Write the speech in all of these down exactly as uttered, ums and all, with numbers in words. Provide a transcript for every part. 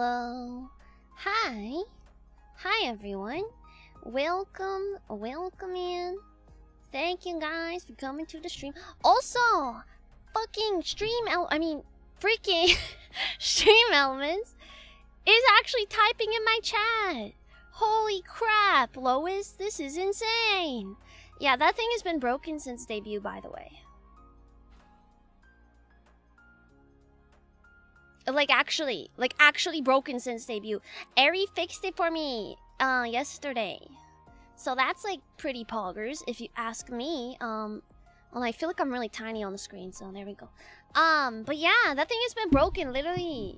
Hello. Hi. Hi, everyone. Welcome. Welcome in. Thank you guys for coming to the stream. Also, fucking stream el- I mean, freaking Stream Elements is actually typing in my chat. Holy crap, Lois, this is insane. Yeah, that thing has been broken since debut, by the way. Like, actually. Like, actually broken since debut. Eri fixed it for me uh, yesterday. So that's, like, pretty poggers, if you ask me. Um, well, I feel like I'm really tiny on the screen, so there we go. Um, but yeah, that thing has been broken, literally,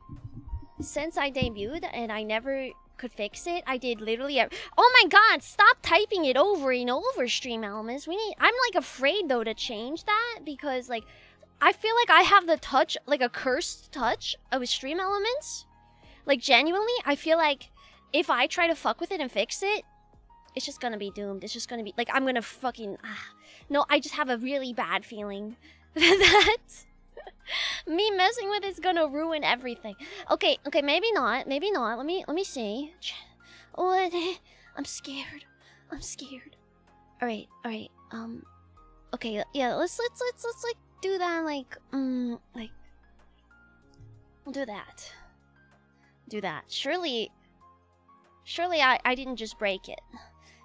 since I debuted, and I never could fix it. I did literally every- Oh my god, stop typing it over and over, Stream Elements. We need- I'm, like, afraid, though, to change that, because, like, I feel like I have the touch, like a cursed touch of Stream Elements. Like, genuinely, I feel like if I try to fuck with it and fix it, it's just gonna be doomed. It's just gonna be, like, I'm gonna fucking... Ah. No, I just have a really bad feeling that me messing with it's gonna ruin everything. Okay, okay, maybe not. Maybe not. Let me, let me see. Oh, I'm scared. I'm scared. Alright, alright. Um, okay, yeah, let's, let's, let's, let's, like, do that, like, um, like, do that, do that. Surely, surely I, I didn't just break it.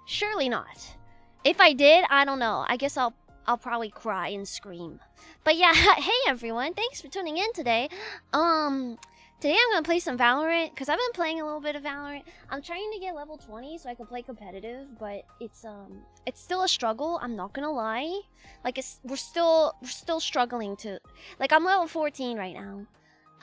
Surely not. If I did, I don't know. I guess I'll, I'll probably cry and scream. But yeah, hey everyone, thanks for tuning in today. Um, today I'm gonna play some Valorant, because I've been playing a little bit of Valorant. I'm trying to get level twenty so I can play competitive, but it's um it's still a struggle, I'm not gonna lie. Like, it's we're still we're still struggling to, like, I'm level fourteen right now.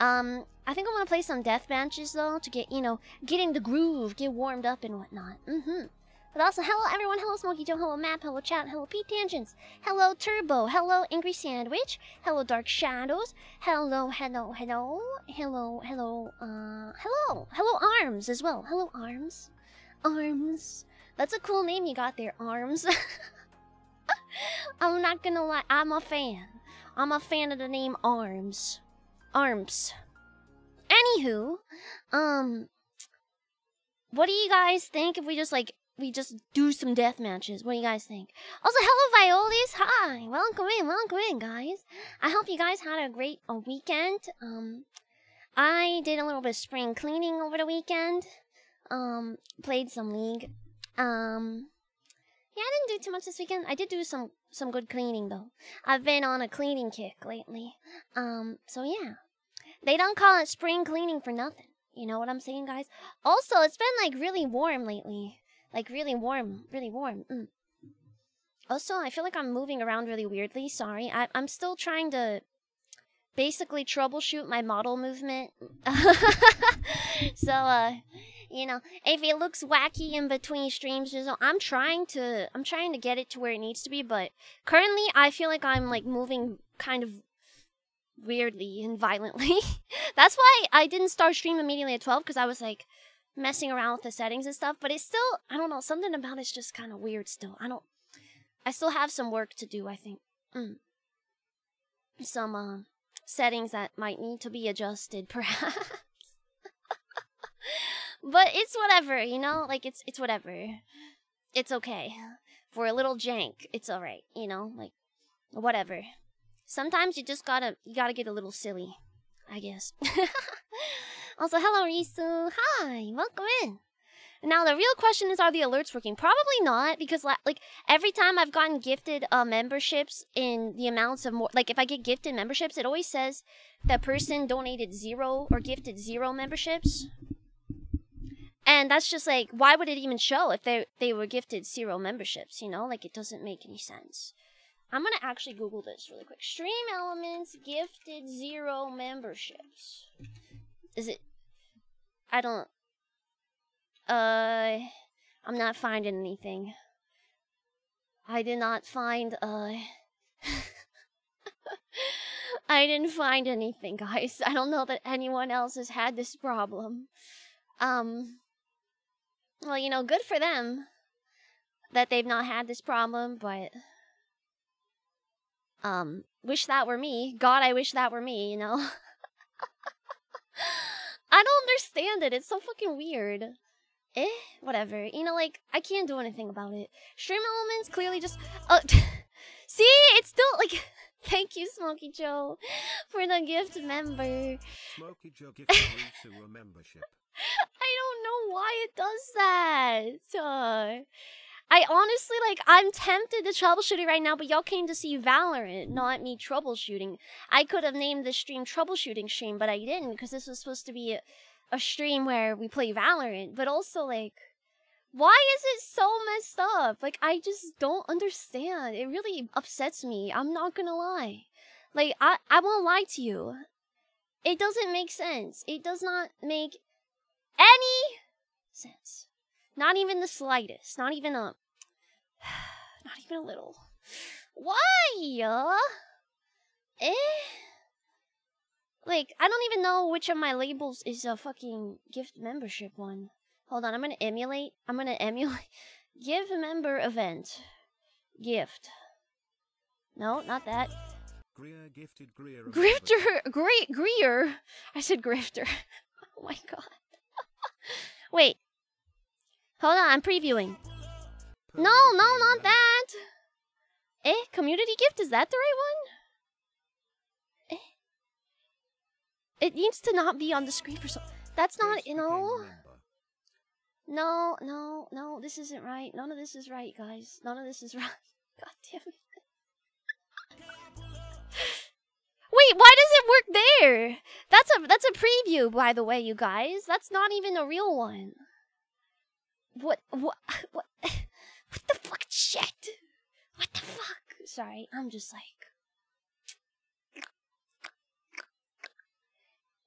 Um I think I'm gonna play some deathmatches though to get, you know, get in the groove, get warmed up and whatnot. Mm-hmm. But also, hello everyone, hello Smokey Joe, hello Map, hello Chat, hello P Tangents, hello Turbo, hello Angry Sandwich, hello Dark Shadows, hello, hello, hello, hello, hello, uh, hello, hello Arms as well, hello Arms, Arms, that's a cool name you got there, Arms. I'm not gonna lie, I'm a fan, I'm a fan of the name Arms, Arms. Anywho, um, what do you guys think if we just, like, we just do some death matches? What do you guys think? Also, hello Violis! Hi! Welcome in, welcome in, guys! I hope you guys had a great uh, weekend. Um, I did a little bit of spring cleaning over the weekend. Um, played some League. Um, yeah, I didn't do too much this weekend. I did do some, some good cleaning, though. I've been on a cleaning kick lately. Um, so yeah. They don't call it spring cleaning for nothing. You know what I'm saying, guys? Also, it's been, like, really warm lately. Like, really warm, really warm. Mm. Also, I feel like I'm moving around really weirdly. Sorry, I, I'm still trying to basically troubleshoot my model movement. So, uh, you know, if it looks wacky in between streams, just, I'm trying to, I'm trying to get it to where it needs to be. But currently, I feel like I'm, like, moving kind of weirdly and violently. That's why I didn't start stream immediately at twelve, because I was like messing around with the settings and stuff, but it's still, I don't know, something about it's just kind of weird still. I don't, I still have some work to do, I think. Mm. Some uh, settings that might need to be adjusted, perhaps. But it's whatever, you know? Like, it's, it's whatever. It's okay. For a little jank, it's alright, you know? Like, whatever. Sometimes you just gotta, you gotta get a little silly, I guess. Also, hello Risu, hi, welcome in. Now the real question is, are the alerts working? Probably not, because la like every time I've gotten gifted uh, memberships in the amounts of more, like if I get gifted memberships, it always says that person donated zero or gifted zero memberships. And that's just like, why would it even show if they, they were gifted zero memberships, you know? Like, it doesn't make any sense. I'm gonna actually Google this really quick. Stream Elements gifted zero memberships. Is it? I don't. Uh, I'm not finding anything. I did not find. Uh, I didn't find anything, guys. I don't know that anyone else has had this problem. Um. Well, you know, good for them that they've not had this problem, but um, wish that were me. God, I wish that were me. You know. I don't understand it. It's so fucking weird. Eh, whatever. You know, like, I can't do anything about it. Stream Elements clearly just... Uh, see, it's still, like... Thank you, Smokey Joe, for the gift member. Smokey Joe gifted me through a membership. I don't know why it does that. Uh, I honestly, like, I'm tempted to troubleshoot it right now, but y'all came to see Valorant, not me troubleshooting. I could have named this stream Troubleshooting Stream, but I didn't, because this was supposed to be a, a stream where we play Valorant. But also, like, why is it so messed up? Like, I just don't understand. It really upsets me. I'm not gonna lie. Like, I, I won't lie to you. It doesn't make sense. It does not make any sense. Not even the slightest. Not even a... Not even a little. Why? Eh? Like, I don't even know which of my labels is a fucking gift membership one. Hold on, I'm gonna emulate. I'm gonna emulate. Give member event. Gift. No, not that. Greer gifted Greer. Grifter. Greer. Greer. I said grifter. Oh my god. Wait. Hold on, I'm previewing. No, no, not that! Eh, community gift? Is that the right one? Eh? It needs to not be on the screen for so... That's not, you know... No, no, no, this isn't right. None of this is right, guys. None of this is right. God damn it. Wait, why does it work there? That's a, that's a preview, by the way, you guys. That's not even a real one. What, what, what, what the fuck, shit? What the fuck? Sorry, I'm just like...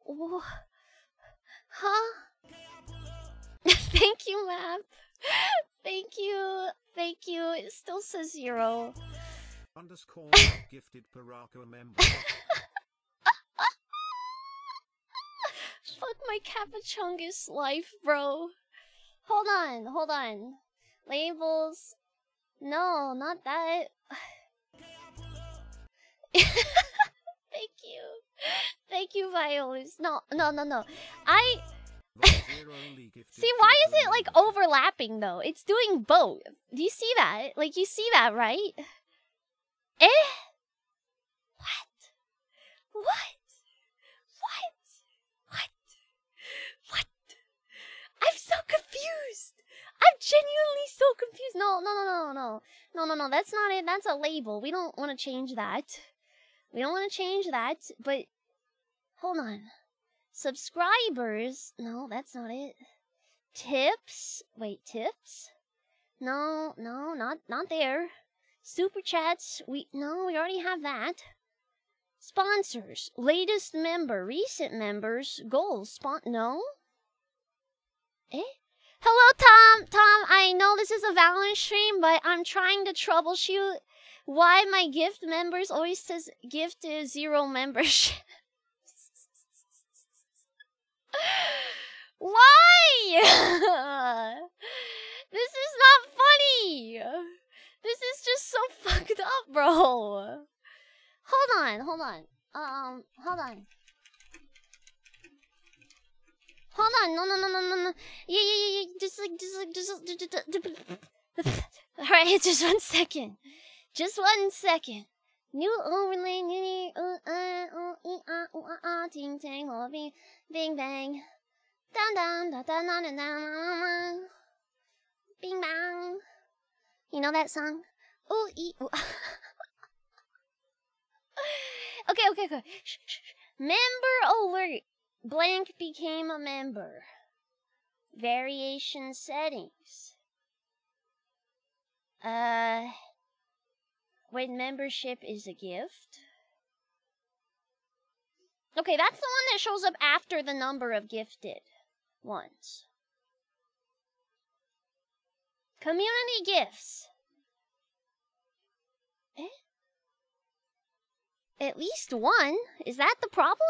Oh, huh? Thank you, Map. Thank you, thank you. It still says zero. Underscore gifted Baraka member. Fuck my Capuchungus life, bro. Hold on, hold on. Labels. No, not that. Thank you. Thank you, Violis. No, no, no, no. I... See, why is it, like, overlapping, though? It's doing both. Do you see that? Like, you see that, right? Eh? What? What? What? I'm so confused. I'm genuinely so confused. No, no, no, no, no, no, no, no. That's not it. That's a label. We don't want to change that. We don't want to change that. But hold on. Subscribers. No, that's not it. Tips. Wait, tips. No, no, not not there. Super chats. We no, we already have that. Sponsors. Latest member. Recent members. Goals. Spon. No. Eh? Hello, Tom! Tom, I know this is a Valorant stream, but I'm trying to troubleshoot why my gift members always says gift is zero membership. Why? This is not funny! This is just so fucked up, bro. Hold on, hold on. Um, hold on. Hold on, no, no, no, no, no, no. Yeah, yeah, yeah, yeah. Just like, just like, just like. Alright, just one second. Just one second. New overlay, new, uh, uh, uh, uh, uh, ting, tang, bing, bing, bang. Down, down, da, da, da, da, da, bing, bang. You know that song? Ooh, ee, ooh. Okay, okay, okay. Shh, shh, shh. Member alert. Blank became a member. Variation settings. Uh, when membership is a gift. Okay, that's the one that shows up after the number of gifted ones. Community gifts. Eh? At least one. Is that the problem?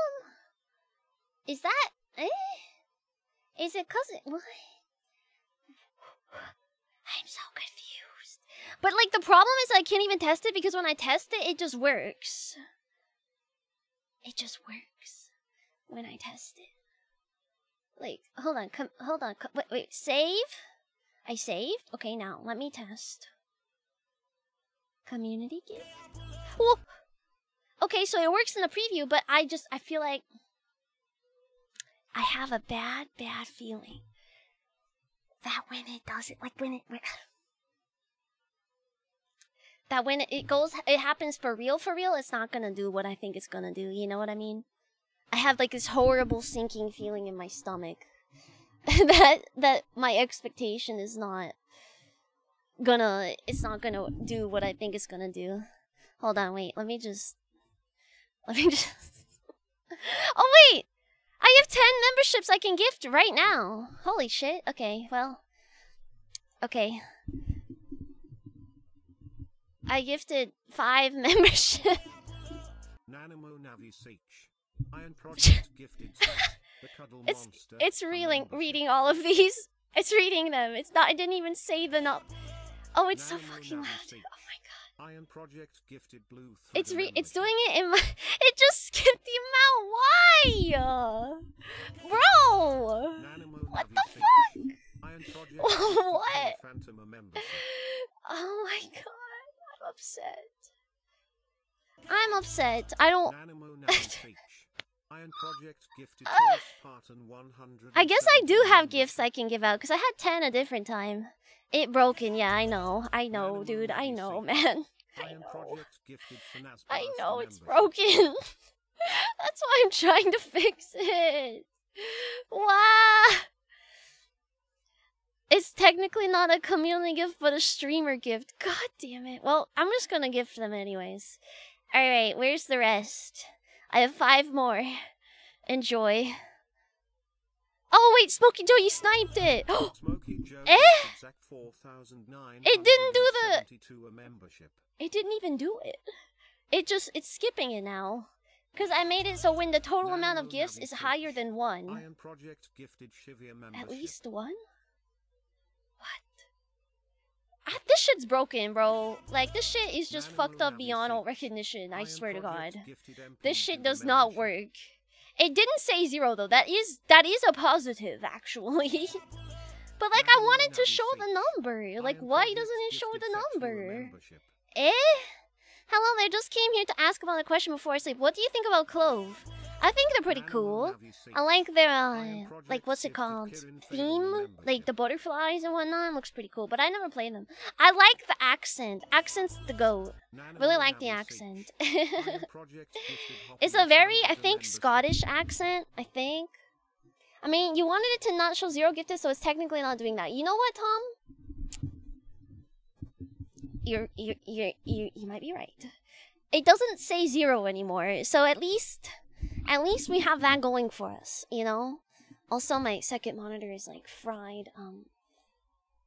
Is that... Eh? Is it cause it... What? I'm so confused. But, like, the problem is I can't even test it because when I test it, it just works. It just works when I test it. Like, hold on, come, hold on, come, wait, wait, save? I saved? Okay, now, let me test. Community gift? Whoa! Okay, so it works in the preview, but I just, I feel like... I have a bad, bad feeling. That when it does it, like when it... When that when it goes, it happens for real, for real, it's not gonna do what I think it's gonna do, you know what I mean? I have like this horrible sinking feeling in my stomach that that my expectation is not gonna it's not gonna do what I think it's gonna do. Hold on, wait, let me just let me just oh wait! I have ten memberships I can gift right now. Holy shit. Okay, well okay. I gifted five memberships. Iron Project gifted the cuddle it's, monster. It's reeling, reading all of these. It's reading them. It's not. I didn't even say the not. Oh, it's so fucking loud. Oh my god. Iron Project gifted blue. It's re. It's doing it in my. It just skipped the amount. Why, bro? What the fuck? Iron Project what? Oh my god. I'm upset. I'm upset. I don't. Iron Project gifted uh, part and I guess I do have gifts I can give out, because I had ten a different time. It broken, yeah, I know. I know, dude. I know, man. I know. I know, it's broken. That's why I'm trying to fix it. Wow. It's technically not a community gift, but a streamer gift. God damn it. Well, I'm just going to gift them anyways. Alright, where's the rest? I have five more. Enjoy. Oh wait, Smokey Joe, you sniped it! Smokey Joe eh? It didn't do the... membership. It didn't even do it. It just, it's skipping it now. Because I made it so when the total Nano amount of gifts is higher than one. Iron Project gifted At least one? What? I, this shit's broken, bro. Like, this shit is just Nano fucked up beyond all recognition, I Iron swear Project to god. This shit does not work. It didn't say zero, though. That is that is a positive, actually. But, like, I wanted to show the number. Like, why doesn't it show the number? Eh? Hello, I just came here to ask about a question before I sleep. What do you think about Clove? I think they're pretty cool. I like their, uh, like, what's it called? Theme? Like, the butterflies and whatnot. Looks pretty cool, but I never played them. I like the accent. Accent's the goat. Really like the accent. It's a very, I think, Scottish accent, I think. I mean, you wanted it to not show zero gifted, so it's technically not doing that. You know what, Tom? You're, you're, you're, you you might be right. It doesn't say zero anymore, so at least... At least we have that going for us, you know? Also, my second monitor is, like, fried. Um,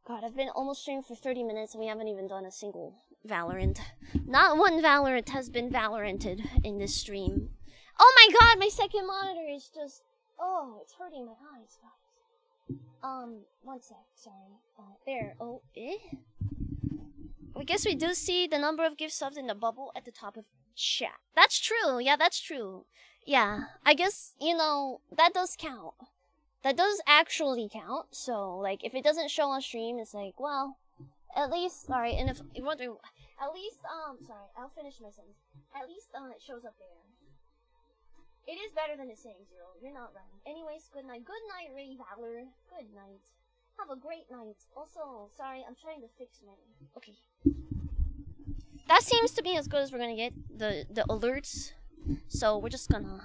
God, I've been almost streaming for thirty minutes and we haven't even done a single Valorant. Not one Valorant has been Valoranted in this stream. Oh my god, my second monitor is just... Oh, it's hurting my eyes, guys. Um, one sec, sorry. Uh, there, oh, eh? I guess we do see the number of gift subs in the bubble at the top of chat. That's true, yeah, that's true. Yeah, I guess, you know, that does count. That does actually count, so, like, if it doesn't show on stream, it's like, well, at least, sorry, and if you're wondering, at least, um, sorry, I'll finish my sentence. At least, um, it shows up there. It is better than it saying zero, you're not wrong. Anyways, good night. Good night, Ray Valor. Good night. Have a great night. Also, sorry, I'm trying to fix my... Okay. That seems to be as good as we're gonna get, the, the alerts. So we're just gonna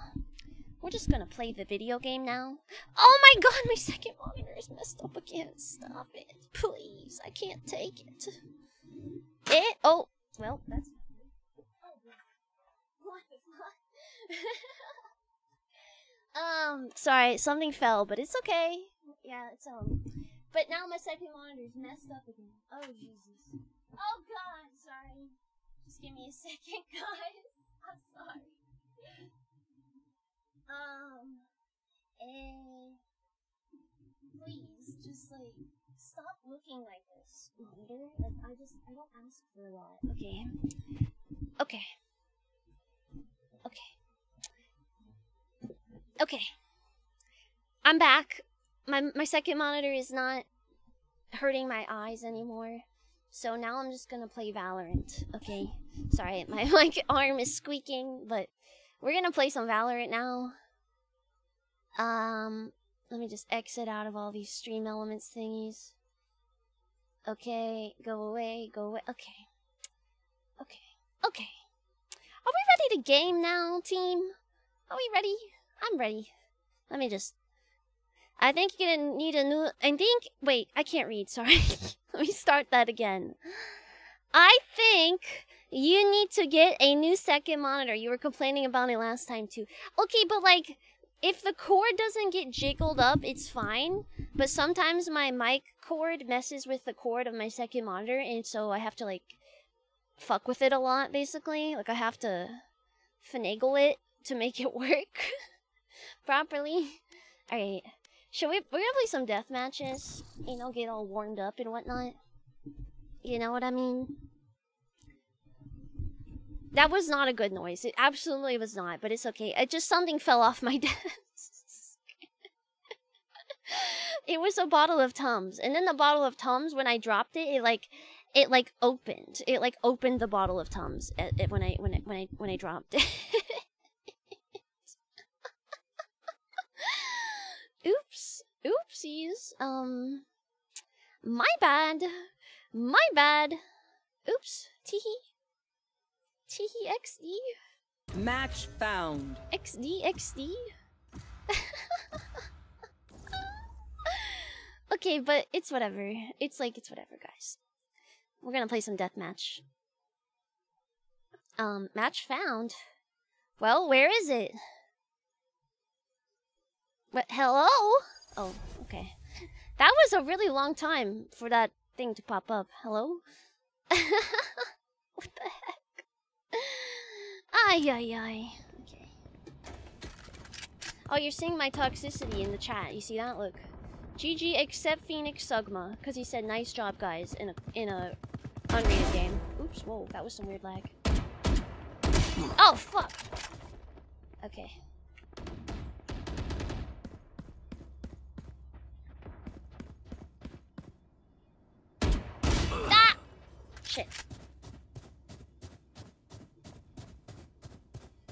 we're just gonna play the video game now. Oh my god, my second monitor is messed up again. Stop it, please. I can't take it. Eh? Oh, well, that's what the fuck. Um, sorry, something fell, but it's okay. Yeah, it's um. But now my second monitor is messed up again. Oh Jesus. Oh god, sorry. Just give me a second, guys. I'm sorry. Um, and please, just like, stop looking like this, monitor. Like, I just, I don't ask for a lot. Okay. Okay. Okay. Okay. I'm back. my my second monitor is not hurting my eyes anymore. So now I'm just gonna play Valorant, okay? Sorry, my like arm is squeaking, but we're gonna play some Valorant now. Um, let me just exit out of all these Stream Elements thingies. Okay, go away, go away. Okay, okay, okay. Are we ready to game now, team? Are we ready? I'm ready. Let me just. I think you're gonna need a new. I think. Wait, I can't read. Sorry. Let me start that again. I think you need to get a new second monitor. You were complaining about it last time too. Okay, but like, if the cord doesn't get jiggled up, it's fine. But sometimes my mic cord messes with the cord of my second monitor, and so I have to like fuck with it a lot, basically. Like I have to finagle it to make it work properly. All right. Should we- we're gonna play some death matches, you know, get all warmed up and whatnot. You know what I mean? That was not a good noise. It absolutely was not, but it's okay. It just- something fell off my desk. It was a bottle of Tums, and then the bottle of Tums, when I dropped it, it like- it like opened. It like opened the bottle of Tums at, at when I- when I- when I- when I dropped it. Oops, oopsies, um, my bad, my bad, oops, teehee, teehee X D. Match found. X D, X D. Okay, but it's whatever. It's like, it's whatever, guys. We're gonna play some deathmatch. Um, match found. Well, where is it? But hello? Oh, okay. That was a really long time for that thing to pop up. Hello? What the heck? Ay, ay, ay. Okay. Oh, you're seeing my toxicity in the chat. You see that? Look. G G except Phoenix Sugma, because he said nice job, guys, in a in a Unreal game. Oops, whoa, that was some weird lag. Oh, fuck! Okay. Shit.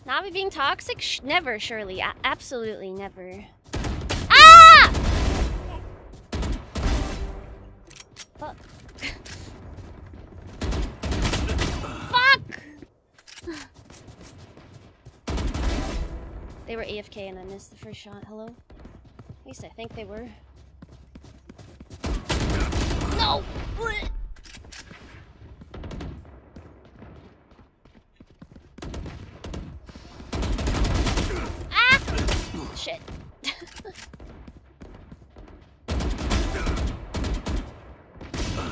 Not me being toxic? Sh never, surely. A absolutely never. Ah! Fuck. Fuck! They were A F K and I missed the first shot. Hello? At least I think they were. No! Shit.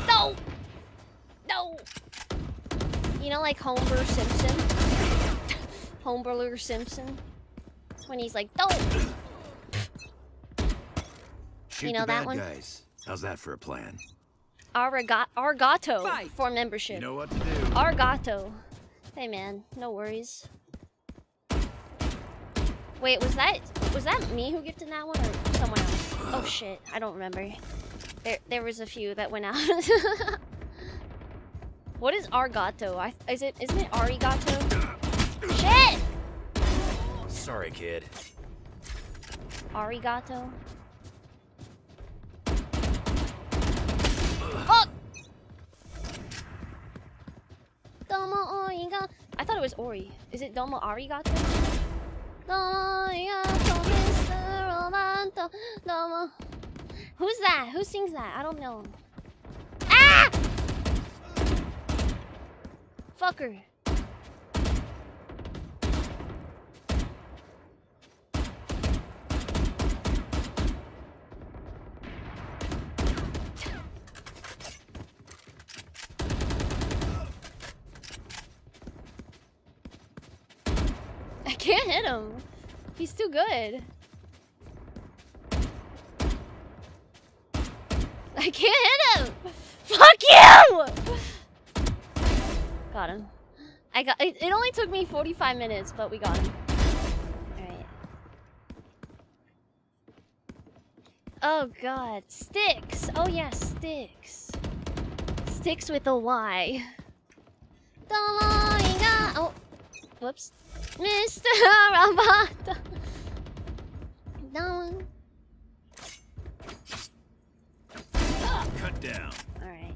No! No! You know, like Homer Simpson? Homer Simpson? That's when he's like, no! Shoot you know the that bad one? Guys. How's that for a plan? Arigato. Argato for membership. You know what to do. Argato. Hey man, no worries. Wait, was that was that me who gifted that one or someone else? Oh shit, I don't remember. There there was a few that went out. What is Arigato? I is it isn't it Arigato? Shit! Sorry, kid. Arigato. Fuck! Domo Arigato. I thought it was Ori. Is it Domo Arigato? Who's that? Who sings that? I don't know. Ah! Fucker. Can't hit him. He's too good. I can't hit him. Fuck you! Got him. I got. It, it only took me forty-five minutes, but we got him. All right. Oh god, Sticks! Oh yeah, Sticks. Sticks with a Y. Oh, whoops. Mister Roboto. Down. Cut down. All right.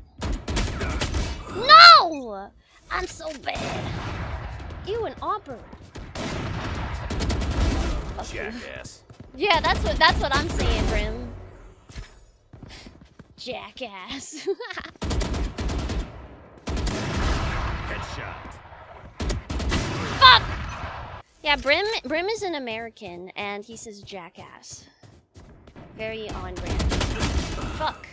No! I'm so bad. You an opera. Okay. Jackass. Yeah, that's what that's what I'm saying, Brim. Jackass. Headshot. Fuck. Yeah, Brim Brim is an American, and he says jackass. Very on brand. Fuck.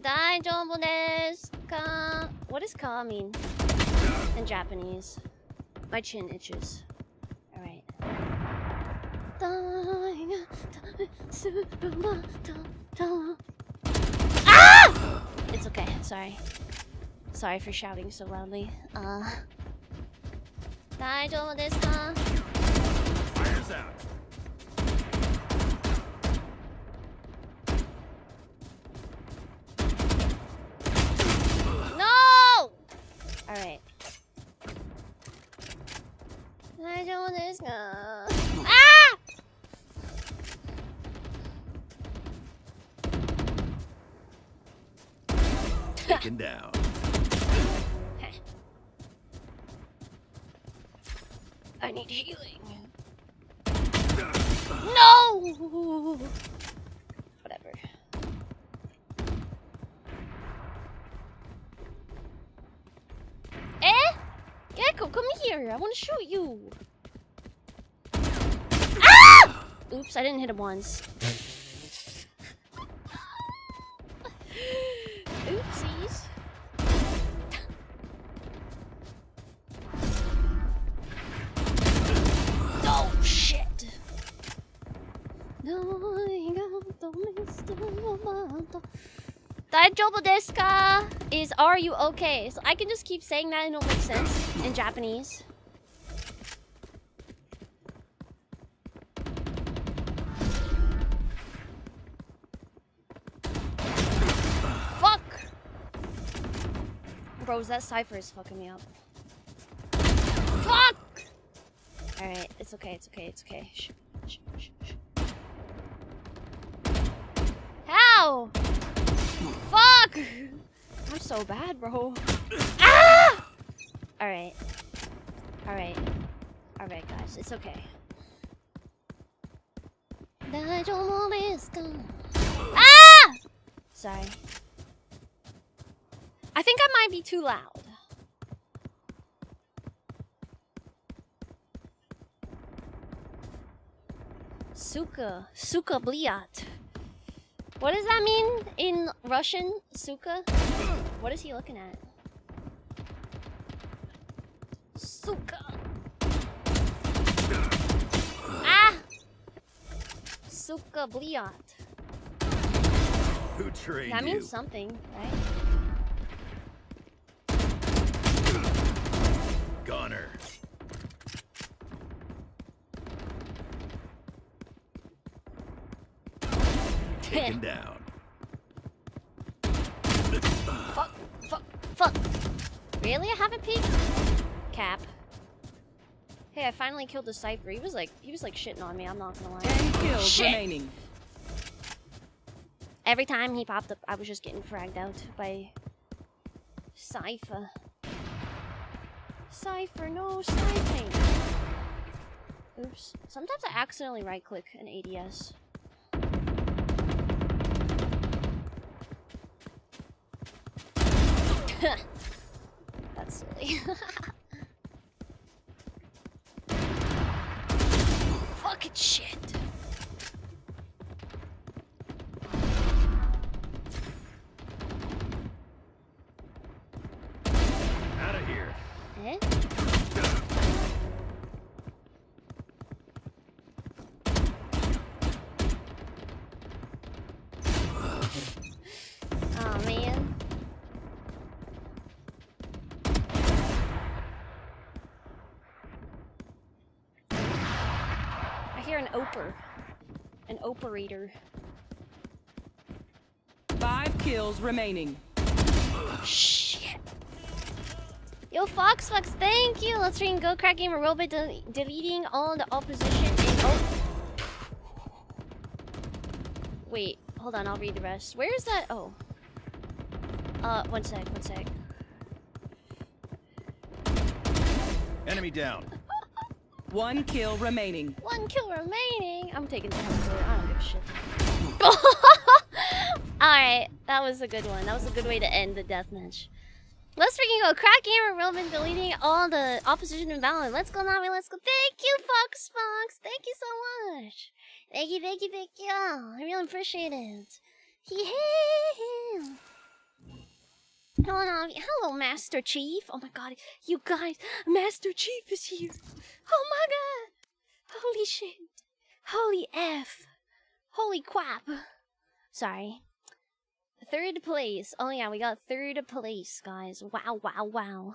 Daijoubu desu ka? What does "ka" mean in Japanese? My chin itches. All right. Ah! It's okay. Sorry. Sorry for shouting so loudly. Uh. Daijoubu desu ka? Fire's out. No! All right. Daijoubu desu ka? Ah! Taken down. I need healing. No! Whatever. Eh? Gekko, come here. I want to shoot you. Ah! Oops, I didn't hit him once. Oopsies. Oh shit! Daijoubu desu ka is "are you okay?" So I can just keep saying that and it'll make sense in Japanese. Fuck! Bros, that Cypher is fucking me up. Fuck! Alright, it's okay, it's okay, it's okay. Shh, shh, shh, shh. How? Fuck! I'm so bad, bro. Ah! Alright. Alright. Alright, guys, it's okay. Ah! Sorry. I think I might be too loud. Suka, suka bliat. What does that mean in Russian? Suka? What is he looking at? Suka. Ah! Suka bliat. Who trained you? That means something, right? Goner. Taken down. Fuck, fuck, fuck. Really? I haven't peeked? Cap. Hey, I finally killed the Cypher. He was like, he was like shitting on me, I'm not gonna lie. ten kills remaining. Every time he popped up, I was just getting fragged out by Cypher. Cypher, no sniping. Oops. Sometimes I accidentally right click an A D S. That's silly. Fucking shit. Out of here. Eh? Oh man. An oper, an operator. kills remaining. Shit. Yo, Fox Fox, thank you. Let's stream Go Crack Gamer Robot de deleting all the opposition. And oh. Wait, hold on. I'll read the rest. Where is that? Oh. Uh, one sec, one sec. Enemy down. One kill remaining. One kill remaining. I'm taking the helicopter. I don't give a shit. Alright, that was a good one. That was a good way to end the deathmatch. Let's freaking go. Crack Gamer Roman deleting all the opposition in Valorant. Let's go, Nami. Let's go. Thank you, Fox Fox. Thank you so much. Thank you, thank you, thank you. I really appreciate it. Yeah. Hello, Master Chief. Oh my god, you guys, Master Chief is here. Oh my god. Holy shit. Holy F. Holy crap. Sorry. Third place. Oh yeah, we got third place, guys. Wow, wow, wow.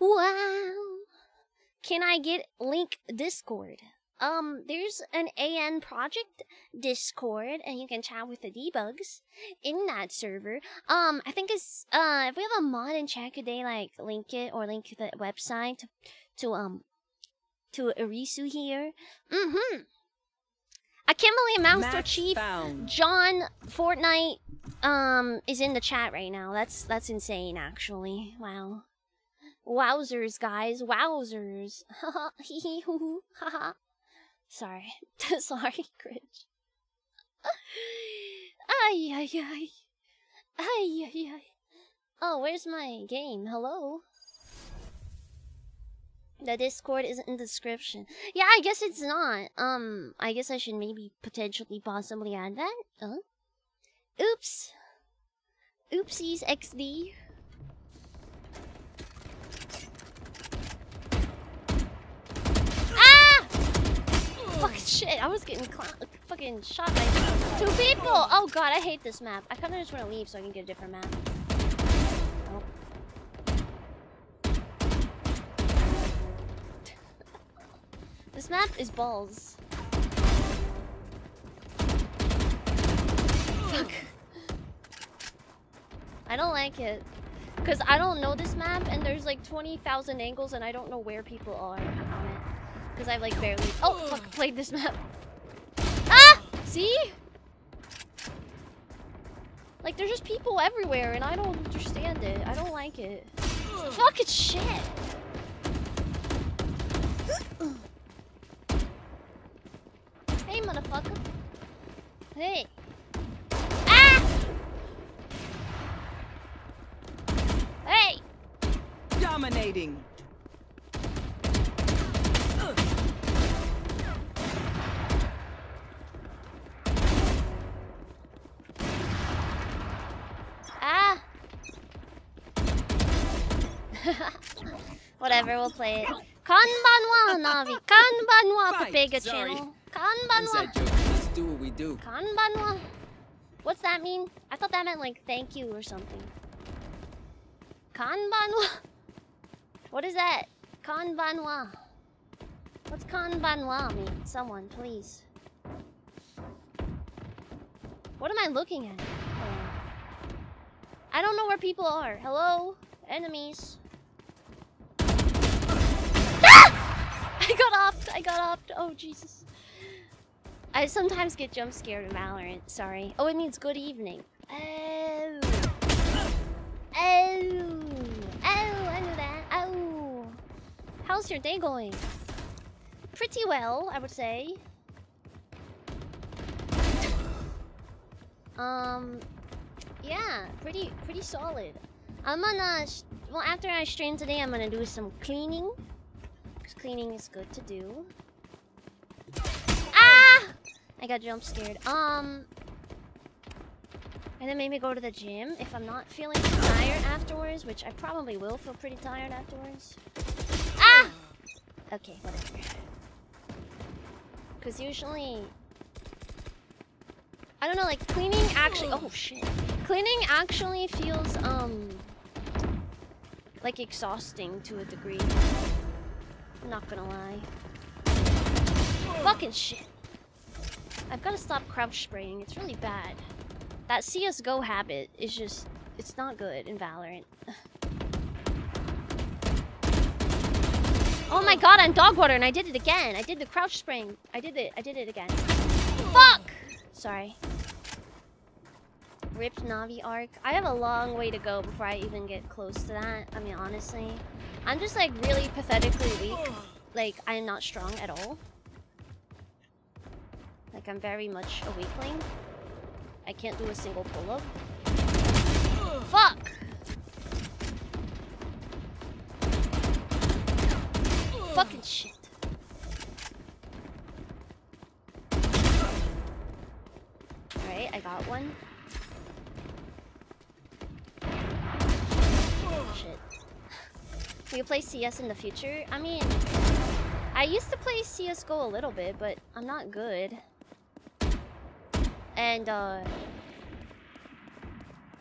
Wow. Can I get link Discord? Um, there's an A N project Discord, and you can chat with the debugs in that server. Um, I think it's, uh, if we have a mod in chat, could they, like, link it or link the website to, to um, to Erisu here? Mm-hmm. I can't believe Master Max Chief found. John Fortnite, um, is in the chat right now. That's, that's insane, actually. Wow. Wowzers, guys. Wowzers. Ha hee hoo ha ha. Sorry. Sorry, cringe. Ay, ay, ay. Ay, ay, ay. Oh, where's my game? Hello? The Discord isn't in the description. Yeah, I guess it's not. Um, I guess I should maybe potentially possibly add that. Huh? Oops. Oopsies X D. Fucking shit, I was getting fucking shot by two people! Oh god, I hate this map. I kinda just wanna leave so I can get a different map. Oh. This map is balls. Fuck. I don't like it. Cause I don't know this map and there's like twenty thousand angles and I don't know where people are on it. Cause I've like barely oh fuck played this map. Ah, see, like there's just people everywhere and I don't understand it. I don't like it. Fucking shit. Hey motherfucker. Hey. Ah. Hey. Dominating. Whatever, we'll play it. Konbanwa, Navi. Konbanwa, Papega channel. Konbanwa. Let's do what we do. Konbanwa. What's that mean? I thought that meant like thank you or something. Konbanwa. What is that? Konbanwa. What's konbanwa mean? Someone, please. What am I looking at? Oh. I don't know where people are. Hello? Enemies. I got offed, I got offed, oh Jesus. I sometimes get jump scared in Valorant, sorry. Oh, it means good evening. Oh. Oh. Oh, I knew that. Oh. How's your day going? Pretty well, I would say. Um, yeah, pretty, pretty solid. I'm gonna, well after I stream today, I'm gonna do some cleaning. Cleaning is good to do. Ah! I got jump scared. Um, and then maybe go to the gym if I'm not feeling tired afterwards, which I probably will feel pretty tired afterwards. Ah! Okay, whatever. Because usually, I don't know, like cleaning actually. Oh shit! Cleaning actually feels um like exhausting to a degree. I'm not gonna lie. Fucking shit. I've gotta stop crouch spraying. It's really bad. That C S G O habit is just, it's not good in Valorant. Oh my god, I'm dog water and I did it again. I did the crouch spring. I did it. I did it again. Fuck! Sorry. Ripped Navi arc. I have a long way to go before I even get close to that. I mean, honestly. I'm just like really pathetically weak. Like, I'm not strong at all. Like, I'm very much a weakling. I can't do a single pull-up. Fuck! Fucking shit. Alright, I got one. Shit. Will you play C S in the future? I mean, I used to play C S G O a little bit, but I'm not good. And, uh...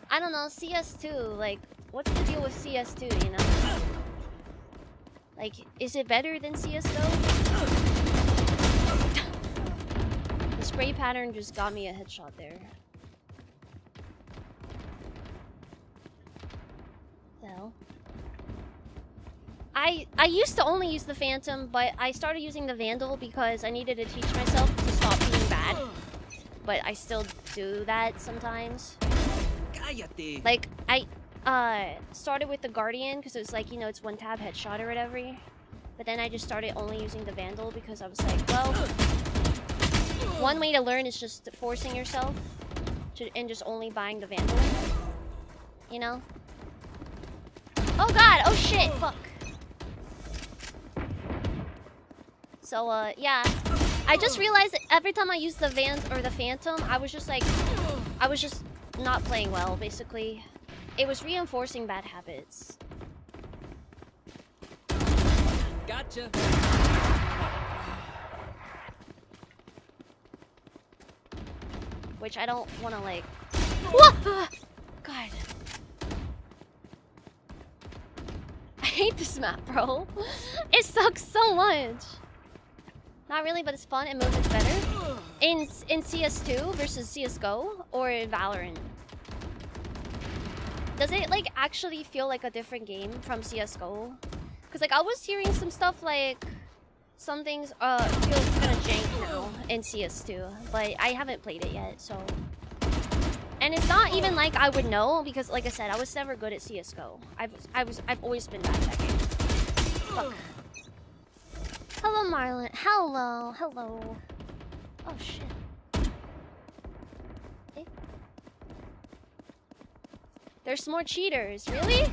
I don't know, C S two, like, what's the deal with C S two, you know? Like, is it better than C S G O? The spray pattern just got me a headshot there. The hell? I, I used to only use the Phantom, but I started using the Vandal because I needed to teach myself to stop being bad. But I still do that sometimes. Like, I... Uh, started with the Guardian because it was like, you know, it's one tab headshot or whatever. But then I just started only using the Vandal because I was like, well, one way to learn is just forcing yourself to, and just only buying the Vandal, you know? Oh god, oh shit, fuck. So, uh, yeah, I just realized that every time I used the Vans or the Phantom, I was just like, I was just not playing well, basically. It was reinforcing bad habits. Gotcha. Which I don't want to like. What? God. I hate this map, bro. It sucks so much. Not really, but it's fun and movement's better. In in C S two versus C S G O or in Valorant. Does it like actually feel like a different game from C S G O? Cause like I was hearing some stuff like some things uh feels kinda jank now in C S two, but I haven't played it yet, so. And it's not even like I would know because like I said, I was never good at C S G O. I've I was I've always been bad at that game. Fuck. Hello Marlon. Hello, hello. Oh shit. There's more cheaters, really?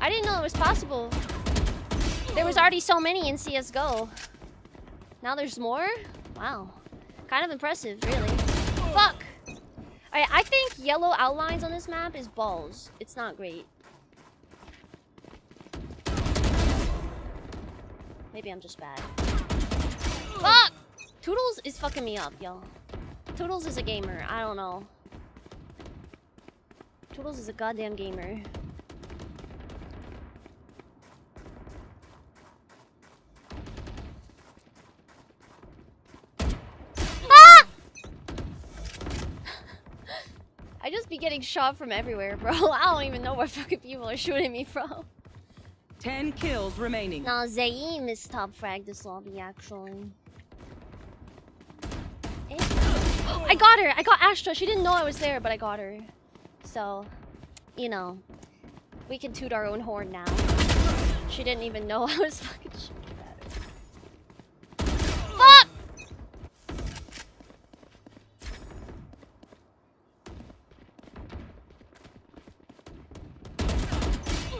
I didn't know it was possible. There was already so many in C S G O. Now there's more? Wow. Kind of impressive, really. Fuck! Alright, I think yellow outlines on this map is balls. It's not great. Maybe I'm just bad. Fuck! Toodles is fucking me up, y'all. Toodles is a gamer, I don't know. Toodles is a goddamn gamer. Ah! I just be getting shot from everywhere, bro. I don't even know where fucking people are shooting me from. Ten kills remaining. Nah, Zaim is top frag this lobby, actually. It I got her! I got Astra! She didn't know I was there, but I got her. So, you know, we can toot our own horn now. She didn't even know I was fucking shooting at her. Fuck!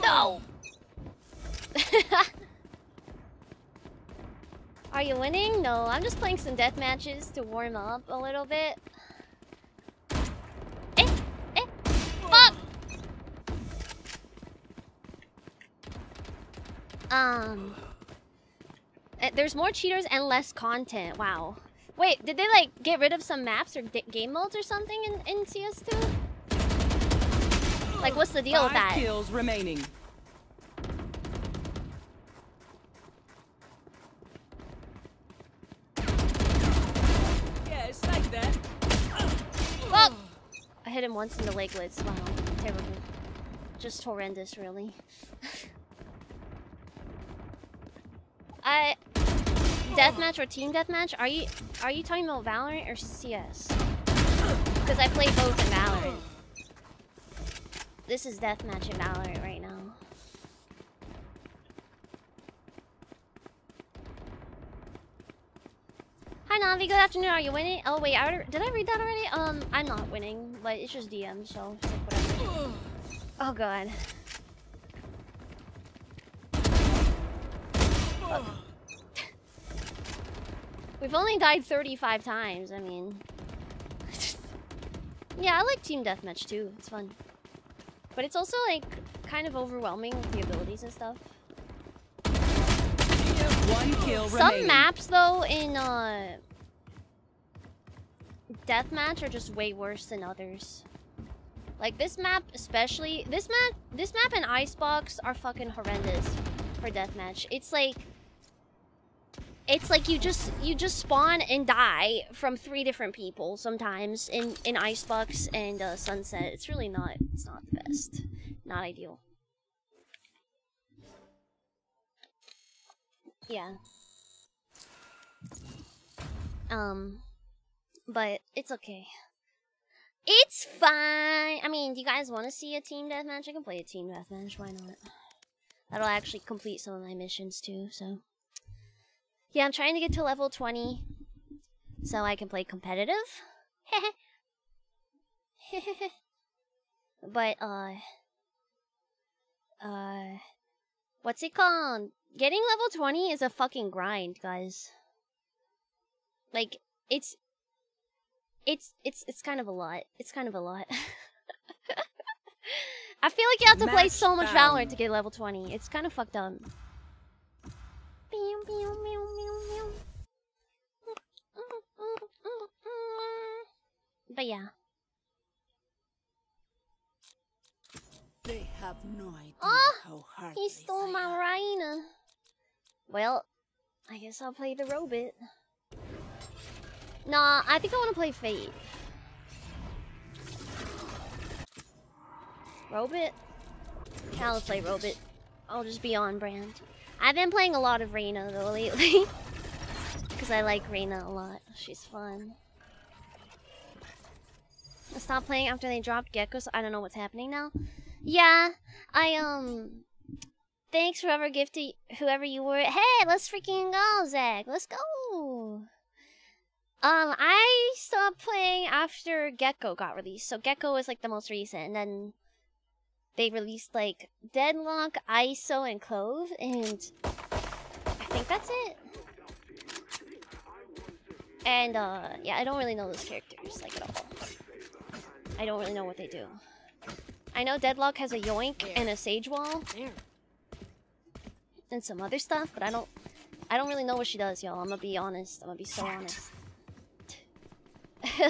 No! Are you winning? No, I'm just playing some death matches to warm up a little bit. Um, there's more cheaters and less content. Wow. Wait, did they like get rid of some maps or d game modes or something in, in C S two? Like, what's the deal with that? Five kills remaining. Yeah, it's like that. Fuck! I hit him once in the leglets. Wow, terrible. Just horrendous, really. I deathmatch or team deathmatch? Are you are you talking about Valorant or C S? Because I play both in Valorant. This is deathmatch in Valorant right now. Hi Navi, good afternoon. Are you winning? Oh wait, I did I read that already? Um, I'm not winning, but it's just D M, so it's like whatever. Oh god. Oh. We've only died thirty-five times. I mean, yeah, I like team deathmatch too. It's fun, but it's also like kind of overwhelming with the abilities and stuff. One kill Some remaining. Maps though in uh, deathmatch are just way worse than others. Like this map, especially this map, this map and Icebox are fucking horrendous for deathmatch. It's like, it's like you just you just spawn and die from three different people sometimes in in Icebox and uh, Sunset. It's really not. It's not the best. Not ideal. Yeah. Um, but it's okay. It's fine. I mean, do you guys want to see a team deathmatch? I can play a team deathmatch. Why not? That'll actually complete some of my missions too. So, yeah, I'm trying to get to level twenty, so I can play competitive. But uh, uh, what's it called? Getting level twenty is a fucking grind, guys. Like, it's, it's, it's, it's kind of a lot. It's kind of a lot. I feel like you have to Match play so much down. Valorant to get level twenty. It's kind of fucked up. But yeah. They have no idea oh, how hard he stole my Reyna. Well, I guess I'll play the robot. Nah, I think I want to play Fade. Robot? I'll play Robot. I'll just be on brand. I've been playing a lot of Reyna though lately. Because I like Reyna a lot. She's fun. I stopped playing after they dropped Gekko, so I don't know what's happening now. Yeah, I, um... thanks whoever gifted whoever you were. Hey, let's freaking go, Zach. Let's go! Um, I stopped playing after Gekko got released. So Gekko was, like, the most recent. And then they released, like, Deadlock, I S O, and Clove. And I think that's it. And, uh, yeah, I don't really know those characters, like, at all. I don't really know what they do. I know Deadlock has a yoink there. And a sage wall there. And some other stuff, but I don't I don't really know what she does, y'all. I'm gonna be honest. I'm gonna be so honest.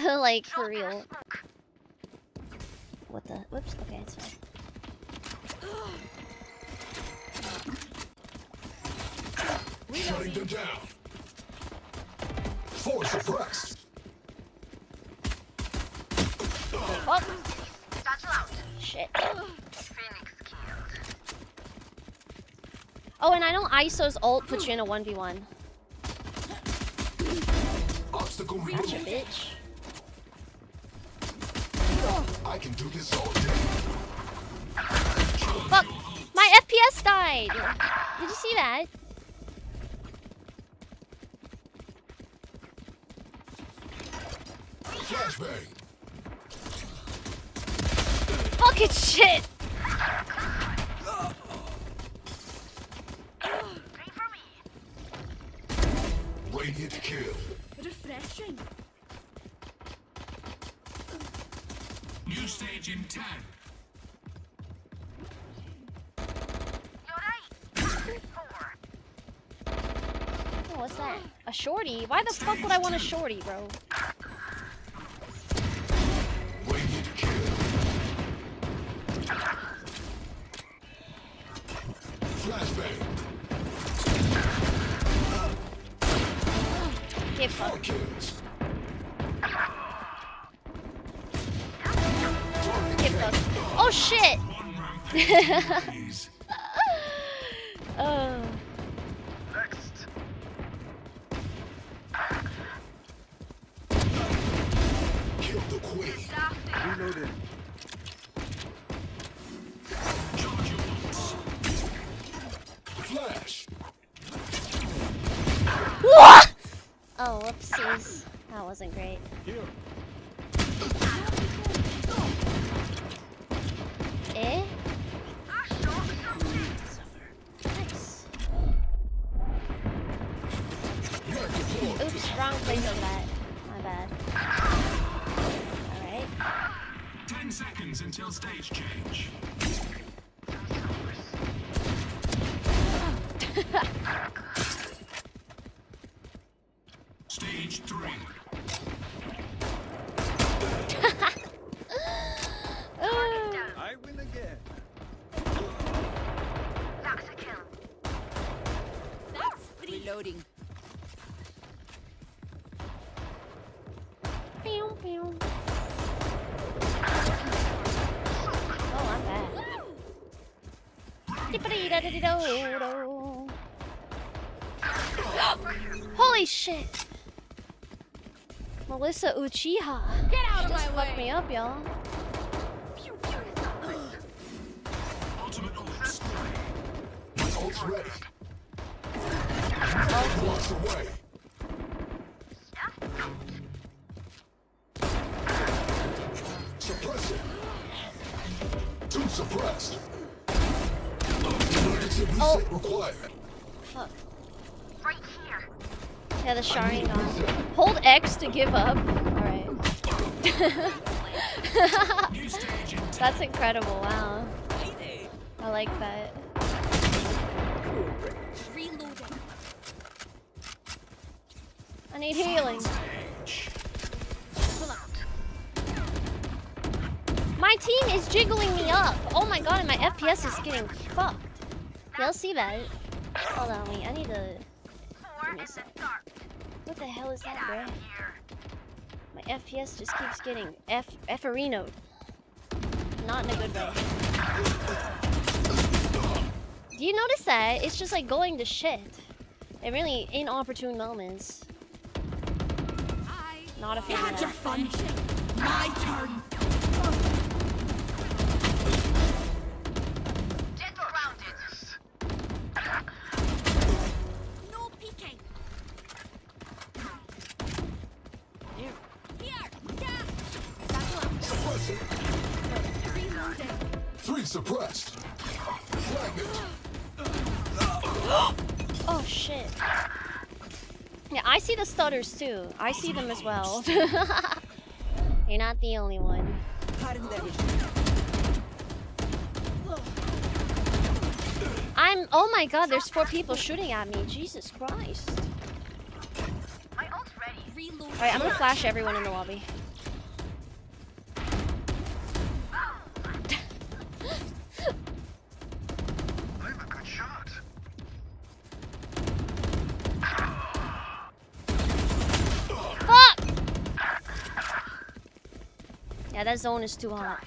Like, for real. What the? Whoops. Okay, it's fine. Shutting them down. Force suppressed. Oh. Shit. Phoenix killed. Oh, and I know I S O's ult puts you in a one v one. Obstacle removed. Gotcha, bitch. I can do this all day. Fuck! My F P S died! Did you see that? Flashbang! Fucking shit! Radiant kill. Refreshing. New stage in ten. You're right. Oh, what's that? A shorty? Why the stage fuck would I want a shorty, bro? Get fucked. Oh shit! Oh. Next. Kill the queen. Reloaded. Flash. What? Oh, whoopsies. That wasn't great. Here. Eh? Nice. Oops, wrong place on that. My bad. Alright. Ten seconds until stage change. Stage three. I win again. That's a kill. That's pretty loading. Pew, pew. Oh, I'm bad. Holy shit! Melissa Uchiha. Get out she of my way. Fuck me up, y'all. Ultimate ult display. My ult's ready. Blocks away. Suppress it. Too suppressed. Oh. Required. Fuck. Right here. Yeah, the sharding on. Hold X to give up. Alright. That's incredible, wow. I like that. I need healing. My team is jiggling me up. Oh my god, and my F P S is getting fucked. Y'all see that? Hold on, wait, I need to... What the hell is that, bro? My F P S just keeps getting F Efferino'd. Not in a good way. Do you notice that? It's just like going to shit. It really inopportune moments. Not a fan of that. Your fun. My turn. Three suppressed. Oh shit. Yeah, I see the stutters too. I see them as well. You're not the only one. I'm oh my god, there's four people shooting at me. Jesus Christ. Alright, I'm gonna flash everyone in the lobby. Yeah, that zone is too hot.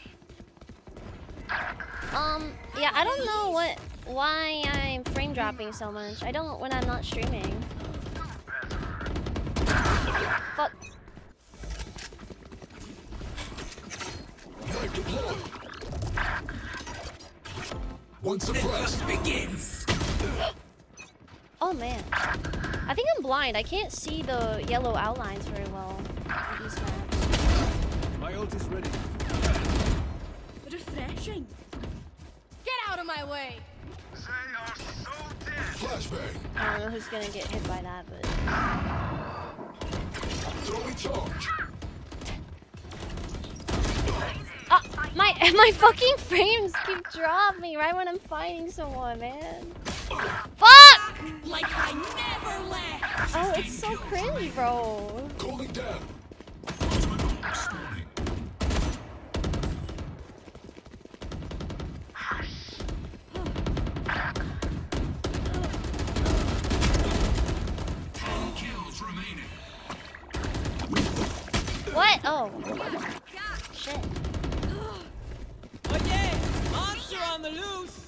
Um, yeah, I don't know what, why I'm frame dropping so much. I don't when I'm not streaming. Fuck. Once the quest begins. Oh man, I think I'm blind. I can't see the yellow outlines very well. My ult is ready. Refreshing. Get out of my way. They are so dead. Flashbang. I don't know who's gonna get hit by that, but. Throwing charge. Uh, my my fucking frames keep dropping me right when I'm fighting someone, man. Fuck! Like I never left. Oh, it's so cringy, bro. Calling down. What? Oh. Shit. Again. Pressure on the loose.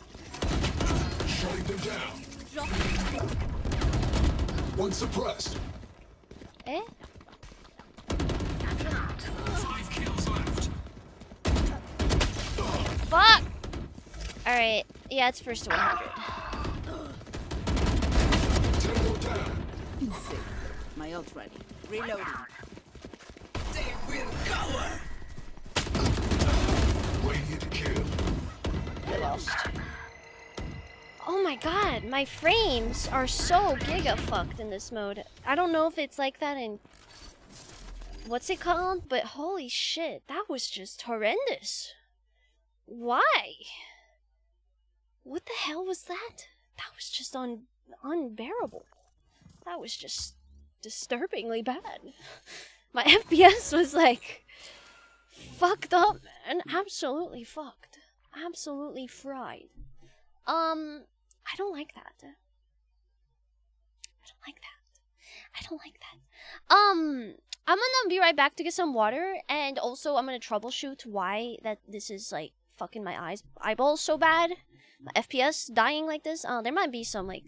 Shutting them down. Drop. One suppressed. Eh? Five kills left. Fuck! Alright, yeah, it's first to one hundred. My ult ready. Reloading. They will cover! Radiant kill. I lost. Oh my god, my frames are so giga fucked in this mode. I don't know if it's like that in... what's it called? But holy shit, that was just horrendous. Why? What the hell was that? That was just un unbearable. That was just disturbingly bad. My F P S was like fucked up and absolutely fucked. Absolutely fried. Um, I don't like that. I don't like that. I don't like that. Um, I'm gonna be right back to get some water, and also I'm gonna troubleshoot why that this is like fucking my eyes eyeballs so bad. My F P S dying like this. Uh, there might be some like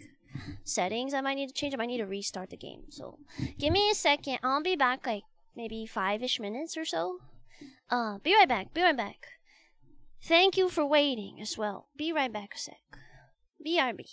settings I might need to change. I might need to restart the game. So give me a second. I'll be back like maybe five-ish minutes or so. Uh, be right back. Be right back. Thank you for waiting as well. Be right back a sec. B R B.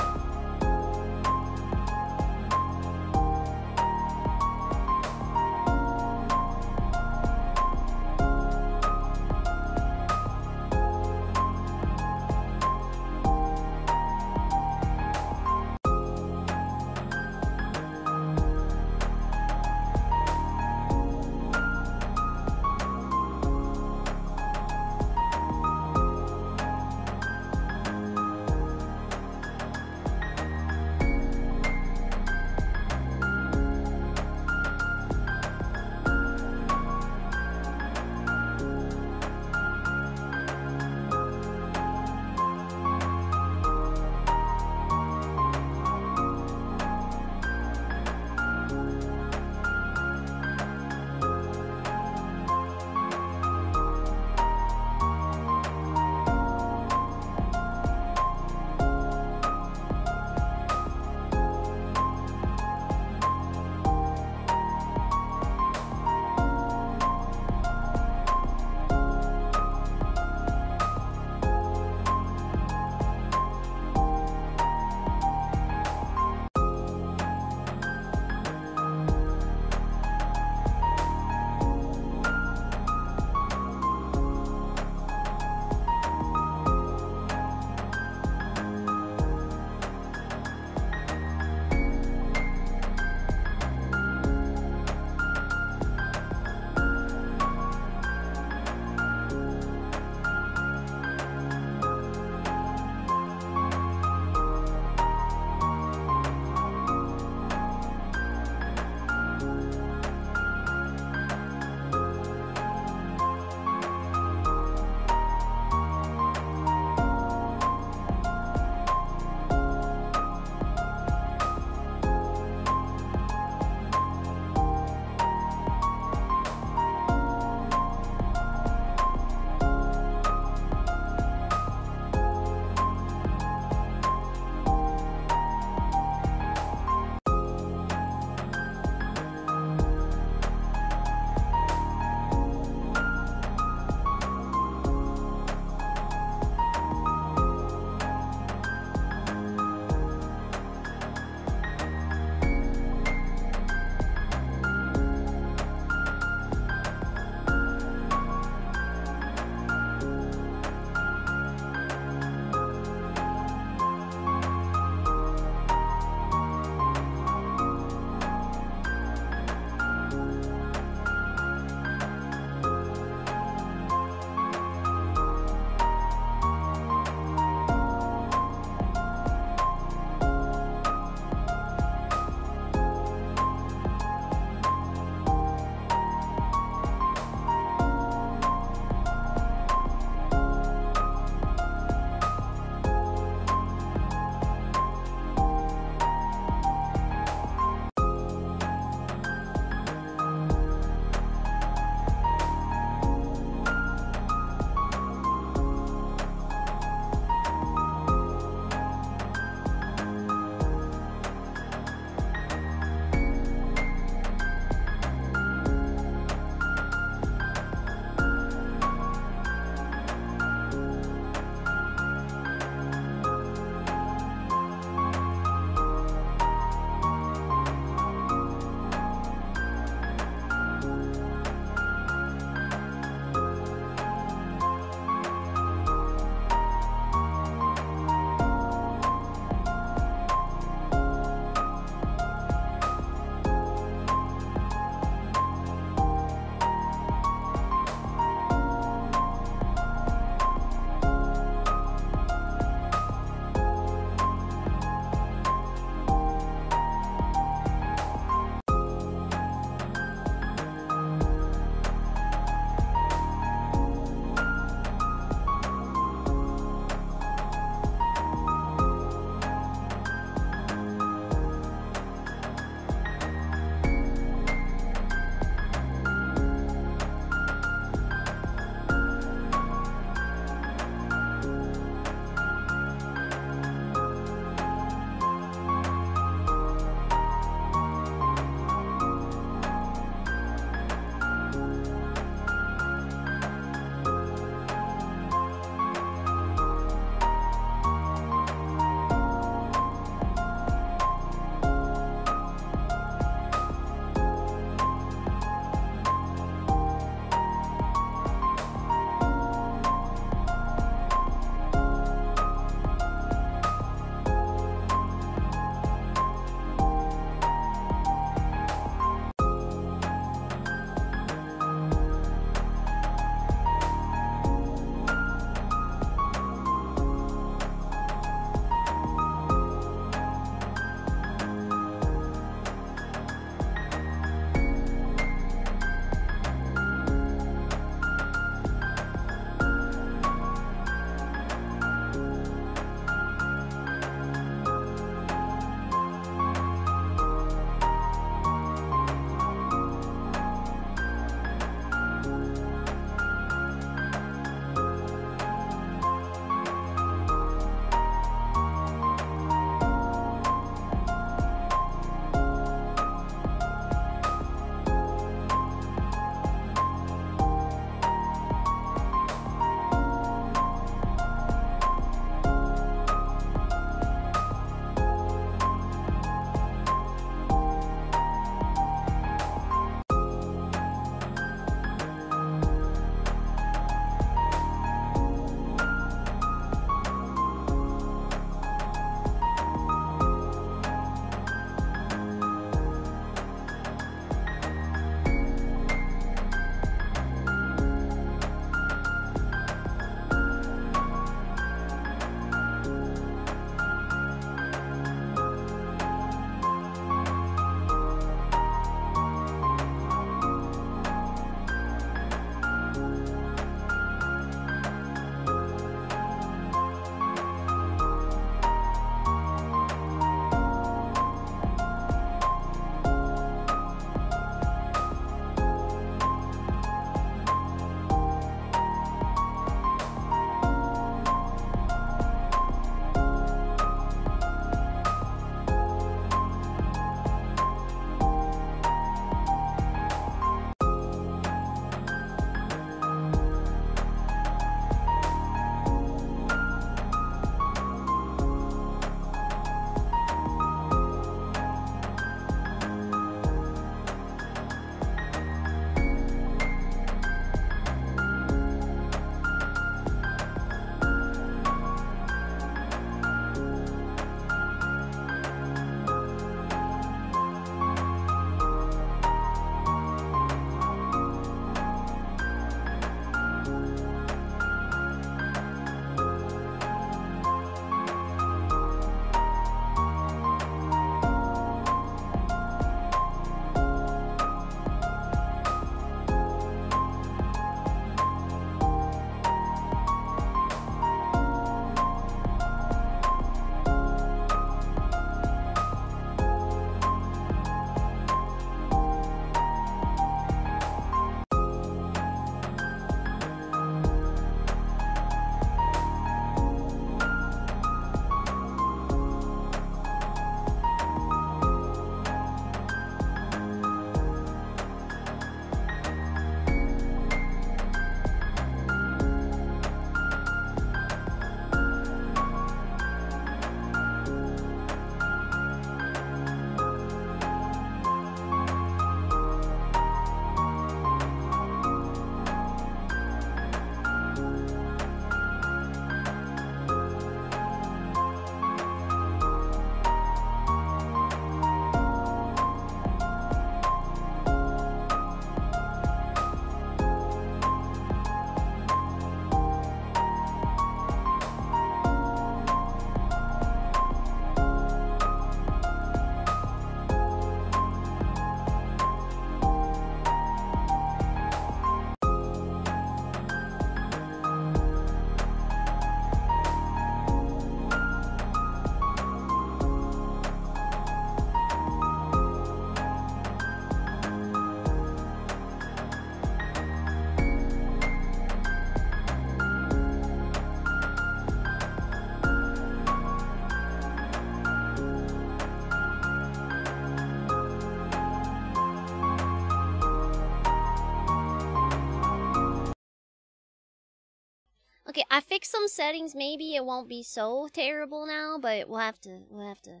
I fixed some settings. Maybe it won't be so terrible now, but we'll have to we'll have to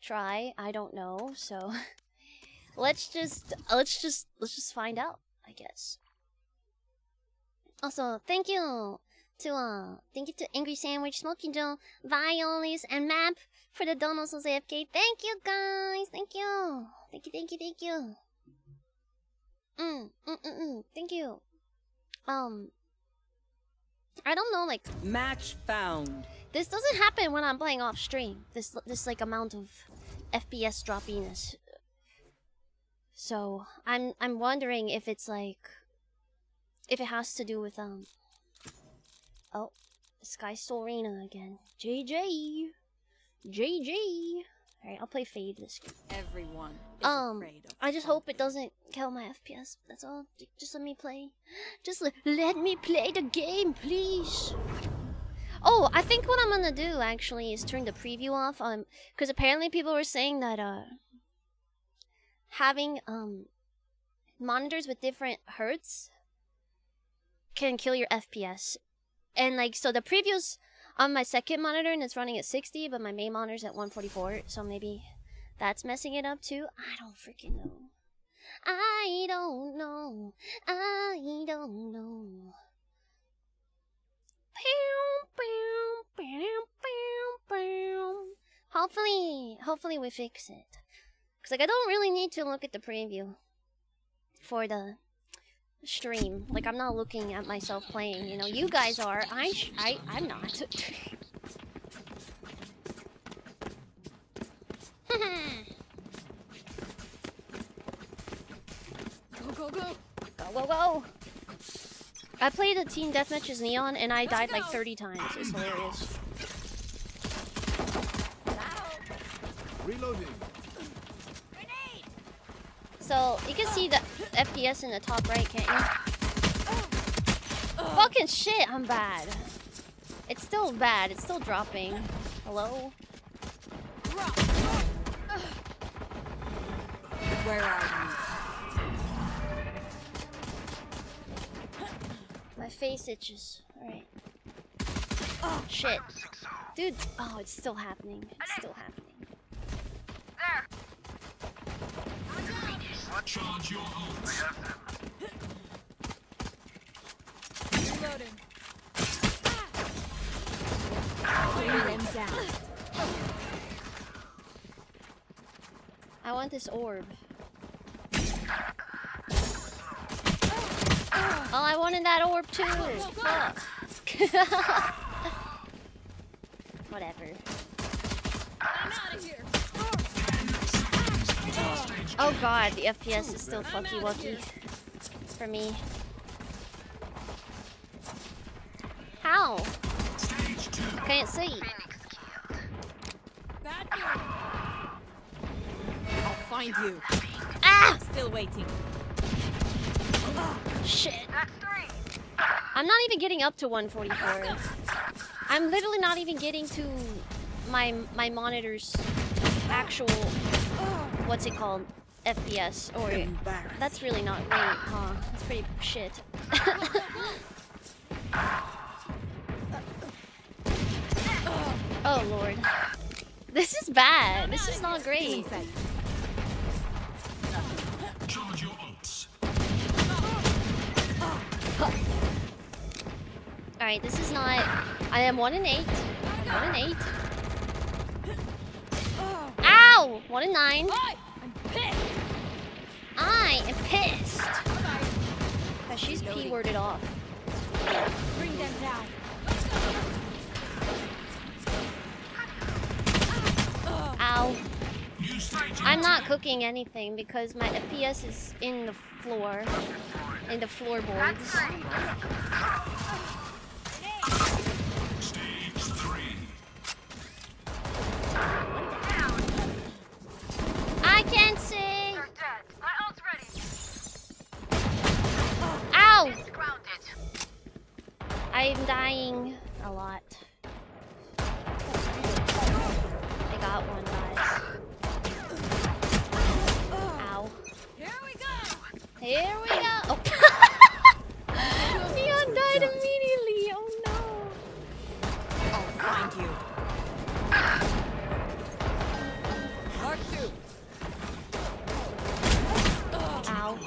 try. I don't know. So let's just let's just let's just find out, I guess. Also, thank you to uh, thank you to Angry Sandwich, Smokey Joe, Violis, and Map for the donos on A F K. Thank you guys. Thank you. Thank you. Thank you. Thank you. Mm, mm, mm, mm. Thank you. Um, I don't know, like match found. This doesn't happen when I'm playing off stream. This this like amount of F P S droppiness. So I'm I'm wondering if it's like if it has to do with um. Oh, this guy stole Reyna again. J J, J J. All right, I'll play Fade this game. Everyone is um, afraid of I just something. Hope it doesn't kill my F P S. That's all. J just let me play. Just le let me play the game, please. Oh, I think what I'm gonna do actually is turn the preview off. Um, because apparently people were saying that uh, having um, monitors with different hertz can kill your F P S. And like, so the preview's on my second monitor and it's running at sixty, but my main monitor's at one forty-four, so maybe that's messing it up too. I don't freaking know. I don't know. I don't know. Hopefully, hopefully we fix it. Cause like I don't really need to look at the preview for the stream. Like I'm not looking at myself playing, you know. You guys are. I, sh I, I'm not. Go go go! Go go go! I played a team deathmatch as Neon and I Let's died go. like thirty times. It's hilarious. Reloading. So, you can see the F P S in the top right, can't you? Fucking shit, I'm bad. It's still bad, it's still dropping. Hello? Where are you? My face itches. Alright. Oh, shit. Dude, oh, it's still happening. It's still happening. Charge your ults. Reloading. I want this orb. Oh, I wanted that orb too. Fuck. Whatever. I'm out of here. Oh god, the F P S is still fucky wucky for me. How? I can't see. I'll find you. Ah! Still waiting. Shit. I'm not even getting up to one forty-four. I'm literally not even getting to my my monitor's actual. What's it called? F P S, or that's really not great, huh? That's pretty shit. Oh lord, this is bad. This is not great. Charge your ults. All right, this is not. I am one and eight. One and eight. Ow! One and nine. I am pissed. I am pissed. But she's P-worded off. Bring them down. Ow. I'm not cooking anything because my F P S is in the floor. In the floorboards. Stage three. Can't see. You're dead. My ult's ready. Ow! I'm dying a lot. I got one, guys. Ow! Here we go! Here we go! Oh. Neon died immediately. find you. Mark two. Ow.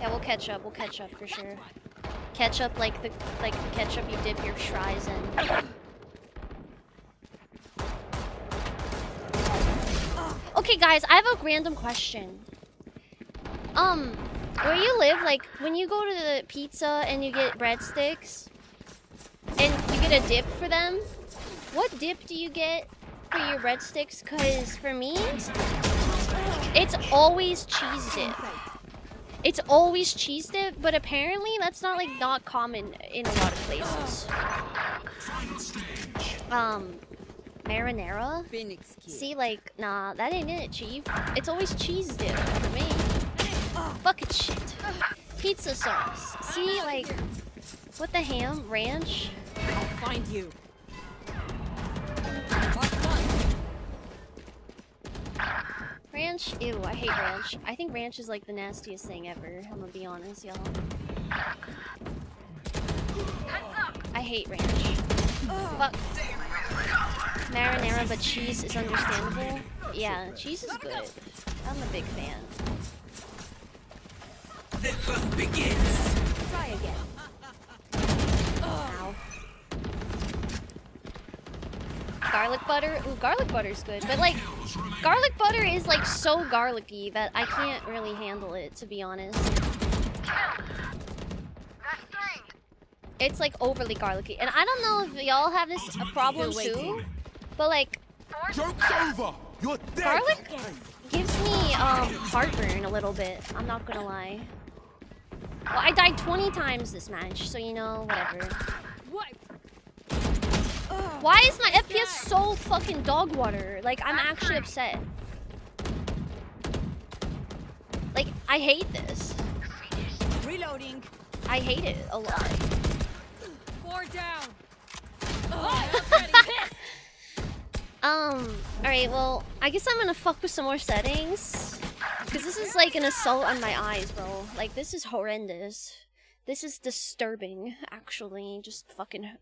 Yeah, we'll catch up. We'll catch up for sure. Catch up like the like the ketchup you dip your fries in. Okay, guys, I have a random question. Um, where you live, like, when you go to the pizza and you get breadsticks, and you get a dip for them, what dip do you get for your breadsticks? Cause for me, it's always cheese dip. It's always cheese dip, but apparently that's not like not common in a lot of places. Um. Marinara? Phoenix kid. See, like, nah, that ain't it, Chief. It's always cheese dip for me. Bucket shit. Pizza sauce. See, like, what the ham? Ranch? I'll find you. Ranch? Ew, I hate ranch. I think ranch is like the nastiest thing ever. I'm gonna be honest, y'all. I hate ranch. Oh. Fuck. Marinara, but cheese is understandable. Yeah, cheese is good. I'm a big fan. The hunt begins. Try again. Ow. Garlic butter. Ooh, garlic butter's good, but like, garlic butter is like so garlicky that I can't really handle it, to be honest. It's like overly garlicky, and I don't know if y'all have this a problem too. But like, over. You're dead. Garlic gives me um, heartburn a little bit. I'm not gonna lie. Well, I died twenty times this match, so you know, whatever. What? Why is my F P S so fucking dog water? Like, I'm actually upset. Like, I hate this. Reloading. I hate it a lot. Four down. Oh, Um, alright, well, I guess I'm gonna fuck with some more settings. Because this is like an assault on my eyes, bro. Like, this is horrendous. This is disturbing, actually. Just fucking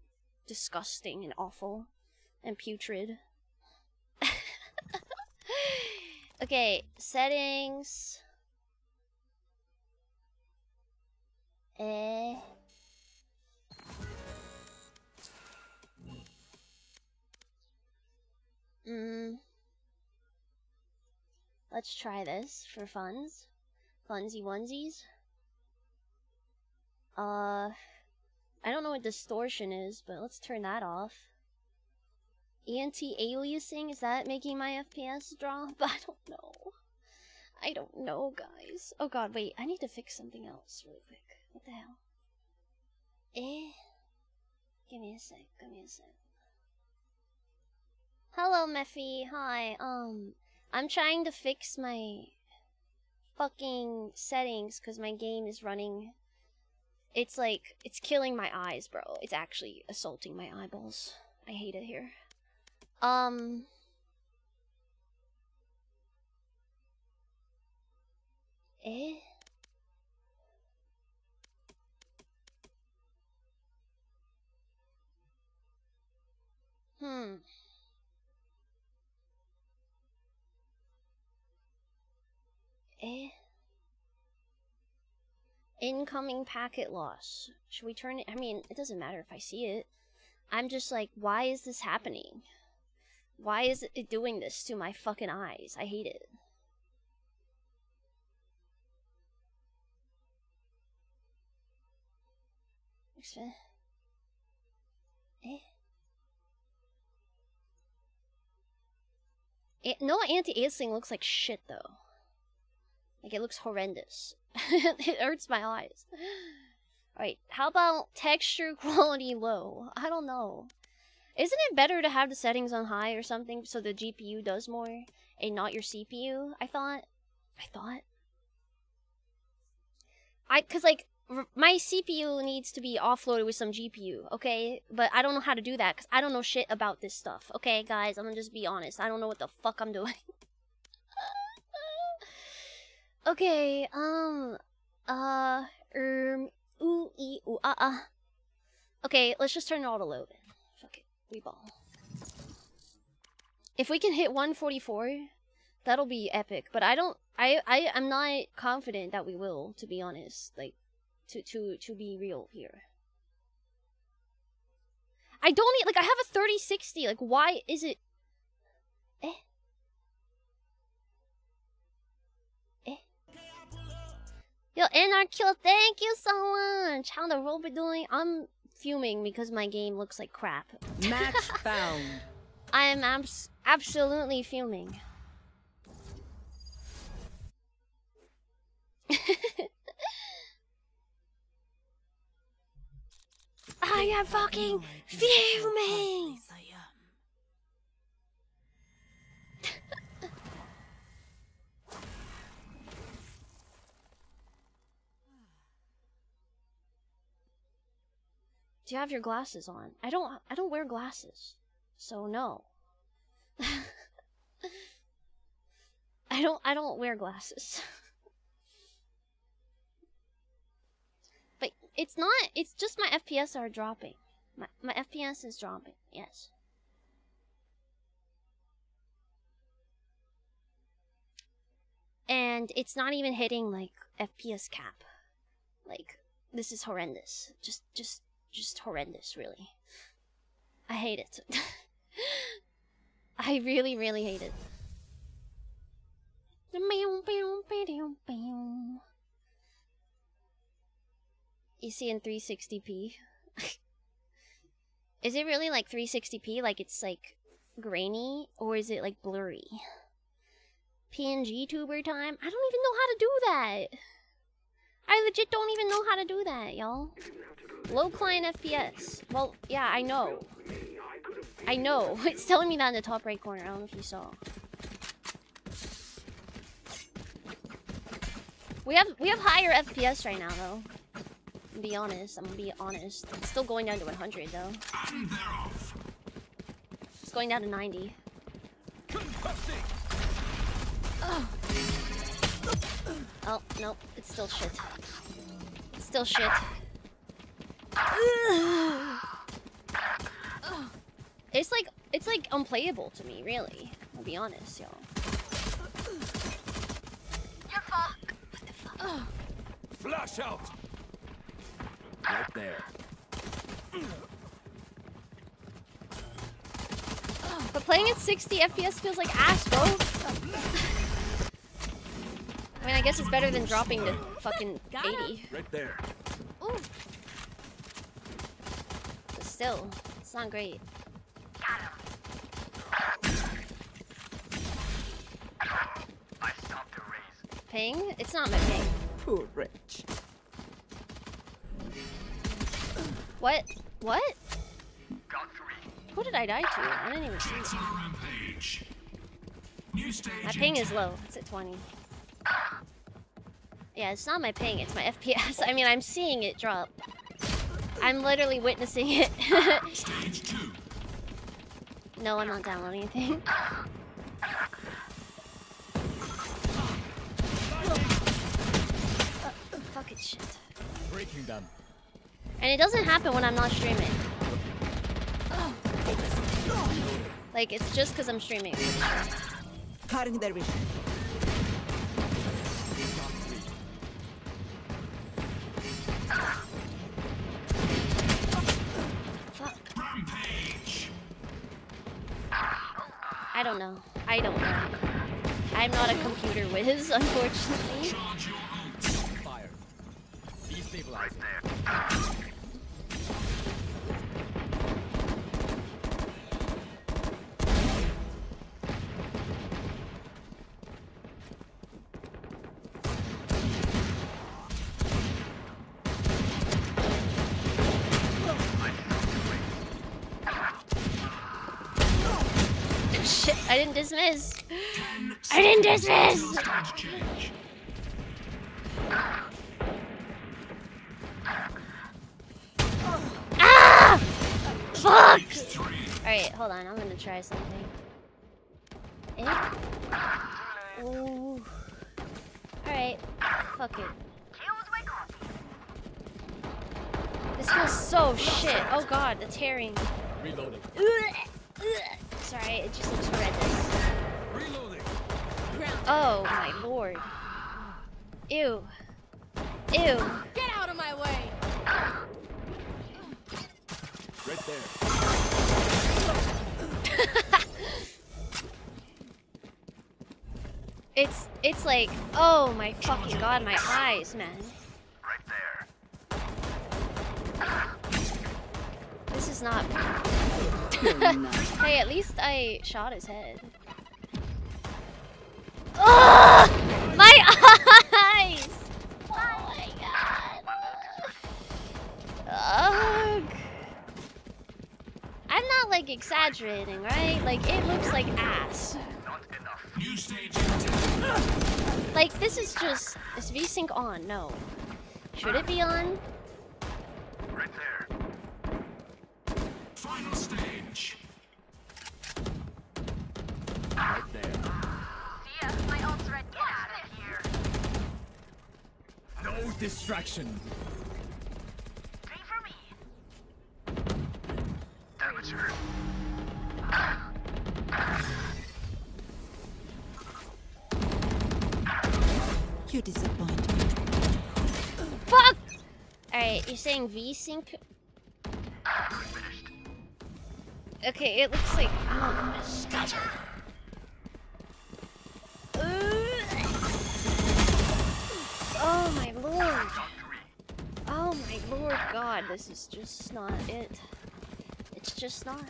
disgusting and awful. And putrid. Okay, settings. Eh... Mm. Let's try this for funs. Funsy onesies. Uh, I don't know what distortion is, but let's turn that off. Anti-aliasing, is that making my F P S drop? I don't know. I don't know, guys. Oh god, wait, I need to fix something else really quick. What the hell? Eh? Give me a sec, give me a sec. Hello, Meffy. Hi. Um, I'm trying to fix my fucking settings because my game is running. It's like, it's killing my eyes, bro. It's actually assaulting my eyeballs. I hate it here. Um. Eh? Hmm. Eh? Incoming packet loss. Should we turn it? I mean, it doesn't matter if I see it. I'm just like, why is this happening? Why is it doing this to my fucking eyes? I hate it. Eh? It, no anti-aliasing looks like shit, though. Like, it looks horrendous. It hurts my eyes. Alright, how about texture quality low? I don't know. Isn't it better to have the settings on high or something so the G P U does more and not your C P U? I thought. I thought. I, cause like, r my C P U needs to be offloaded with some G P U, okay? But I don't know how to do that, cause I don't know shit about this stuff. Okay, guys, I'm gonna just be honest. I don't know what the fuck I'm doing. Okay, um, uh, um, ooh, ee, ooh, ah, ah. Okay, let's just turn it all to load. Fuck it. We ball. If we can hit one forty-four, that'll be epic. But I don't. I I am not confident that we will. To be honest, like, to to to be real here. I don't need, like, I have a thirty sixty. Like, why is it? Eh. Eh. Yo, N R Q, thank you so much. How the roll we doing? I'm fuming because my game looks like crap. Match found. I am abs absolutely fuming. I am fucking fuming! Do you have your glasses on? I don't I don't wear glasses. So no. I don't I don't wear glasses. But it's not, it's just my F P S are dropping. My my F P S is dropping. Yes. And it's not even hitting like F P S cap. Like, this is horrendous. Just just just horrendous, really. I hate it. I really, really hate it. You see in three sixty p? Is it really like three sixty p? Like it's like grainy? Or is it like blurry? P N G tuber time? I don't even know how to do that! I legit don't even know how to do that, y'all. Low client F P S. Well, yeah, I know. I know. It's telling me that in the top right corner. I don't know if you saw. We have we have higher F P S right now though. To be honest, I'm gonna be honest. It's still going down to one hundred though. It's going down to ninety. Oh, oh no, it's still shit. It's still shit. It's like, it's like unplayable to me, really. I'll be honest, y'all. You're fuck. What the fuck? Ugh. Flash out. Right there. Ugh. But playing at sixty F P S feels like ass, bro. I mean, I guess it's better than dropping to fucking eighty. Right there. Ooh. But still, it's not great. Ping? It's not my ping. Poor wretch. What? What? Who did I die to? I didn't even see it. My ping is low. It's at twenty. Yeah, it's not my ping. It's my F P S. I mean, I'm seeing it drop. I'm literally witnessing it. Stage two. No, I'm not downloading anything. Fucking shit. Breaking them. And it doesn't happen when I'm not streaming. Oh. Like, it's just because I'm streaming. Cutting their vision. Fuck. Rampage. I don't know. I don't know. I'm not a computer whiz, unfortunately. Right there. Shit, I didn't dismiss. I didn't dismiss. Fuck! Alright, hold on, I'm gonna try something. Eh? Ooh. Alright, fuck it. This feels so shit. Oh god, the tearing. Reloading. Sorry, it just looks horrendous. Reloading. Oh my lord. Ew. Ew. Get out of my way. Right there. It's it's like, oh my fucking god, my eyes, man. Right there. This is not. Hey, at least I shot his head. Oh, my eyes! Oh my god! Ugh. I'm not like exaggerating, right? Like it looks like ass. Like this is just, is V-Sync on? No. Should it be on? Right there. Final stage. Right there. Yeah, my ult's red. Get out of here. No distraction. Pay for me. Damager. You disappoint me. Fuck! Alright, you're saying V-Sync? Okay, it looks like... Oh, scatter! Oh my lord! Oh my lord god, this is just not it. It's just not.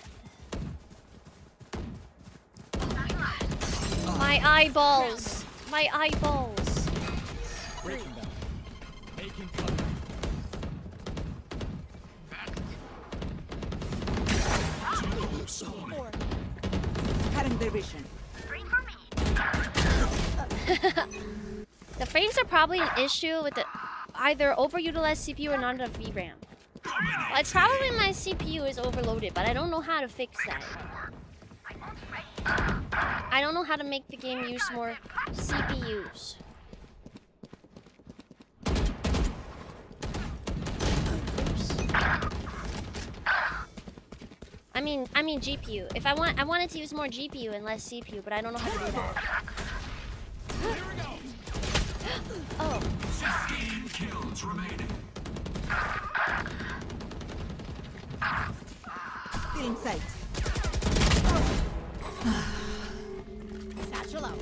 Oh my god. My eyeballs! My eyeballs! Breaking down. Making cover. Having the vision. Frame for me. The frames are probably an issue with the either overutilized C P U or not enough V RAM. Well, it's probably my C P U is overloaded, but I don't know how to fix that. I don't know how to make the game use more C P Us. I mean, I mean G P U. If I want, I wanted to use more G P U and less C P U, but I don't know how to do that. Here we go. Oh. fifteen kills remaining. Get in sight. Satchel out.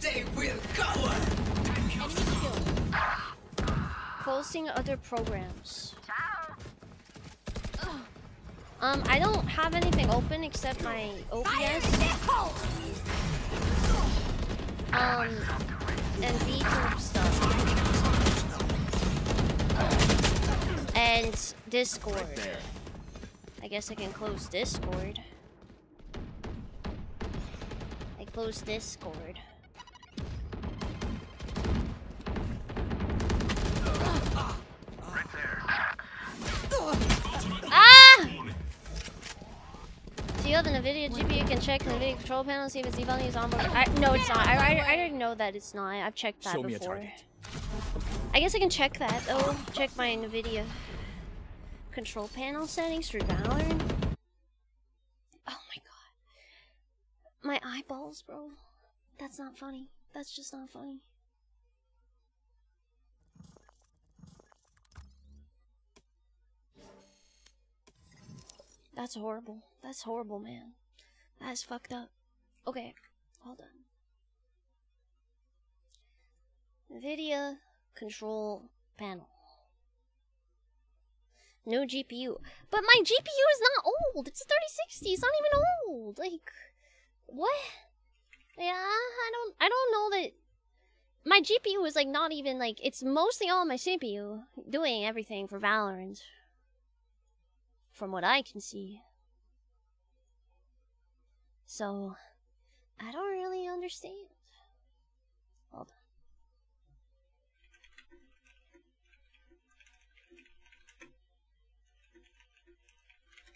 They will cover. Enemy killed. Closing other programs. Um, I don't have anything open except my O B S, um, and VTube stuff, and Discord. I guess I can close Discord. I close Discord. Do you have an NVIDIA G P U? You can check the NVIDIA control panel and see if its debugging is on board. I, no, it's not. I, I, I didn't know that it's not. I've checked that before. I guess I can check that though. Check my NVIDIA control panel settings for Valorant. Oh my god. My eyeballs, bro. That's not funny. That's just not funny. That's horrible. That's horrible, man. That's fucked up. Okay, hold on. NVIDIA control panel. No G P U. But my G P U is not old! It's a thirty sixty, it's not even old! Like, what? Yeah, I don't I don't know that. My G P U is like not even like, it's mostly all my C P U doing everything for Valorant. From what I can see. So, I don't really understand. Hold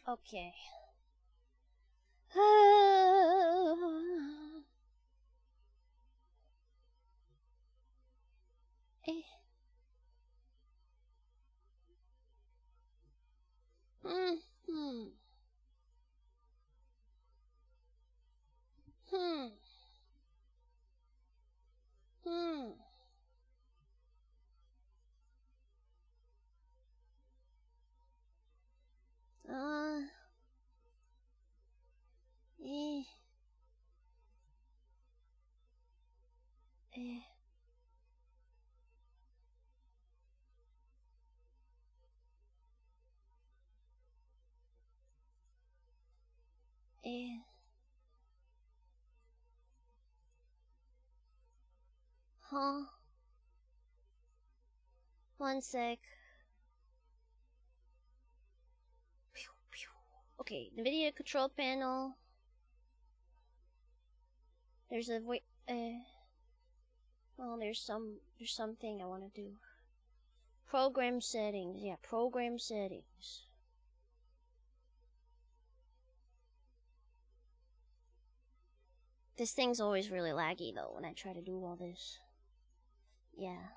on. Okay. Uh, eh. there. Huh? One sec. Okay, NVIDIA control panel. There's a wait. Uh, well, there's some. There's something I want to do. Program settings. Yeah, program settings. This thing's always really laggy though when I try to do all this. Yeah.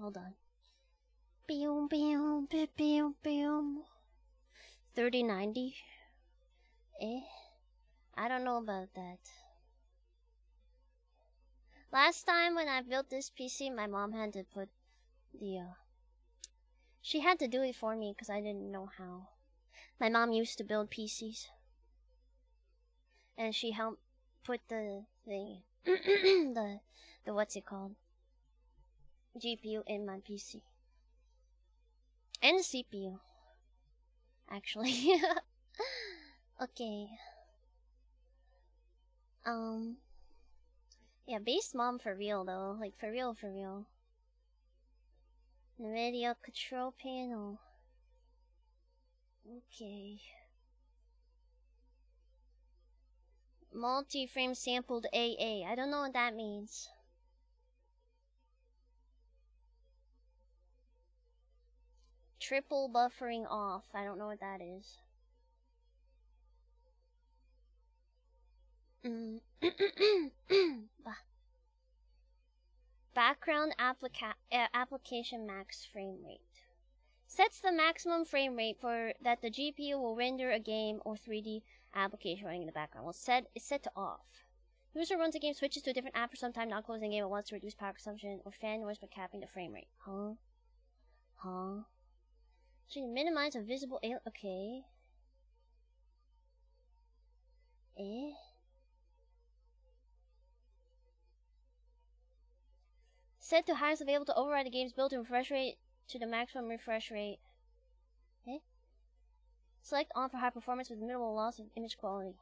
Hold on. Boom, boom, boom, boom. thirty ninety? Eh? I don't know about that. Last time when I built this P C, my mom had to put the, uh... she had to do it for me because I didn't know how. My mom used to build P Cs. And she helped put the thing, the, the what's it called? G P U in my P C. And the C P U. Actually. Okay. Um. Yeah, base mom for real though. Like for real, for real. NVIDIA control panel. Okay. Multi-frame sampled A A. I don't know what that means. Triple buffering off. I don't know what that is. Mm. Background applica uh, application max frame rate. Sets the maximum frame rate for that the G P U will render a game or three D application running in the background. Well, set is set to off. User runs a game, switches to a different app for some time, not closing the game at once to reduce power consumption or fan noise by capping the frame rate. Huh? Huh? So you minimize a visible alien. Okay. Eh? Set to highest available to override the game's built-in refresh rate to the maximum refresh rate. Eh? Select on for high performance with minimal loss of image quality.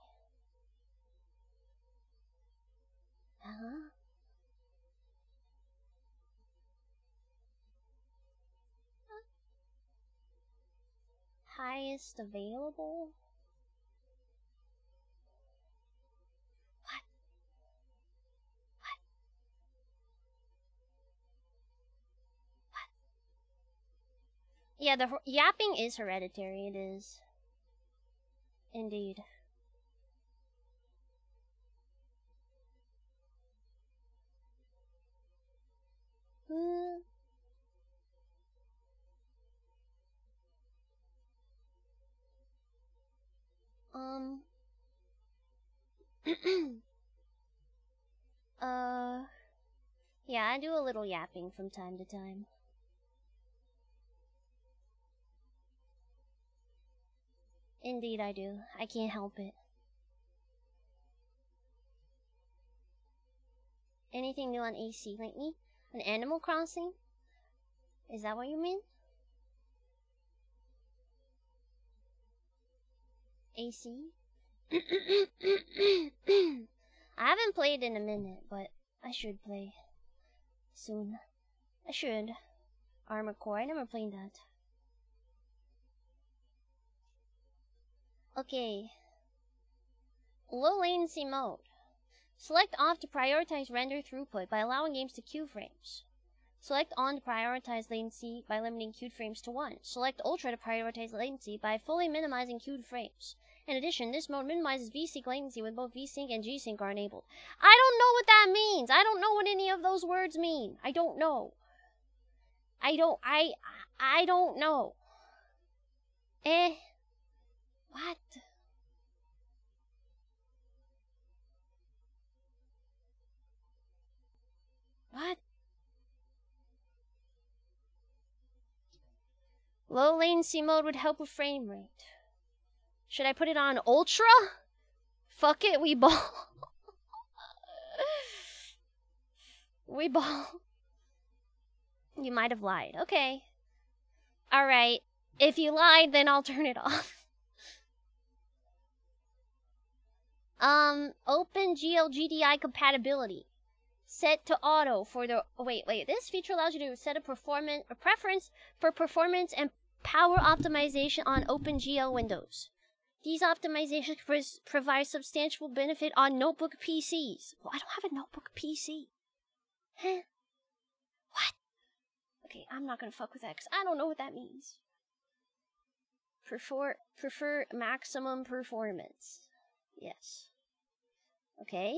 Uh-huh. Highest available? What? What? What? Yeah, the yapping is hereditary, it is. Indeed. Hmm. Um. uh. Yeah, I do a little yapping from time to time. Indeed, I do. I can't help it. Anything new on A C lately? An Animal Crossing? Is that what you mean? A C? I haven't played in a minute, but I should play soon. I should. Armor Core, I never played that. Okay. Low latency mode. Select off to prioritize render throughput by allowing games to queue frames. Select on to prioritize latency by limiting queued frames to one. Select ultra to prioritize latency by fully minimizing queued frames. In addition, this mode minimizes VSync latency when both VSync and G sync are enabled. I don't know what that means. I don't know what any of those words mean. I don't know. I don't. I. I don't know. Eh. What? What? Low latency mode would help with frame rate. Should I put it on ultra? Fuck it, we ball. We ball. You might have lied. Okay. Alright. If you lied, then I'll turn it off. Um, open G L G D I compatibility. Set to auto for the... Oh, wait, wait. This feature allows you to set a, performance, a preference for performance and power optimization on OpenGL windows. These optimizations pr provide substantial benefit on notebook P Cs. Well, I don't have a notebook P C. Huh? What? Okay, I'm not gonna fuck with that because I don't know what that means. Prefer, prefer maximum performance. Yes. Okay.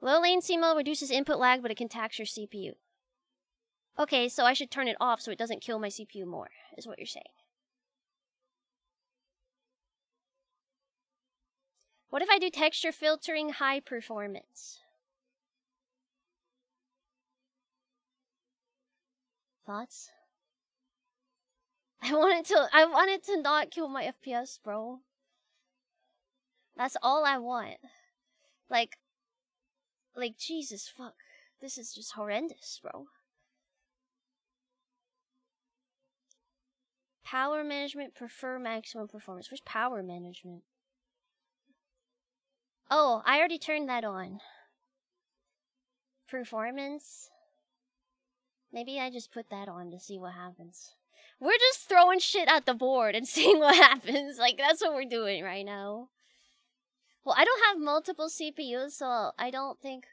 Low latency mode reduces input lag, but it can tax your C P U. Okay, so I should turn it off so it doesn't kill my C P U more, is what you're saying. What if I do texture filtering high performance? Thoughts? I wanted to I wanted to not kill my F P S, bro. That's all I want. Like like Jesus fuck. This is just horrendous, bro. Power management, prefer maximum performance. Where's power management? Oh, I already turned that on. Performance. Maybe I just put that on to see what happens. We're just throwing shit at the board and seeing what happens. Like, that's what we're doing right now. Well, I don't have multiple C P Us, so I don't think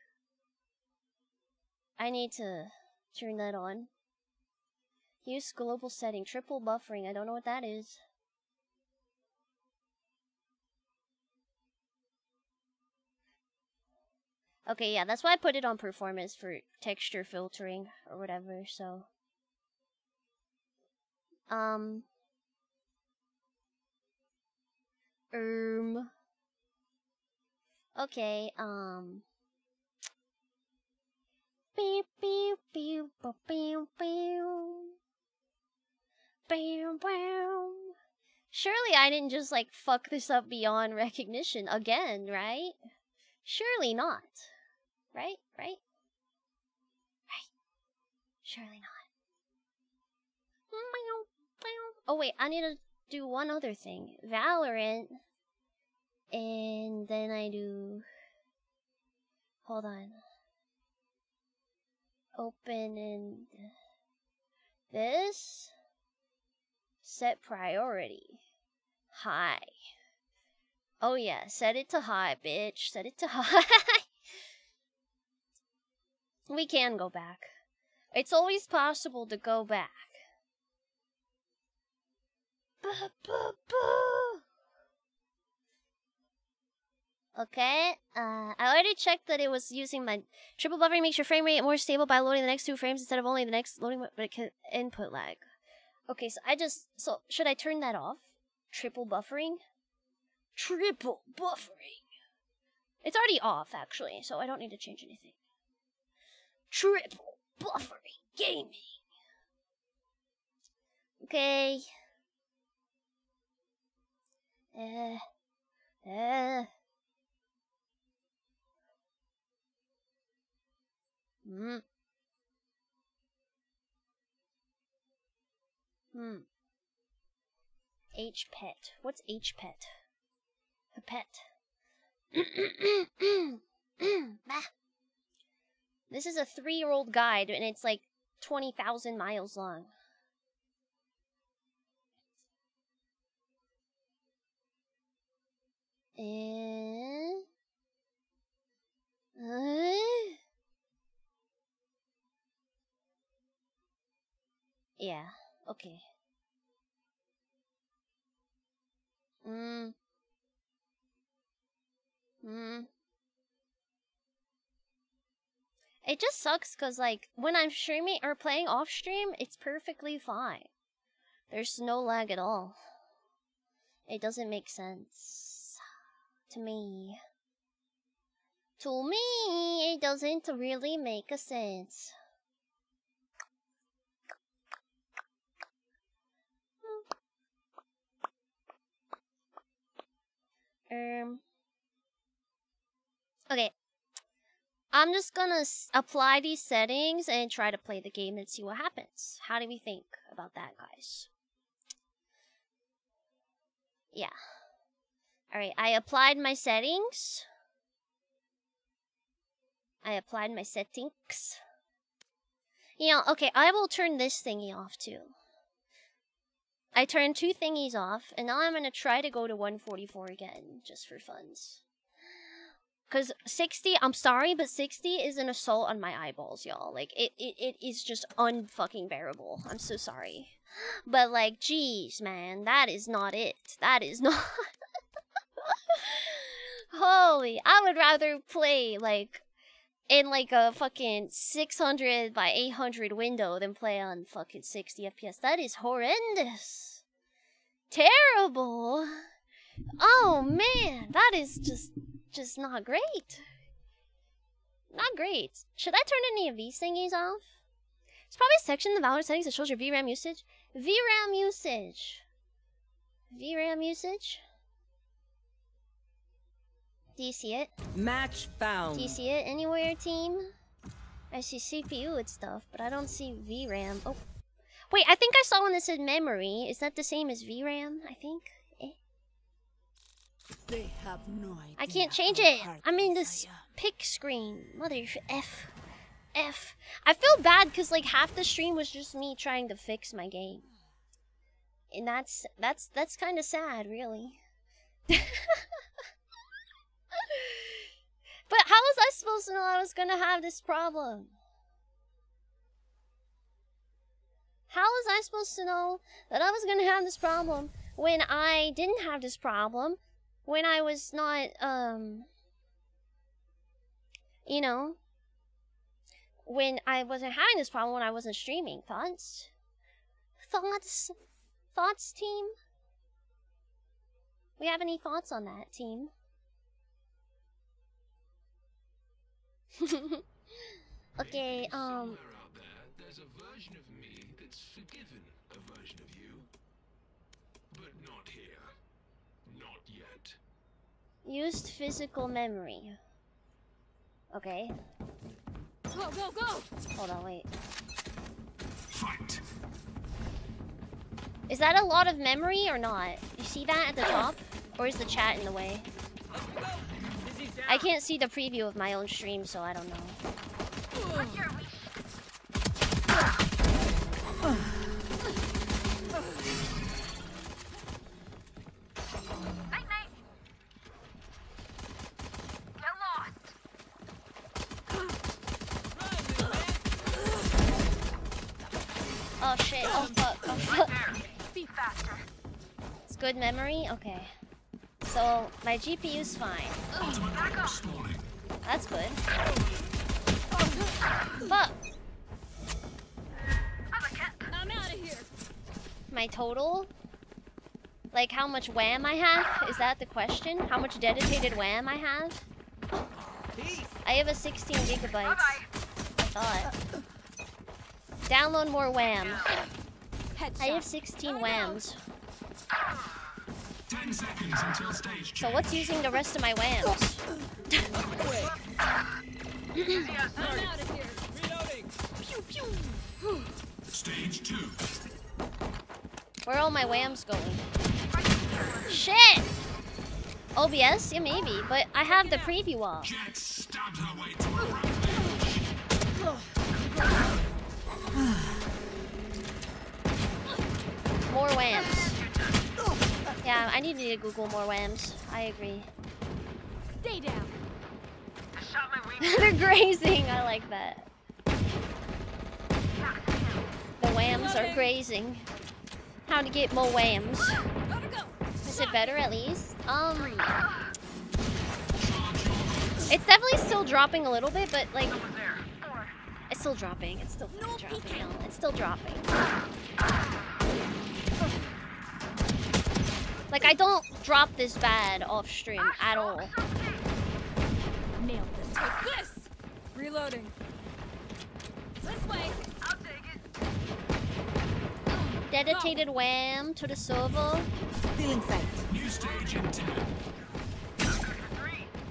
I need to turn that on. Use global setting. Triple buffering. I don't know what that is. Okay, yeah, that's why I put it on performance for texture filtering or whatever, so... Um. Um. Okay. Um. Beep beep beep beep beep. Surely I didn't just like fuck this up beyond recognition again, right? Surely not. Right? Right? Right. Surely not. Oh wait, I need to do one other thing. Valorant. And then I do... Hold on. Open and... This? Set priority. High. Oh yeah, set it to high, bitch. Set it to high. We can go back. It's always possible to go back. Okay, uh, I already checked that it was using my triple buffering makes your frame rate more stable by loading the next two frames instead of only the next loading, but it can input lag. Okay, so I just, so should I turn that off? Triple buffering? Triple buffering! It's already off, actually, so I don't need to change anything. Triple buffering gaming! Okay. Uh, uh. Hmm. Hmm. H pet. What's H pet? A pet. This is a three-year-old guide, and it's like twenty thousand miles long. And... Uh... Yeah, okay. Mm. Mm. It just sucks because, like, when I'm streaming or playing off stream, it's perfectly fine. There's no lag at all. It doesn't make sense. To me. To me, it doesn't really make a sense. Um. Okay. I'm just gonna s apply these settings and try to play the game and see what happens. How do we think about that, guys? Yeah. Alright, I applied my settings. I applied my settings. You know, okay, I will turn this thingy off too. I turned two thingies off, and now I'm gonna try to go to one forty-four again, just for funs. Cause sixty, I'm sorry, but sixty is an assault on my eyeballs, y'all. Like, it, it, it is just unfucking bearable. I'm so sorry. But like, geez, man, that is not it. That is not... Holy, I would rather play, like, in like a fucking six hundred by eight hundred window than play on fucking sixty F P S. That is horrendous. Terrible. Oh man, that is just just not great. Not great. Should I turn any of these thingies off? It's probably a section in the Valorant settings that shows your V RAM usage. V RAM usage. V RAM usage. Do you see it? Match found. Do you see it anywhere, team? I see C P U and stuff, but I don't see V RAM. Oh. Wait, I think I saw one that said memory. Is that the same as V RAM? I think. Eh? They have no idea. I can't change it. I'm in this pick screen. Mother F. F. I feel bad because like half the stream was just me trying to fix my game. And that's that's that's kind of sad, really. But how was I supposed to know I was gonna have this problem? How was I supposed to know that I was gonna have this problem when I didn't have this problem? When I was not, um... you know? When I wasn't having this problem when I wasn't streaming. Thoughts? Thoughts? Thoughts, team? We have any thoughts on that, team? Okay, um there's a version of me that's forgiven a version of you. But not here. Not yet. Used physical memory. Okay. Go, go, go! Hold on, wait. Fight. Is that a lot of memory or not? You see that at the top? Or is the chat in the way? I can't see the preview of my own stream, so I don't know. Night, night. They're lost. Oh shit! Oh fuck! Oh fuck! Be faster. It's good memory. Okay. So, my G P U's fine. That's good. Fuck! I'm out of here. My total? Like, how much wham I have? Is that the question? How much dedicated wham I have? I have a sixteen gigabytes. I thought. Download more wham. I have sixteen whams. ten seconds until stage change. So what's using the rest of my whams? I'm out of here. Reloading. Pew, pew. Stage two. Where are all my whams going? Shit! O B S? Yeah, maybe, but I have the preview off. Jack stabbed her way to a rampage. More whams. Yeah, I need to Google more whams. I agree. Stay down. I shot my They're grazing. I like that. The whams are grazing. How to get more whams? Is it better at least? Um, it's definitely still dropping a little bit, but like, it's still dropping. It's still dropping. No, it's still dropping. Like, I don't drop this bad off stream at all. Nailed it. Take this! Reloading. This way. I'll take it. Dedicated wham to the server. Feeling sight. New stage in ten.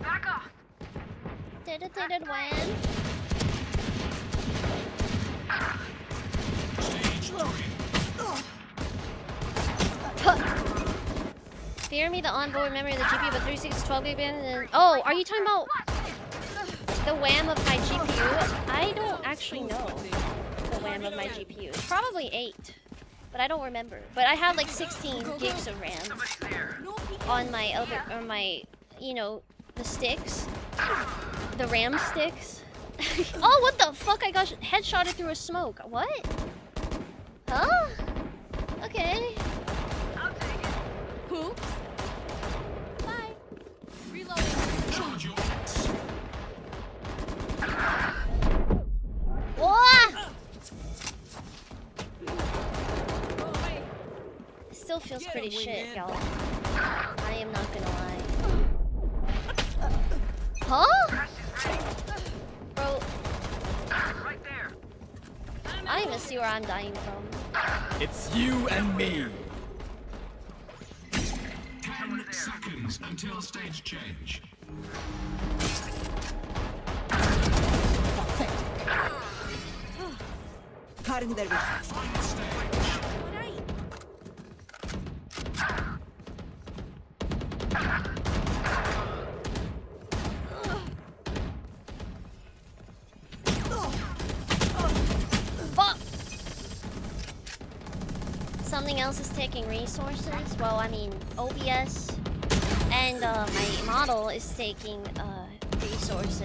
Back off. Da irritated when? Fear me the onboard memory of the G P U, but thirty-six, twelve gig band. Oh, are you talking about the wham of my G P U? I don't actually know the wham of my G P U. It's probably eight, but I don't remember. But I have like sixteen gigs of RAM on my other, or my, you know, the sticks, the RAM sticks. Oh, what the fuck! I got headshotted through a smoke. What? Huh? Okay. I'll take it. Who? Bye. Reloading. Charge yours. Oh! It still feels Get pretty shit, y'all. I am not gonna lie. Huh? Bro. Right there. I don't even see where I'm dying from. It's you and me. Ten seconds until stage change. Cutting the Something else is taking resources. Well, I mean, O B S and uh, my model is taking uh, resources.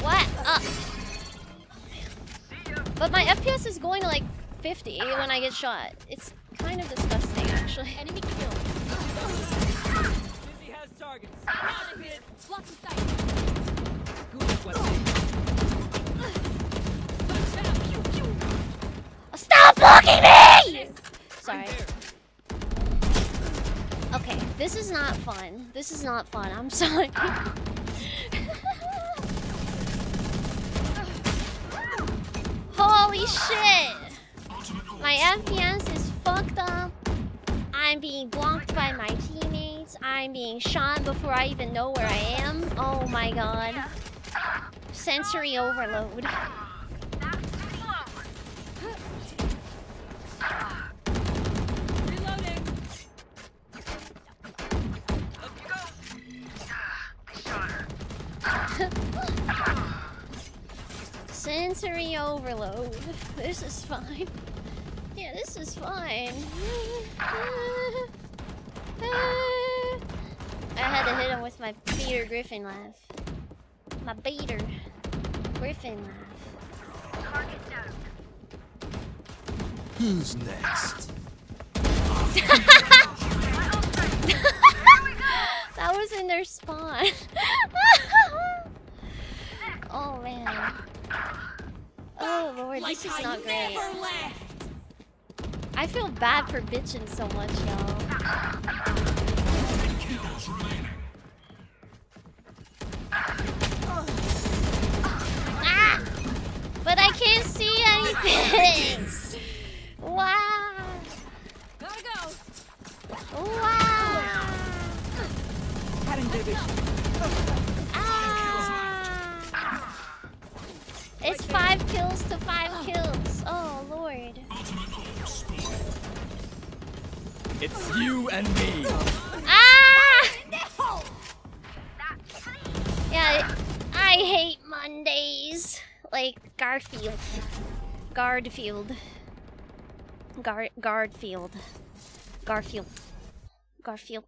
What up? But my F P S is going to like fifty when I get shot. It's kind of disgusting, actually. Enemy kill. Busy has targets. Out of here. Lots of sight. Stop blocking me! Sorry. Okay, this is not fun. This is not fun. I'm sorry. Holy shit! My F P S is fucked up. I'm being blocked by my teammates. I'm being shot before I even know where I am. Oh my god. Sensory overload. Sensory overload. This is fine. Yeah, this is fine. I had to hit him with my beater griffin laugh. My beater griffin laugh. Target down. Who's next? That was in their spawn. Oh man. Oh lord, this is not great. I feel bad for bitching so much, y'all. Ah! But I can't see anything! Wow! Gotta go! Wow! It's five kills to five kills. Oh lord. It's you and me. Ah! Yeah, I hate Mondays. Like Garfield. Guardfield. Gar Guardfield. Garfield. Garfield.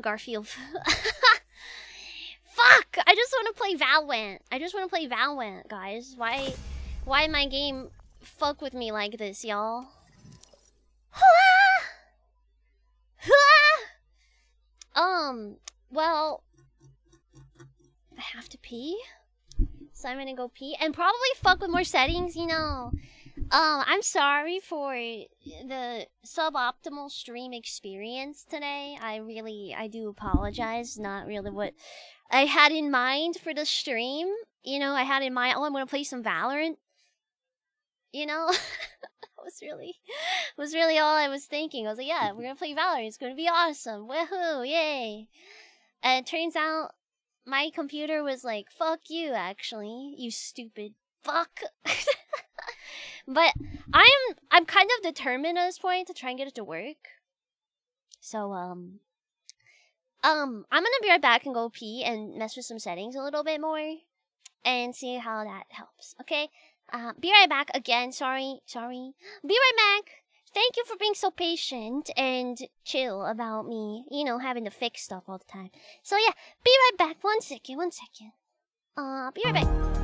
Garfield. Fuck! I just want to play Valorant. I just want to play Valorant, guys. Why, why my game fuck with me like this, y'all? Um. Well, I have to pee, so I'm gonna go pee and probably fuck with more settings, you know. Um. I'm sorry for the suboptimal stream experience today. I really, I do apologize. Not really what I had in mind for the stream, you know, I had in mind, oh, I'm gonna play some Valorant, you know, that was really, was really all I was thinking. I was like, yeah, we're gonna play Valorant, it's gonna be awesome, woohoo, yay, and it turns out My computer was like, fuck you, actually, you stupid fuck. But I'm I'm kind of determined at this point to try and get it to work. So, um... Um, I'm gonna be right back and go pee and mess with some settings a little bit more. And see how that helps, okay? Uh, be right back again, sorry, sorry. Be right back! Thank you for being so patient and chill about me, you know, having to fix stuff all the time. So yeah, be right back, one second, one second. Uh, be right back.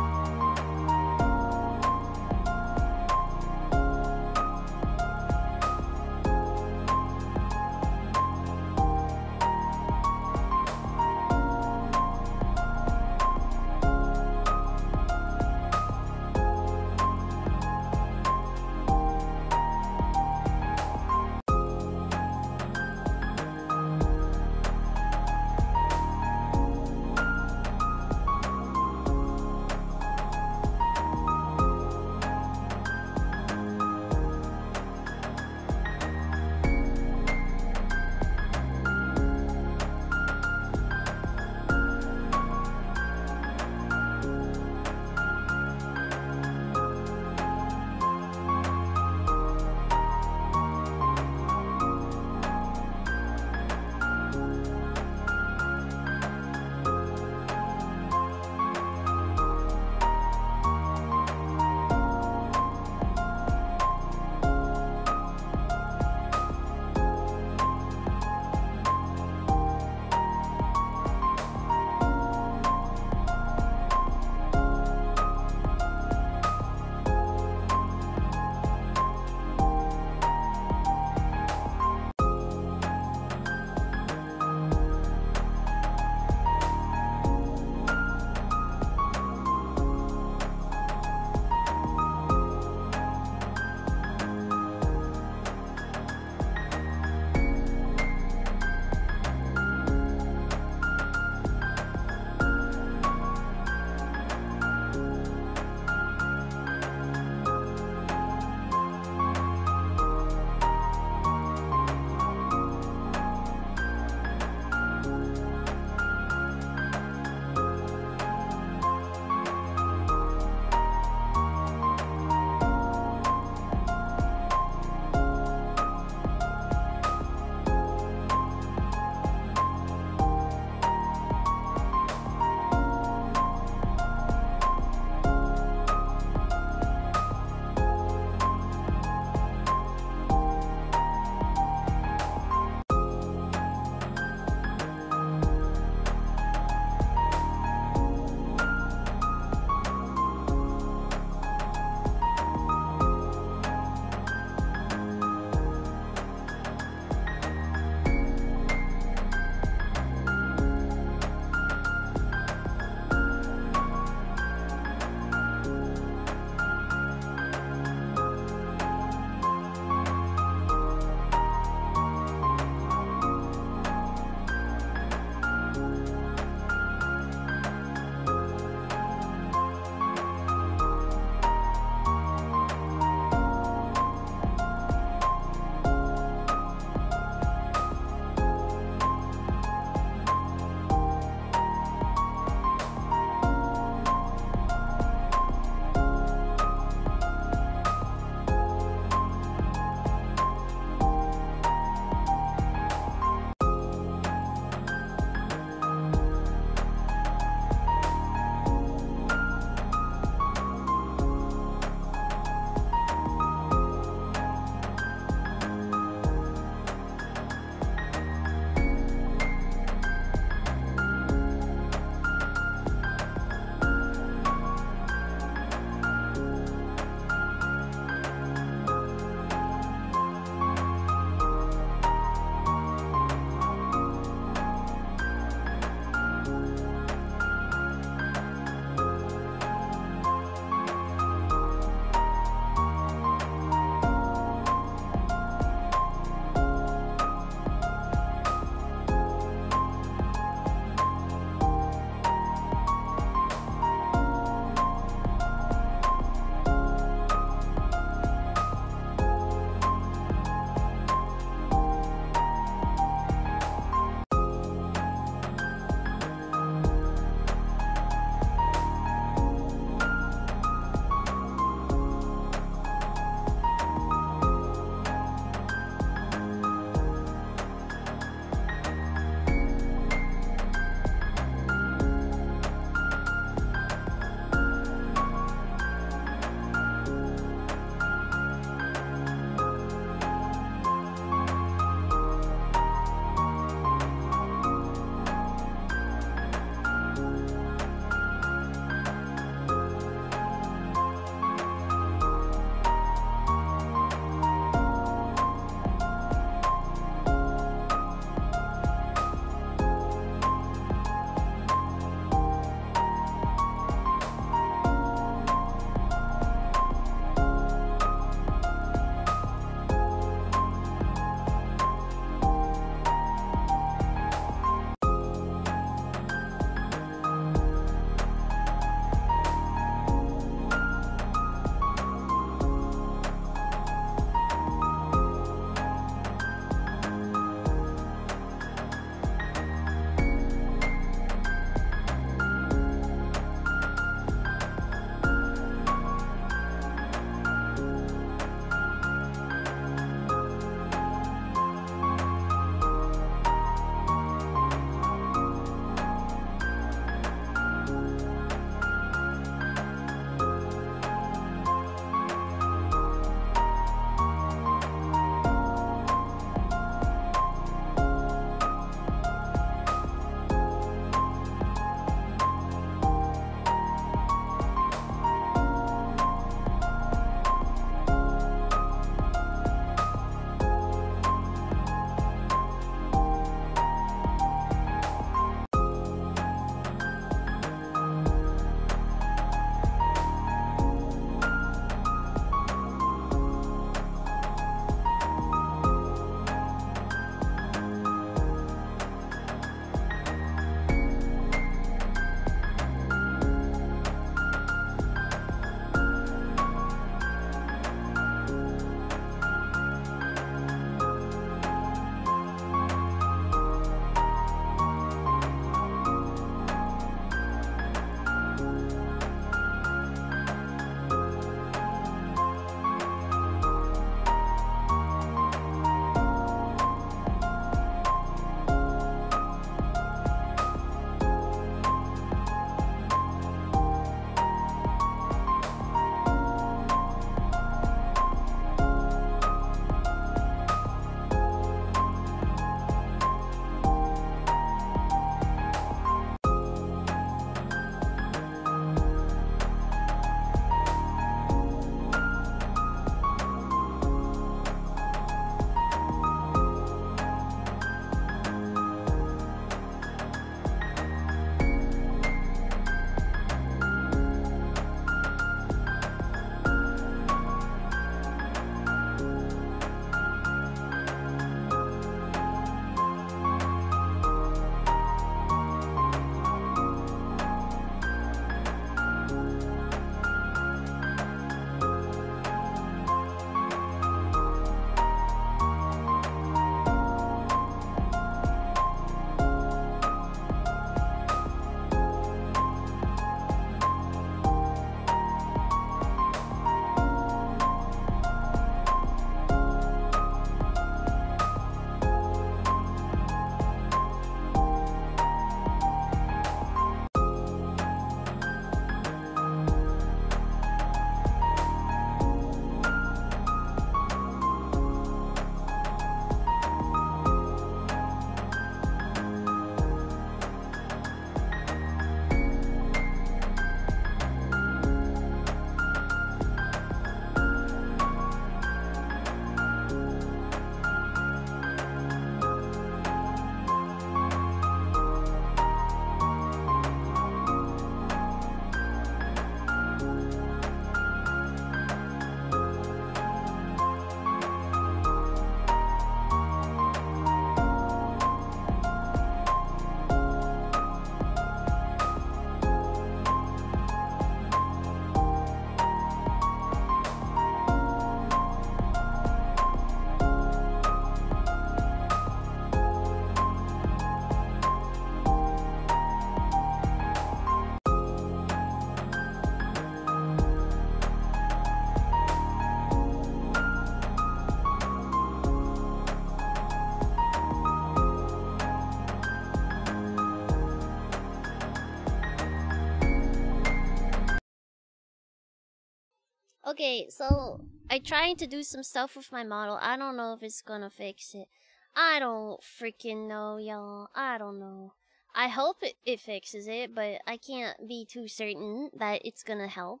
Okay, so I trying to do some stuff with my model. I don't know if it's gonna fix it. I don't freaking know, y'all. I don't know. I hope it, it fixes it, but I can't be too certain that it's gonna help.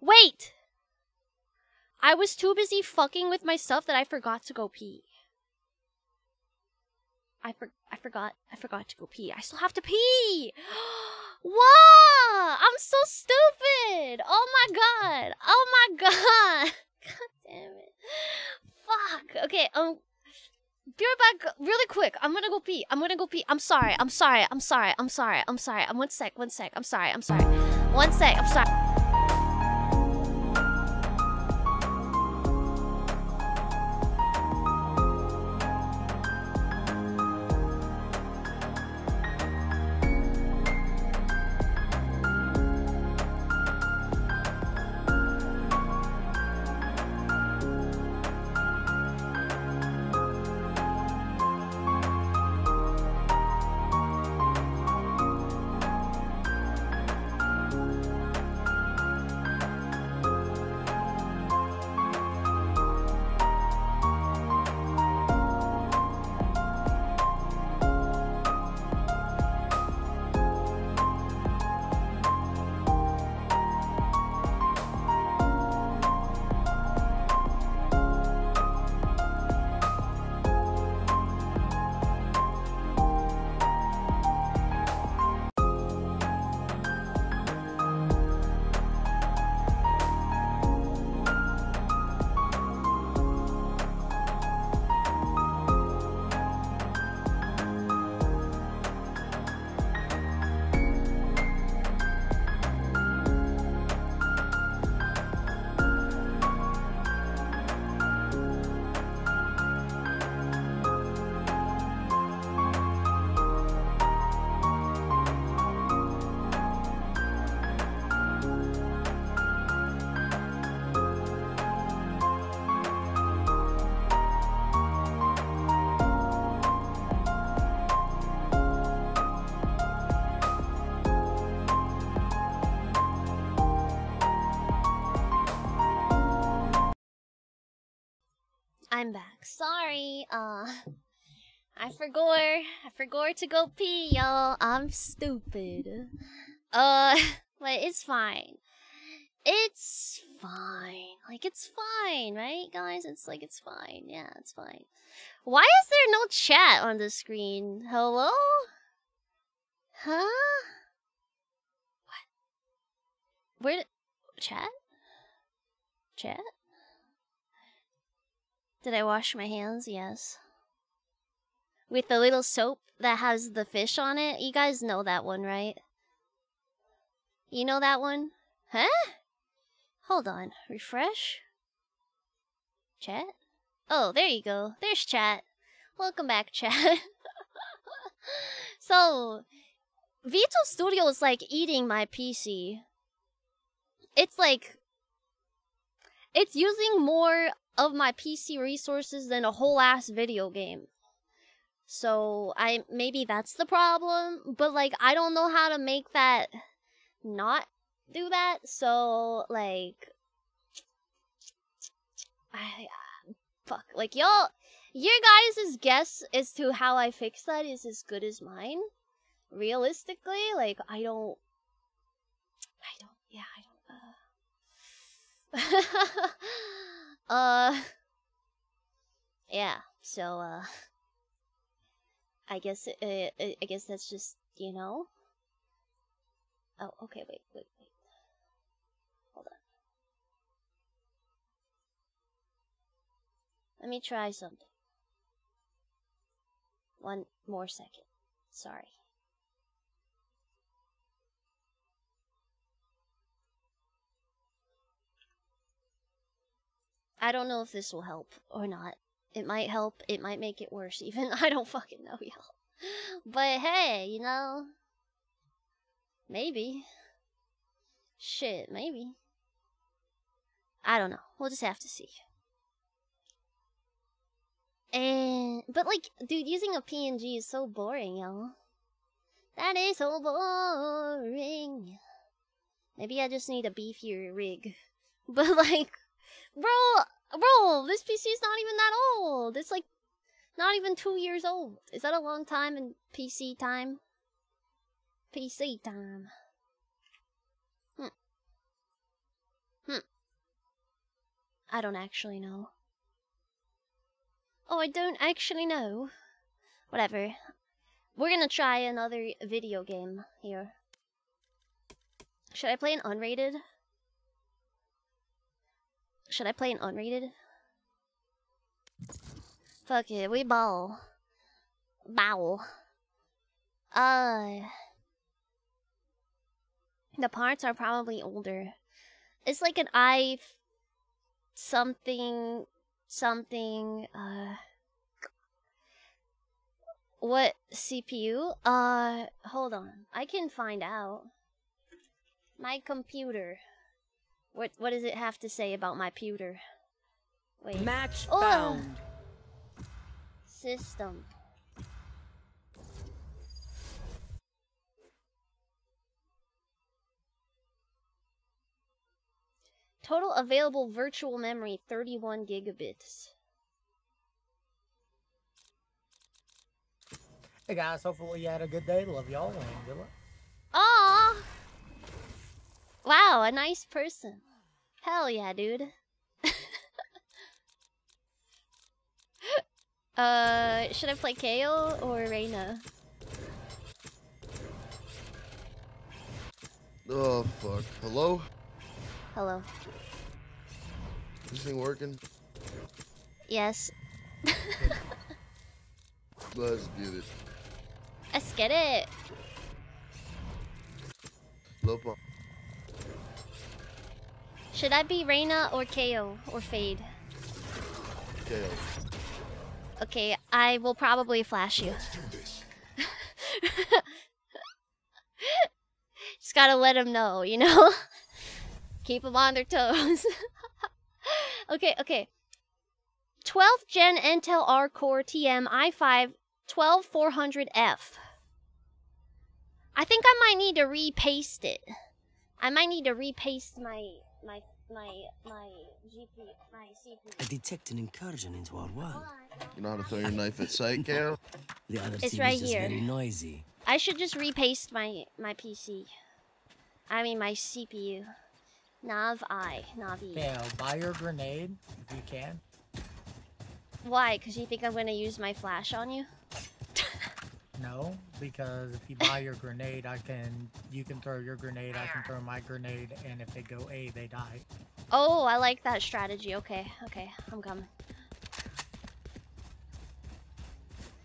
Wait! I was too busy fucking with my stuff that I forgot to go pee. I, for I forgot. I forgot to go pee. I still have to pee! Wow! I'm so stupid! Oh my god! Oh my god! God damn it. Fuck! Okay, um... be right back really quick. I'm gonna go pee. I'm gonna go pee. I'm sorry. I'm sorry. I'm sorry. I'm sorry. I'm sorry. I'm one sec. One sec. I'm sorry. I'm sorry. One sec. I'm sorry. I'm back. Sorry, uh, I forgot, I forgot to go pee, y'all. I'm stupid. Uh, but it's fine. It's fine. Like, it's fine, right, guys? It's like, it's fine. Yeah, it's fine. Why is there no chat on the screen? Hello? Huh? What? Where did... Chat? Chat? Did I wash my hands? Yes. With the little soap that has the fish on it? You guys know that one, right? You know that one? Huh? Hold on. Refresh? Chat? Oh, there you go. There's chat. Welcome back, chat. So, VTube Studio is like eating my P C. It's like... It's using more... of my P C resources than a whole ass video game. So, I maybe that's the problem, but like I don't know how to make that not do that. So, like I uh, fuck, like y'all your guys' guess as to how I fix that is as good as mine. Realistically, like I don't I don't yeah, I don't uh Uh, yeah, so, uh, I guess, it, it, it, I guess that's just, you know, oh, okay, wait, wait, wait, hold on, let me try something, one more second, sorry. I don't know if this will help or not. It might help. It might make it worse even. I don't fucking know, y'all. But hey, you know... Maybe. Shit, maybe. I don't know. We'll just have to see. And... But like, dude, using a P N G is so boring, y'all. That is so boring. Maybe I just need a beefier rig. But like, bro, bro, this P C is not even that old. It's like not even two years old. Is that a long time in P C time? P C time. Hmm. Hmm. I don't actually know. Oh, I don't actually know. Whatever. We're gonna try another video game here. Should I play an unrated? Should I play an unrated? Fuck it, we ball. Bow. Uh... The parts are probably older. It's like an I... Something... Something... Uh... What C P U? Uh... Hold on. I can find out. My computer. What what does it have to say about my pewter? Wait. Match oh! found. System. Total available virtual memory thirty-one gigabits. Hey guys, hopefully you had a good day. Love y'all and good luck. Aww. Wow, a nice person. Hell yeah, dude. uh, should I play Kayle or Reyna? Oh, fuck. Hello? Hello. Is this thing working? Yes. Let's get it. Let's get it. Lopo. Should I be Reyna or K O or Fade? K O. Okay, I will probably flash you. Let's do this. Just gotta let them know, you know? Keep them on their toes. Okay, okay. twelfth Gen Intel R Core T M i five twelve four hundred F. I think I might need to repaste it. I might need to repaste my... My, my, my G P, my C P U. I detect an incursion into our world. You know how to throw your knife at sight, Kale? The other it's right here. Very noisy. I should just repaste my, my P C. I mean, my C P U. Nav I, Navi. Kale, buy your grenade if you can. Why? Because you think I'm going to use my flash on you? No, because if you buy your grenade, I can, you can throw your grenade, I can throw my grenade, and if they go A, they die. Oh, I like that strategy. Okay, okay, I'm coming.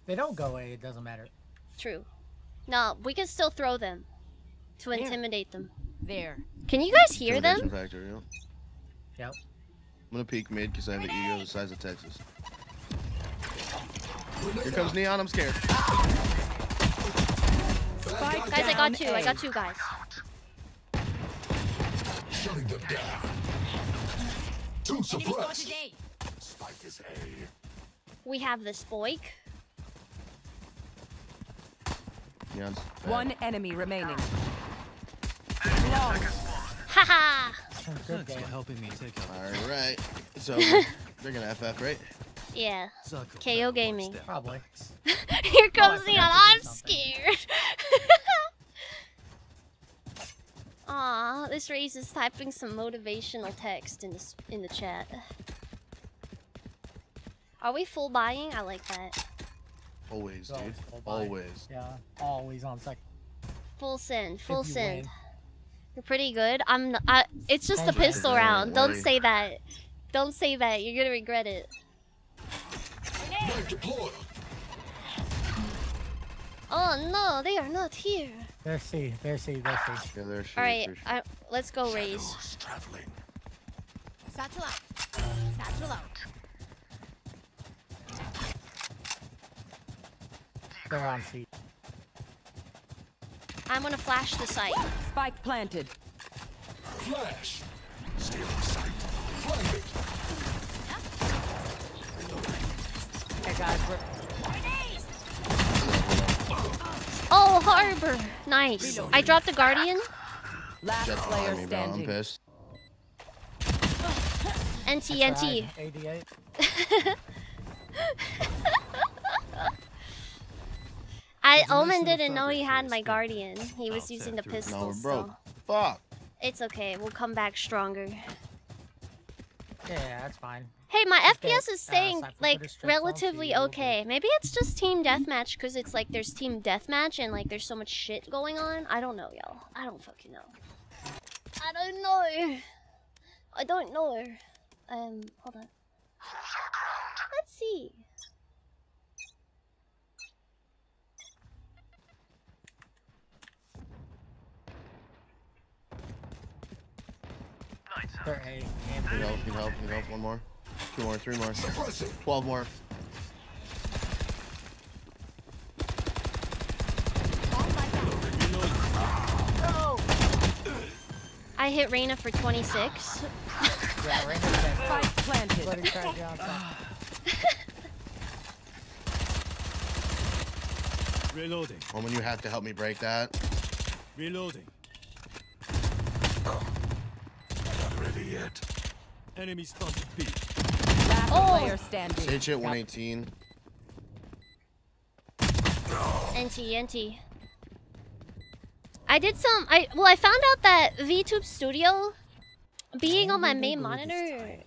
They don't go A, it doesn't matter. True. No, we can still throw them to there. Intimidate them. There. Can you guys hear them? Factor, you know? Yep. I'm gonna peek mid because I have an ego the size of Texas. Here comes Neon, I'm scared. Guys, I got two. A. I got two guys. Shutting them down. Two suppressed. Spike is A. We have the spike. Yeah, one enemy remaining. Haha. Thanks for helping me take up. All right. So they're gonna F F, right? Yeah. K O Gaming. Probably. Here comes Neon. Oh, I'm scared. Aw, this Raze is typing some motivational text in the, in the chat. Are we full buying? I like that. Always, dude. Always. Always. Yeah, always on second. Full send. Full you send. Win. You're pretty good. I'm. Not, I, it's just the pistol round. Don't say that. Don't say that. You're gonna regret it. Oh no, they are not here. They're C, they're C, they're C. Yeah, they're C. Alright, uh, let's go Raze. Satchel out. Satchel out. They're on C. I'm gonna flash the site. Spike planted. Flash. Steal the site. Flank it. Guys, oh, Harbor! Nice. I dropped a Guardian. Last Just player me, standing. Bro. I'm pissed. N T, N T. eighty-eight. I Omen didn't know he had my Guardian. He was using the pistol. No, we're broke. Fuck. It's okay. We'll come back stronger. Yeah, that's fine. Hey, my F P S is staying like relatively okay. Maybe it's just team deathmatch because it's like there's team deathmatch and like there's so much shit going on. I don't know, y'all. I don't fucking know. I don't know. I don't know. Um, hold on. Let's see. They're eight. Need help, need help, need help. One more. Two more, three more. Twelve more. I hit Reyna for twenty-six. Yeah, Reyna's dead. Planted. Let her try down. Reloading. Omen, you have to help me break that. Reloading. Not ready yet. Enemy spotted B. Last oh. player standing. H at one eighteen. N T, N T. I did some, I well, I found out that VTube Studio being on my main monitor,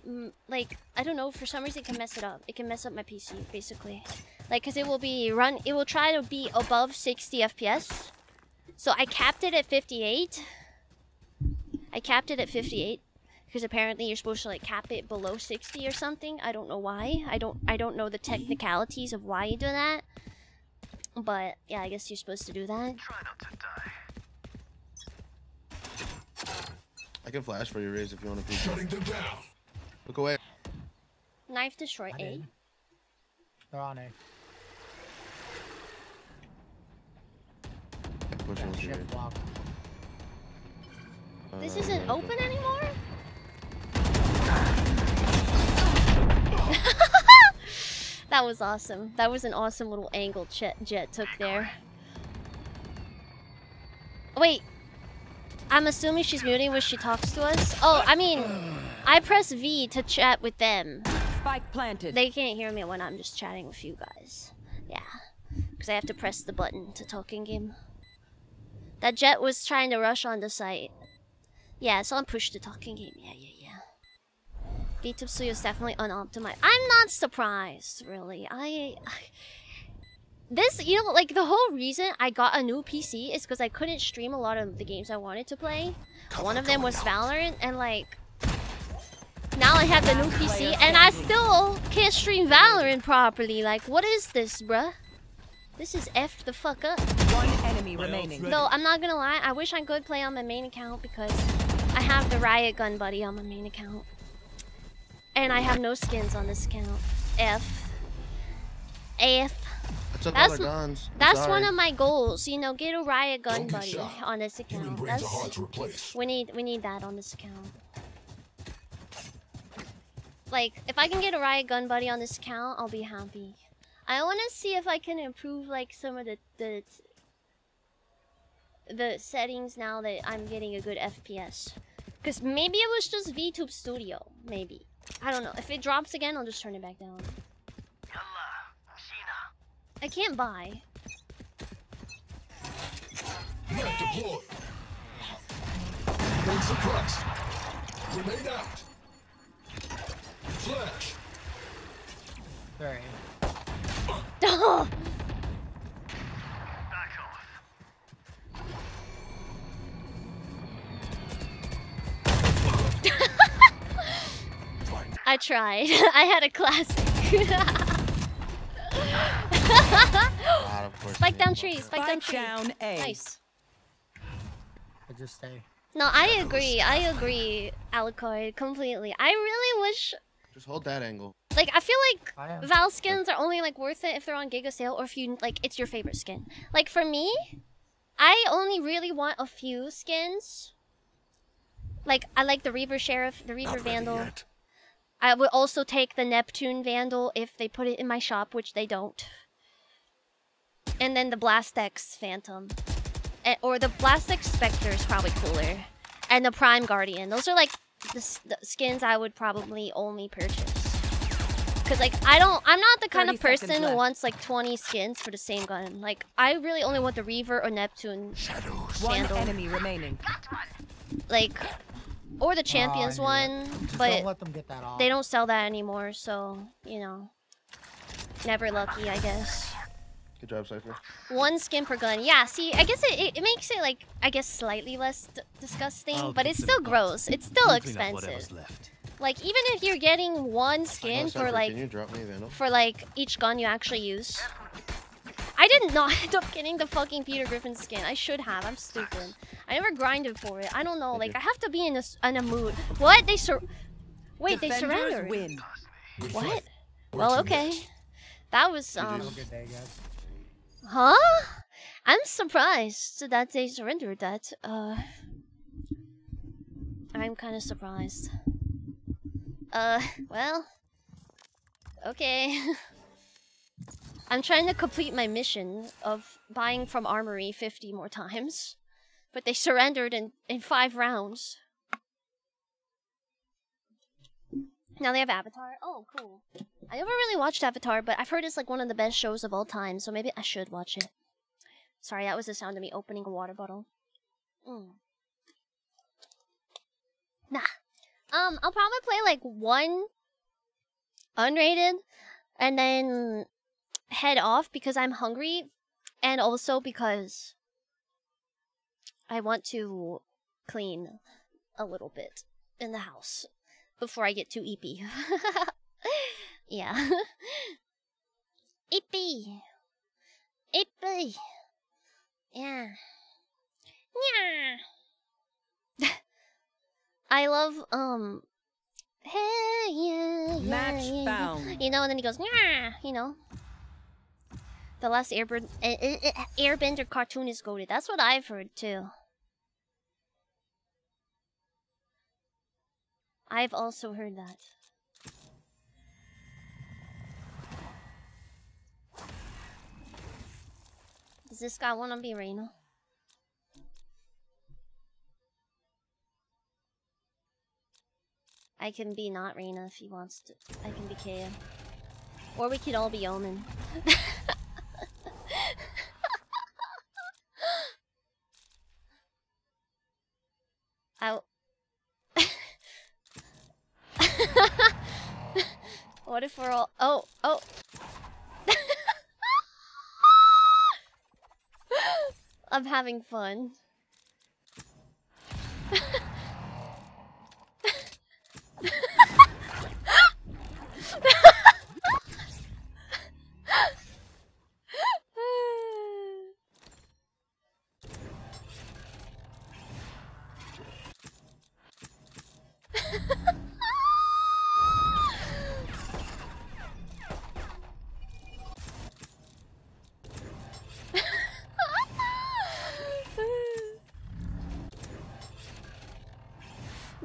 like, I don't know, for some reason it can mess it up. It can mess up my P C, basically. Like, because it will be run, it will try to be above sixty F P S. So I capped it at fifty-eight. I capped it at fifty-eight. Because apparently you're supposed to, like, cap it below sixty or something. I don't know why. I don't, I don't know the technicalities of why you do that. But, yeah, I guess you're supposed to do that. Try not to die. I can flash for you, Riz, if you want to be shutting them down. Look away. Knife destroy I A. Didn't. They're on A. Push him with your block. Uh, this isn't open go. anymore? That was awesome. That was an awesome little angle jet, jet took there. Wait. I'm assuming she's muting when she talks to us. Oh, I mean, I press V to chat with them. Spike planted. They can't hear me when I'm just chatting with you guys. Yeah, because I have to press the button to talk in game. That jet was trying to rush on the site. Yeah, so I'm pushed to talk in game. Yeah, yeah, yeah. VTube Studio is definitely unoptimized. I'm not surprised, really. I... I This, you know, like, the whole reason I got a new P C is because I couldn't stream a lot of the games I wanted to play. Cover One of them was out. Valorant, and, like, now I have the new P C, and I still can't stream Valorant properly. Like, what is this, bruh? This is F the fuck up. One enemy remaining. Though, I'm not gonna lie, I wish I could play on my main account because I have the Riot Gun Buddy on my main account. And I have no skins on this account. F. F. That's, guns. that's one of my goals, you know, get a Riot Gun Buddy shot. on this account. That's, hard to replace. We need we need that on this account. Like, if I can get a Riot Gun Buddy on this account, I'll be happy. I want to see if I can improve, like, some of the, the... The settings now that I'm getting a good F P S. Because maybe it was just VTube Studio, maybe. I don't know. If it drops again, I'll just turn it back down. I can't buy. Map deployed. Being suppressed. Grenade out. Flash. Sorry. Duh. Back off. I tried. I had a classic. God, spike down tree, spike down tree. Down A. Nice. I just stay. No, I agree. I agree, Alucard, completely. I really wish. Just hold that angle. Like, I feel like Val skins are only like worth it if they're on Giga Sale or if you like it's your favorite skin. Like for me, I only really want a few skins. Like I like the Reaver Sheriff, the Reaver Vandal. Yet. I would also take the Neptune Vandal if they put it in my shop, which they don't. And then the Blastex Phantom. And, or the Blastex Spectre is probably cooler. and the Prime Guardian. Those are like the, the skins I would probably only purchase. Cause like I don't, I'm not the kind of person who wants like twenty skins for the same gun. Like I really only want the Reaver or Neptune, one enemy remaining. Like, or the Champions oh, one, but don't let them get that off. They don't sell that anymore. So you know, never lucky, I guess. Good job, Cypher. One skin per gun. Yeah. See, I guess it it, it makes it like I guess slightly less d disgusting, I'll but it's still gross. It's still expensive. Like, even if you're getting one skin for, like, for, like, each gun you actually use. I did not end up getting the fucking Peter Griffin skin. I should have. I'm stupid. I never grinded for it. I don't know. Like, I have to be in a, in a mood. What? They sur... Wait, they surrendered. What? Well, okay. That was, um... huh? I'm surprised that they surrendered that. Uh... I'm kind of surprised. Uh, well... Okay... I'm trying to complete my mission of buying from Armory fifty more times. But they surrendered in, in five rounds. Now they have Avatar. Oh, cool. I never really watched Avatar, but I've heard it's like one of the best shows of all time, so maybe I should watch it. Sorry, that was the sound of me opening a water bottle. Mm. Nah. Um, I'll probably play like one unrated and then head off because I'm hungry and also because I want to clean a little bit in the house before I get too eepy. Yeah. Eepy. Eepy. Yeah. Yeah. I love, um, hey, yeah, yeah, match yeah, found. You know, and then he goes, nah, you know. The last Airbender, uh, uh, Airbender cartoon is goated. That's what I've heard, too. I've also heard that. Does this guy want to be Reyna? I can be not Reyna if he wants to. I can be Kaya. Or we could all be Omen. I What if we're all... Oh, oh. I'm having fun.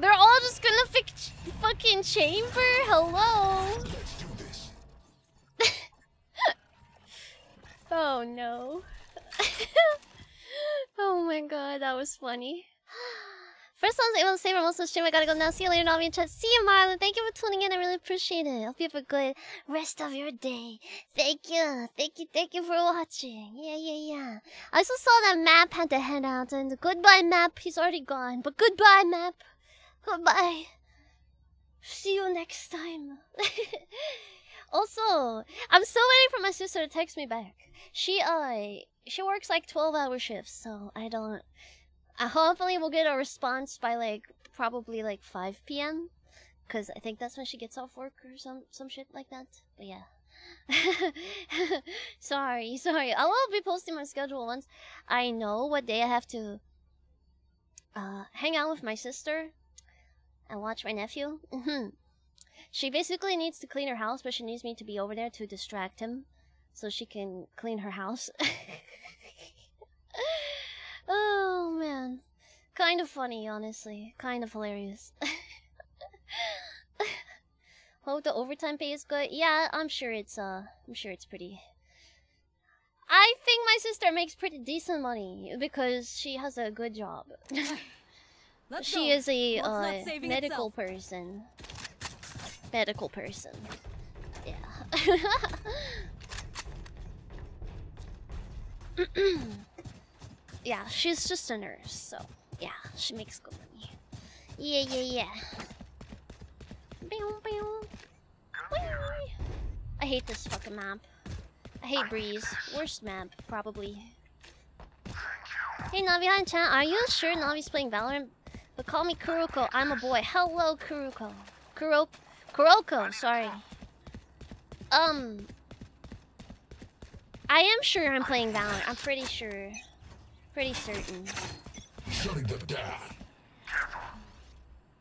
They're all just gonna fix fucking chamber? Hello? Oh no. Oh my god, that was funny. First I was able to save our most of the stream. I gotta go now. See you later in all in chat. See you, Marlon. Thank you for tuning in. I really appreciate it. Hope you have a good rest of your day. Thank you. Thank you. Thank you for watching. Yeah, yeah, yeah. I also saw that Map had to head out. And goodbye, Map. He's already gone. But goodbye, Map. Goodbye. See you next time. Also, I'm still waiting for my sister to text me back. She, uh, she works like twelve hour shifts. So I don't... Uh, hopefully we'll get a response by like probably like five P M because I think that's when she gets off work or some some shit like that. But yeah, sorry, sorry. I will be posting my schedule once I know what day I have to uh, hang out with my sister and watch my nephew. Mm-hmm. She basically needs to clean her house, but she needs me to be over there to distract him so she can clean her house. Oh man, kind of funny, honestly, kind of hilarious. Hope the overtime pay is good. Yeah, I'm sure it's uh, I'm sure it's pretty. I think my sister makes pretty decent money because she has a good job. Let's she go. is a uh, medical itself. person. Medical person. Yeah. Yeah, she's just a nurse, so yeah, she makes good money. Yeah, yeah, yeah. I hate this fucking map. I hate Breeze. Worst map, probably. Hey Navi, hi chat. Are you sure Navi's playing Valorant? But call me Kuroko. I'm a boy. Hello, Kuroko. Kuro Kuroko. Sorry. Um. I am sure I'm playing Valorant. I'm pretty sure. Pretty certain. Shutting them down.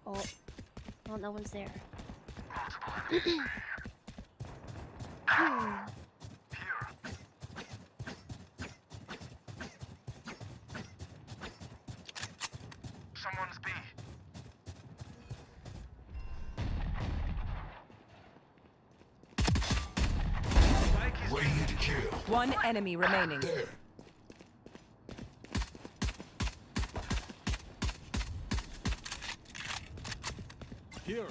Oh. Well, no one's there. hmm. Someone's B. One enemy remaining. There. Here.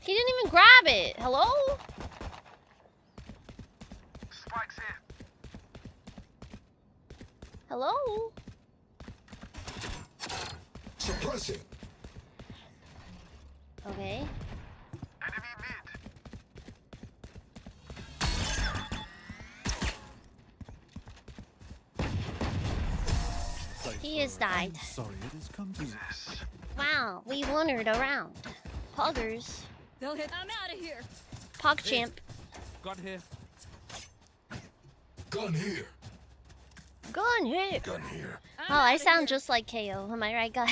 He didn't even grab it. Hello? Spikes here. Hello? Suppressing. Okay. Enemy mid. He has died. I'm sorry, it has come to this. Wow, we wandered around. Poggers. They'll hit. I'm out of here. Pog champ. Gun here. Gun here. Gun here. Gun here. Oh, I sound here. just like K O. Am I right, guys?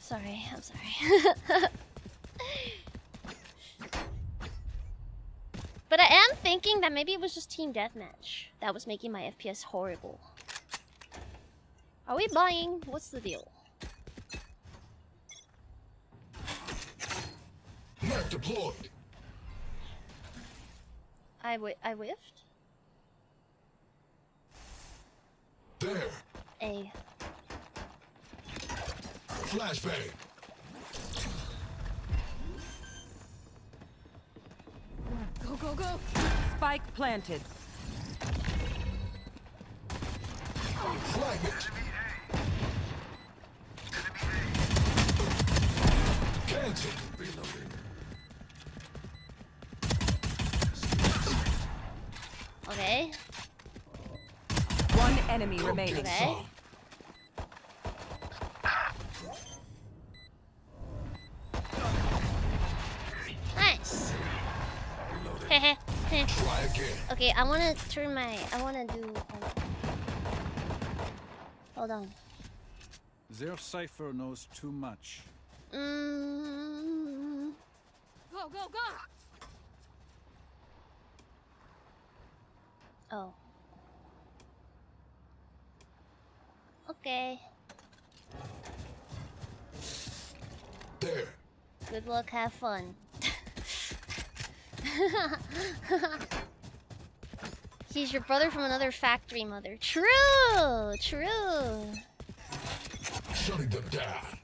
Sorry, I'm sorry. But I am thinking that maybe it was just team deathmatch that was making my F P S horrible. Are we buying? What's the deal? Map deployed. I whi I whiffed. There. A. Flashbang. Go, go, go. Spike planted. Flag it. Cancel. Reloading. Okay. One enemy go remaining. Okay. Nice. Heh heh. Okay, I wanna turn my. I wanna do. Hold on. Their cipher knows too much. Mm-hmm. Go go go. Oh. Okay. There. Good luck, have fun. He's your brother from another factory, mother. True! True! Shutting them down.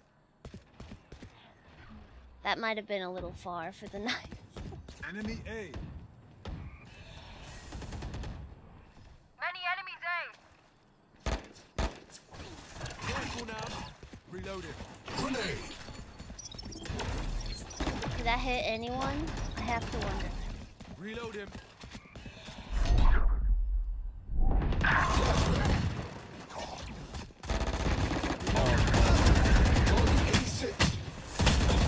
That might have been a little far for the knife. Enemy A. Reloaded. Grenade. Did that hit anyone? I have to wonder. Reload him.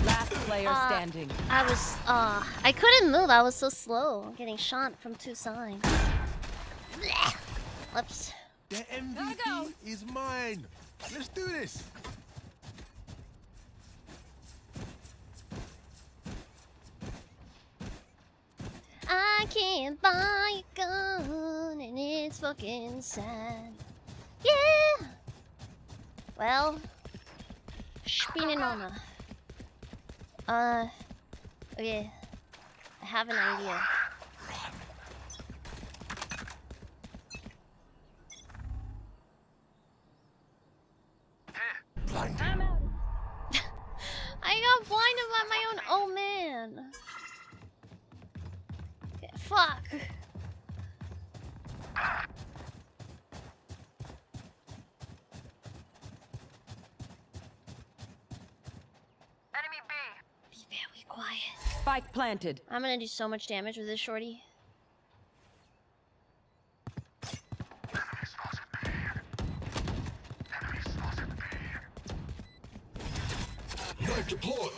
Last player uh, standing. I was uh I couldn't move, I was so slow. I'm getting shot from two sides. Whoops. The M V P is mine! Let's do this! I can't buy a gun and it's fucking sad. Yeah! Well... Spinanona. Uh... Okay. I have an idea. Oh man. Okay, fuck. Quiet. Spike planted. I'm gonna do so much damage with this shorty. Knife deployed.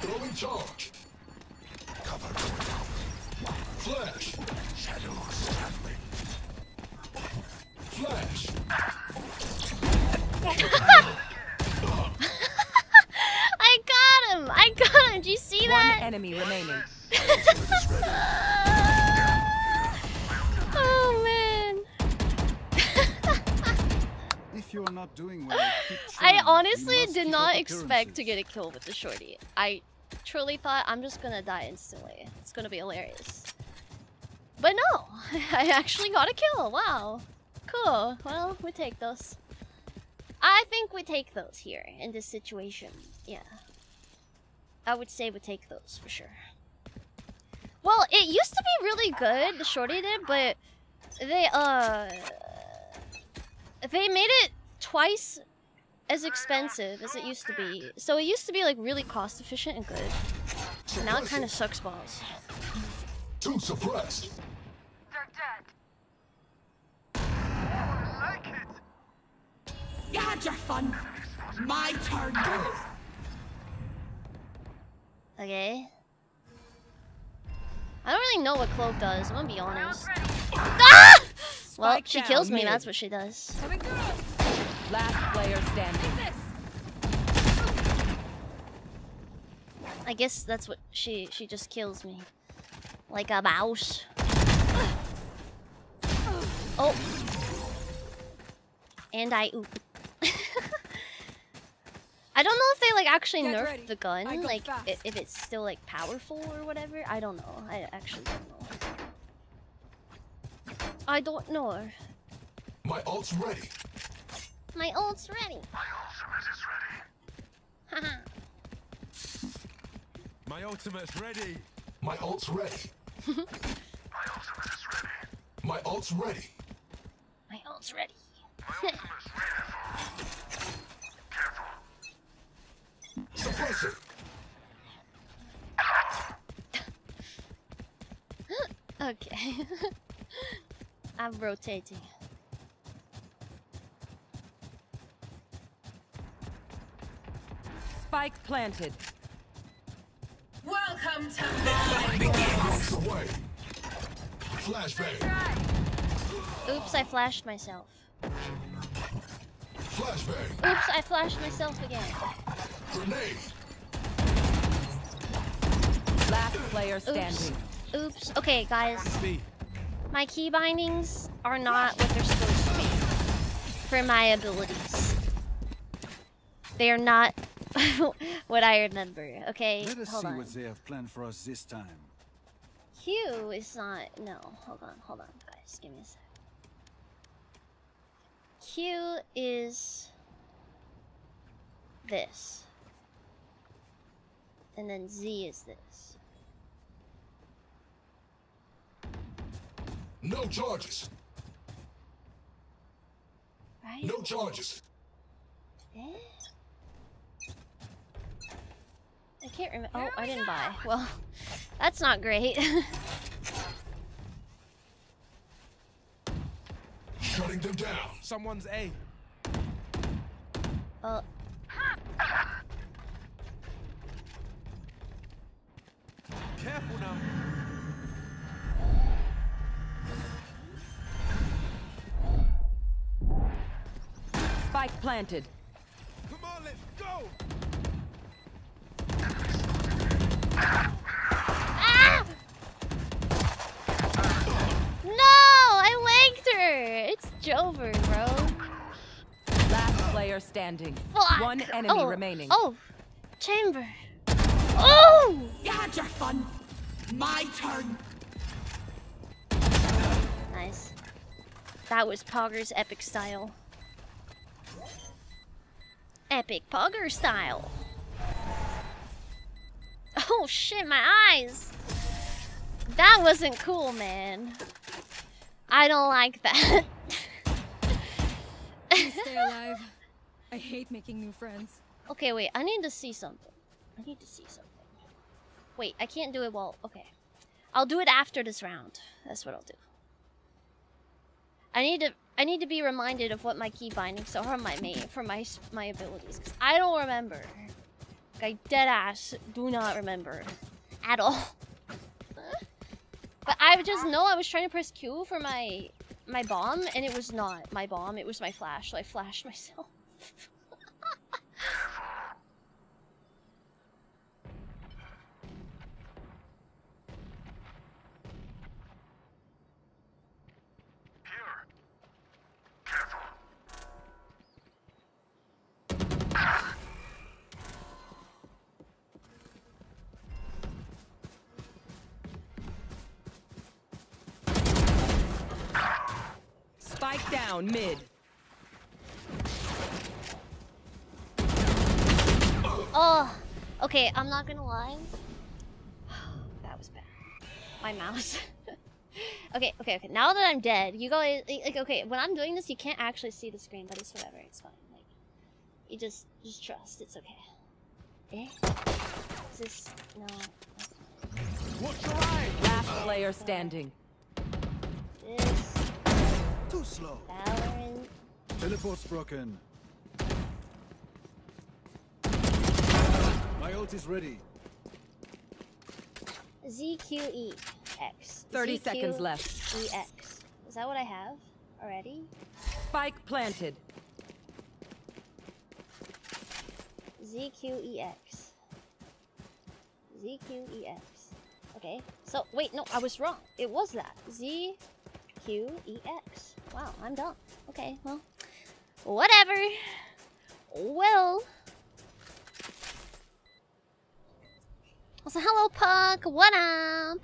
Throwing charge. Cover. Flash. Shadows traveling. Flash. I got him! Did you see that? One enemy remaining. Oh man! If you're not doing well, keep trying. I honestly did not expect to get a kill with the shorty. I truly thought I'm just gonna die instantly. It's gonna be hilarious. But no, I actually got a kill. Wow, cool. Well, we take those. I think we take those here in this situation. Yeah. I would say we take those for sure. Well, it used to be really good, the shorty did, but they uh they made it twice as expensive as it used to be. So it used to be like really cost efficient and good. And now it kind of sucks balls. Too suppressed. They're dead. I like it. You had your fun. My turn. Okay. I don't really know what Clove does, I'm gonna be honest. Ah! Well, she kills me, that's what she does. Last player standing. I guess that's what she she just kills me. Like a mouse. Oh. And I oop. I don't know if they like actually nerfed the gun, like if, if it's still like powerful or whatever. I don't know. I actually don't know. I don't know. My ult's ready. My ult's ready. My ultimate is ready. Haha. My ultimate's ready. My ult's ready. My ultimate is ready. My ult's ready. My ult's ready. My ultimate's ready. Suppressor. Okay. I'm rotating. Spike planted. Welcome to my begins. Flashbang. Oops, I flashed myself. Flashbang. Oops, I flashed myself again. Grenade. Last player standing. Oops. Oops. Okay, guys. My key bindings are not what they're supposed to be for my abilities. They are not what I remember. Okay, hold on. Let us see what they have planned for us this time. Q is not. No, hold on, hold on, guys. Give me a sec. Q is this. And then Z is this. No charges. Right? No charges. Eh? I can't remember. Oh, I didn't buy. Well, that's not great. Shutting them down. Someone's A. Well. Careful now. Spike planted. Come on, let's go. Ah! No, I lagged her. It's Jover, bro. Last player standing. Fuck. One enemy oh. remaining. Oh, chamber. Oh! You had your fun. My turn. Nice. That was Pogger's epic style. Epic Pogger style. Oh shit, my eyes! That wasn't cool, man. I don't like that. Stay alive. I hate making new friends. Okay, wait, I need to see something. I need to see something. Wait, I can't do it while... Okay. I'll do it after this round. That's what I'll do. I need to... I need to be reminded of what my key bindings are on my mate for my my abilities, because I don't remember. Like, I deadass do not remember at all. But I just know I was trying to press Q for my my bomb, and it was not my bomb. It was my flash, so I flashed myself. Mid. Oh, okay. I'm not gonna lie. That was bad. My mouse. okay, okay, okay. Now that I'm dead, you guys, like, okay. When I'm doing this, you can't actually see the screen, but it's whatever. It's fine. Like, you just, just trust. It's okay. Eh? Is this no? What's your eye? Last player standing. This. Too slow. Valorant. Teleport's broken. My ult is ready. Z Q E X. thirty Z Q E X. Seconds left. E X. Is that what I have already? Spike planted. Z Q E X. Z Q E X. Okay. So, wait, no, I was wrong. It was that. Z Q E X. Wow, I'm done. Okay, well, whatever. Well. So hello, Puck. What up?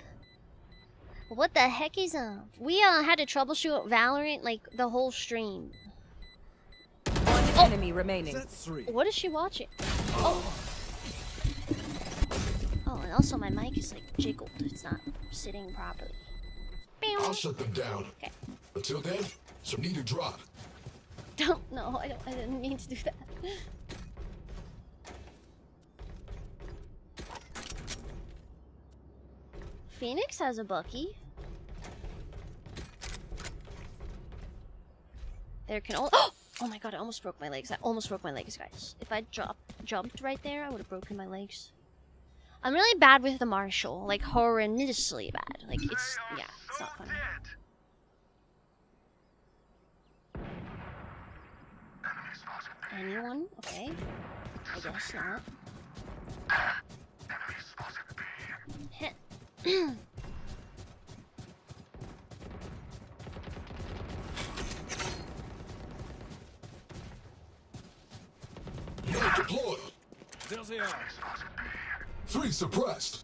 What the heck is up? We uh, had to troubleshoot Valorant like the whole stream. One oh. enemy remaining. What is she watching? Oh. Oh, and also my mic is like jiggled. It's not sitting properly. I'll shut them down. Okay. Until then, some need to drop. Don't know. I don't. I didn't mean to do that. Phoenix has a Bucky. There can all. Oh! Oh my god! I almost broke my legs. I almost broke my legs, guys. If I drop jumped right there, I would have broken my legs. I'm really bad with the Marshall, like horrendously bad. Like it's yeah, it's not fun. Anyone? Okay. I guess not. Three suppressed.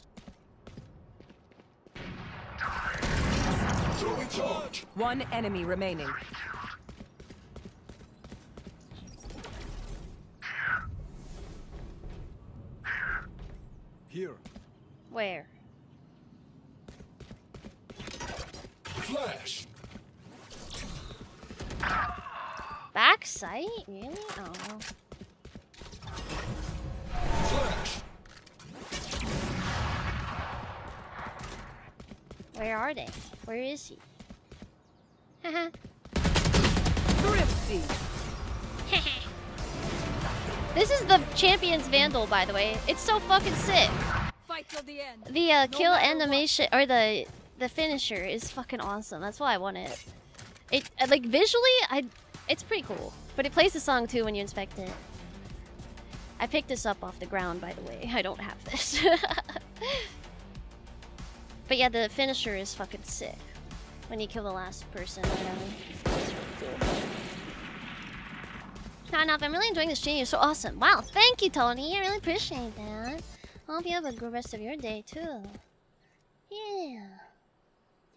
Throwing charge. One enemy remaining. Here. Where? Flash. Back sight? Really? Oh. Where are they? Where is he? Haha. Thrifty. This is the champion's Vandal, by the way. It's so fucking sick. Fight till the end. The uh, no kill animation what. or the the finisher is fucking awesome. That's why I want it. It like visually, I it's pretty cool. But it plays the song too when you inspect it. I picked this up off the ground, by the way. I don't have this. But yeah, the finisher is fucking sick. When you kill the last person, you know. It's really cool. Not enough, I'm really enjoying this stream. You're so awesome. Wow, thank you, Tony. I really appreciate that. I hope you have a good rest of your day, too. Yeah.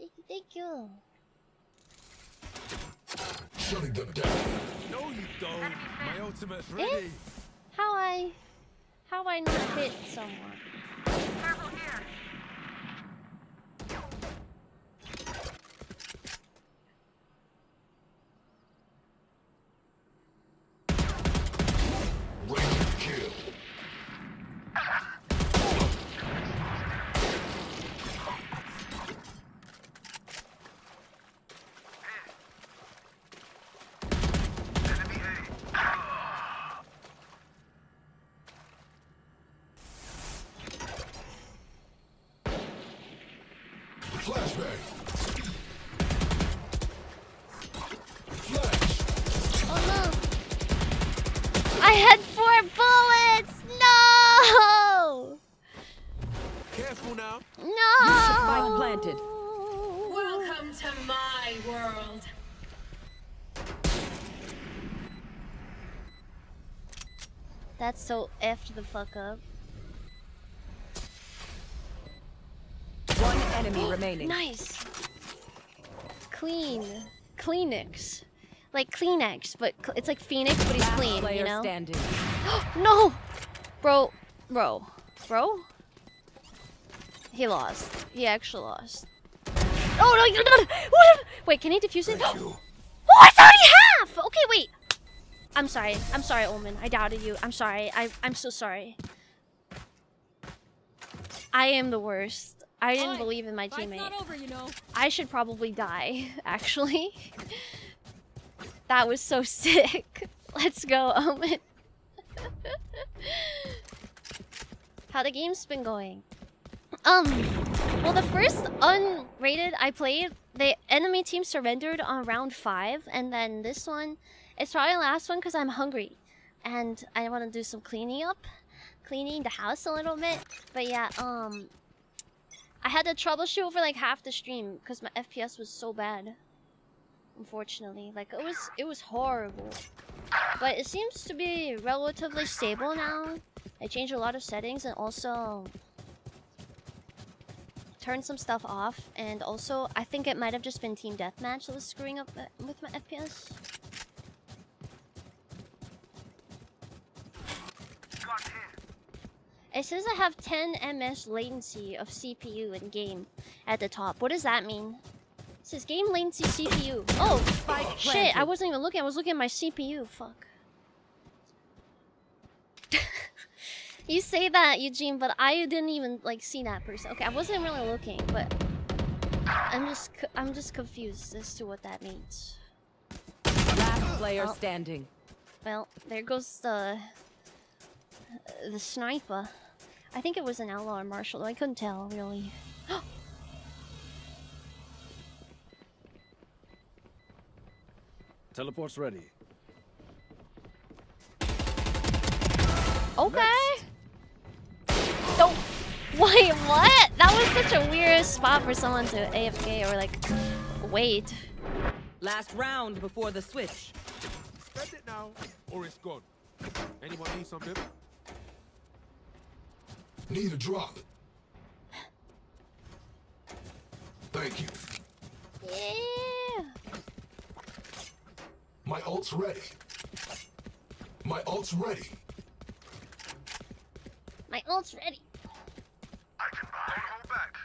Thank you, thank you. Shutting them down. No, you don't. My ultimate's ready. How I... How I not hit someone. That's so effed the fuck up. One enemy remaining. Nice. Clean. Kleenex. Like Kleenex, but cl it's like Phoenix, but he's clean, you know? Standing. No! Bro. Bro. Bro? He lost. He actually lost. Oh, no, you're not. What? Wait, can he defuse it? Oh, it's already half! Okay, wait. I'm sorry. I'm sorry, Omen. I doubted you. I'm sorry. I, I'm so sorry. I am the worst. I didn't Hi. believe in my teammate. Not over, you know. I should probably die, actually. That was so sick. Let's go, Omen. How the game's been going? Um, well, the first unrated I played, the enemy team surrendered on round five, and then this one... It's probably the last one because I'm hungry and I want to do some cleaning up, cleaning the house a little bit. But yeah, um, I had to troubleshoot for like half the stream because my F P S was so bad. Unfortunately, like it was, it was horrible. But it seems to be relatively stable now. I changed a lot of settings and also turned some stuff off. And also, I think it might have just been team deathmatch that was screwing up with my F P S. It says I have ten milliseconds latency of C P U in game at the top. What does that mean? It says game latency C P U. Oh, oh shit, planted. I wasn't even looking. I was looking at my C P U. Fuck. You say that, Eugene, but I didn't even like see that person. Okay, I wasn't really looking, but I'm just I'm just confused as to what that means. Last player well, standing. Well, there goes the the sniper. I think it was an outlaw or marshal, though I couldn't tell, really. Teleport's ready. Okay! Don't... Wait, what? That was such a weird spot for someone to A F K or like... Wait. Last round before the switch. Spend it now, or it's gone. Anyone need something? Need a drop. Thank you. Yeah. My ult's ready. My ult's ready. My ult's ready. I can buy hold back.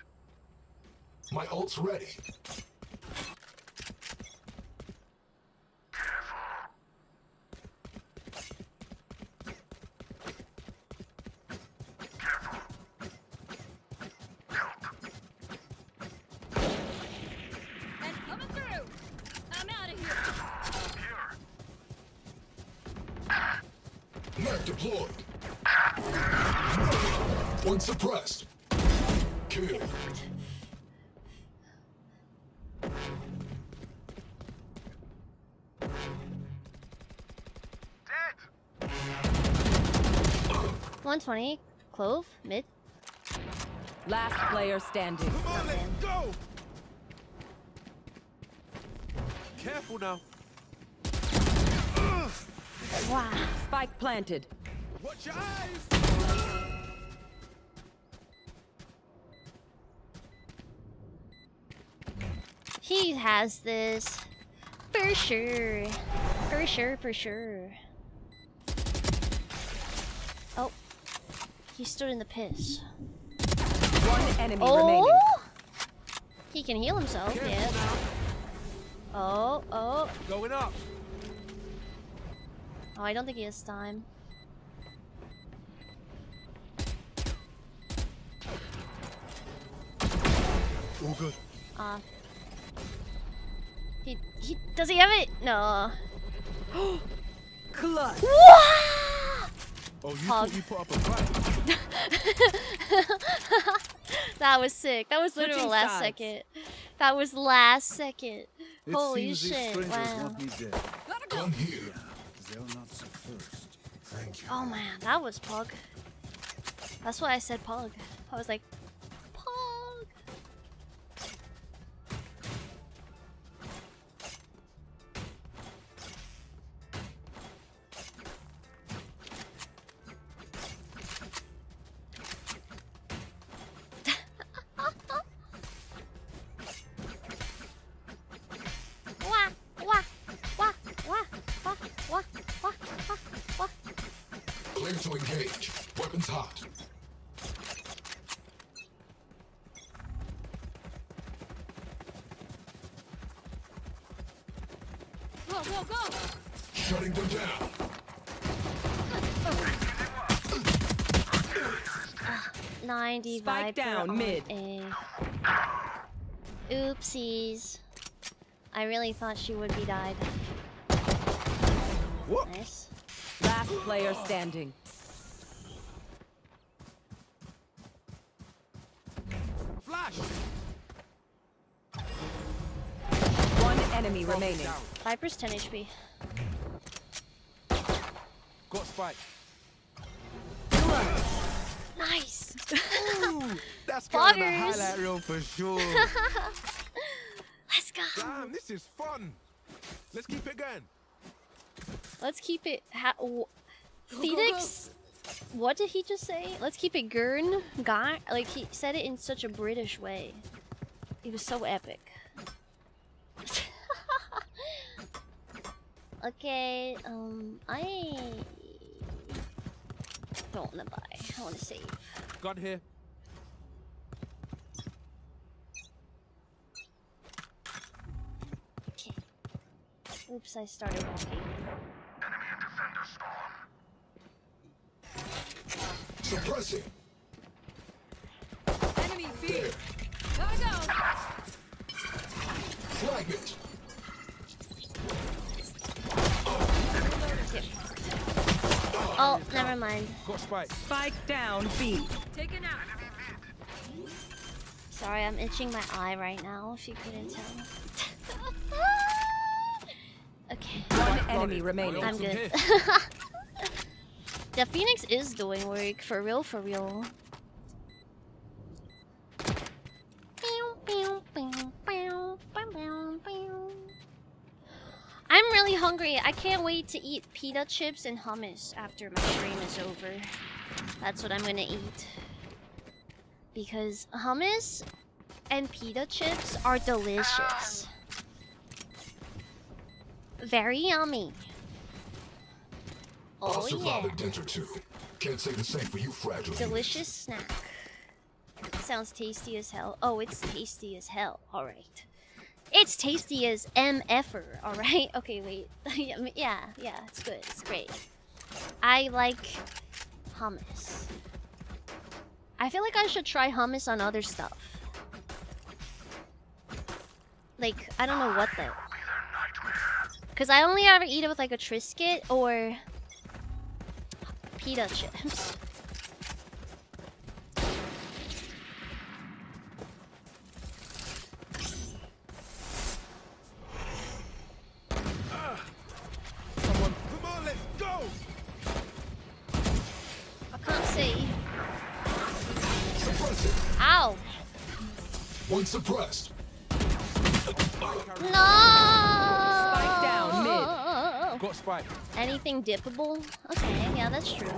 My ult's ready. Suppressed. Kill. one twenty. Clove. Mid. Last player standing. Come on, let's go. Careful now. Wow. Spike planted. Watch your eyes. He has this, for sure, for sure, for sure. Oh, he stood in the piss. One enemy oh. remaining. He can heal himself. Careful yeah. Now. Oh, oh. Going up. Oh, I don't think he has time. Oh, good. Ah. Uh, he, he does he have it? No. Clutch. Oh, you put, you put up a fight. That was sick. That was literally last second. That was last second. It Holy shit! Wow. Come here. They'll not first. Thank you. Oh man, that was Pog. That's why I said Pog. I was like. To engage. Weapons hot. Go, go, go! Shutting them down. ninety Spike down mid. A. Oopsies. I really thought she would be died. Whoop. Nice. Last player standing. Enemy remaining. Viper's ten H P. Got spike. Nice. Ooh, that's going on the highlight reel for sure. Let's go. Damn, this is fun. Let's keep it going. Let's keep it. Ha go, Phoenix. Go, go. What did he just say? Let's keep it gurn. Gar. Like he said it in such a British way. It was so epic. Okay, um, I don't wanna buy. I wanna save. Got here. Okay. Oops, I started walking. Enemy and defender spawn. Suppressing. Enemy B. Gotta go. Flag it. Oh, never mind. Spike. Spike down, B. Taken out. Sorry, I'm itching my eye right now, if you couldn't tell. Okay. One enemy remaining. I'm good. The Phoenix is doing work, for real, for real. I'm really hungry. I can't wait to eat pita chips and hummus after my stream is over. That's what I'm gonna eat. Because hummus and pita chips are delicious. Very yummy. Oh yeah. Can't say the same for you, fragile. Delicious snack. Sounds tasty as hell. Oh, it's tasty as hell. All right. It's tasty as M F-er, alright? Okay, wait. yeah, yeah, it's good. It's great. I like hummus. I feel like I should try hummus on other stuff. Like, I don't know what though. Because I only ever eat it with like a Triscuit or pita chips. One suppressed. No. Spike down mid. Got spike. Anything dippable? Okay, yeah, that's true.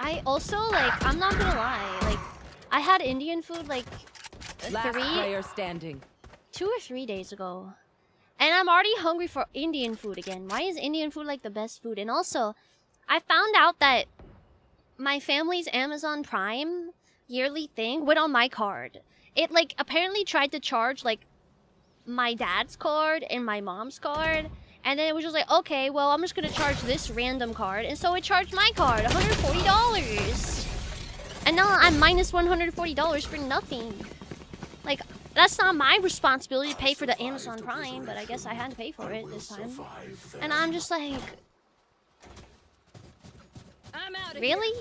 I also like. I'm not gonna lie. Like, I had Indian food like Last three. Player standing. Two or three days ago, and I'm already hungry for Indian food again. Why is Indian food like the best food? And also, I found out that my family's Amazon Prime yearly thing went on my card. It like apparently tried to charge like my dad's card and my mom's card, and then it was just like, okay, well, I'm just gonna charge this random card, and so it charged my card one hundred forty dollars, and now I'm minus one hundred forty dollars for nothing. Like, that's not my responsibility to pay for the Amazon Prime, but I guess I had to pay for it this time. And I'm just like, really?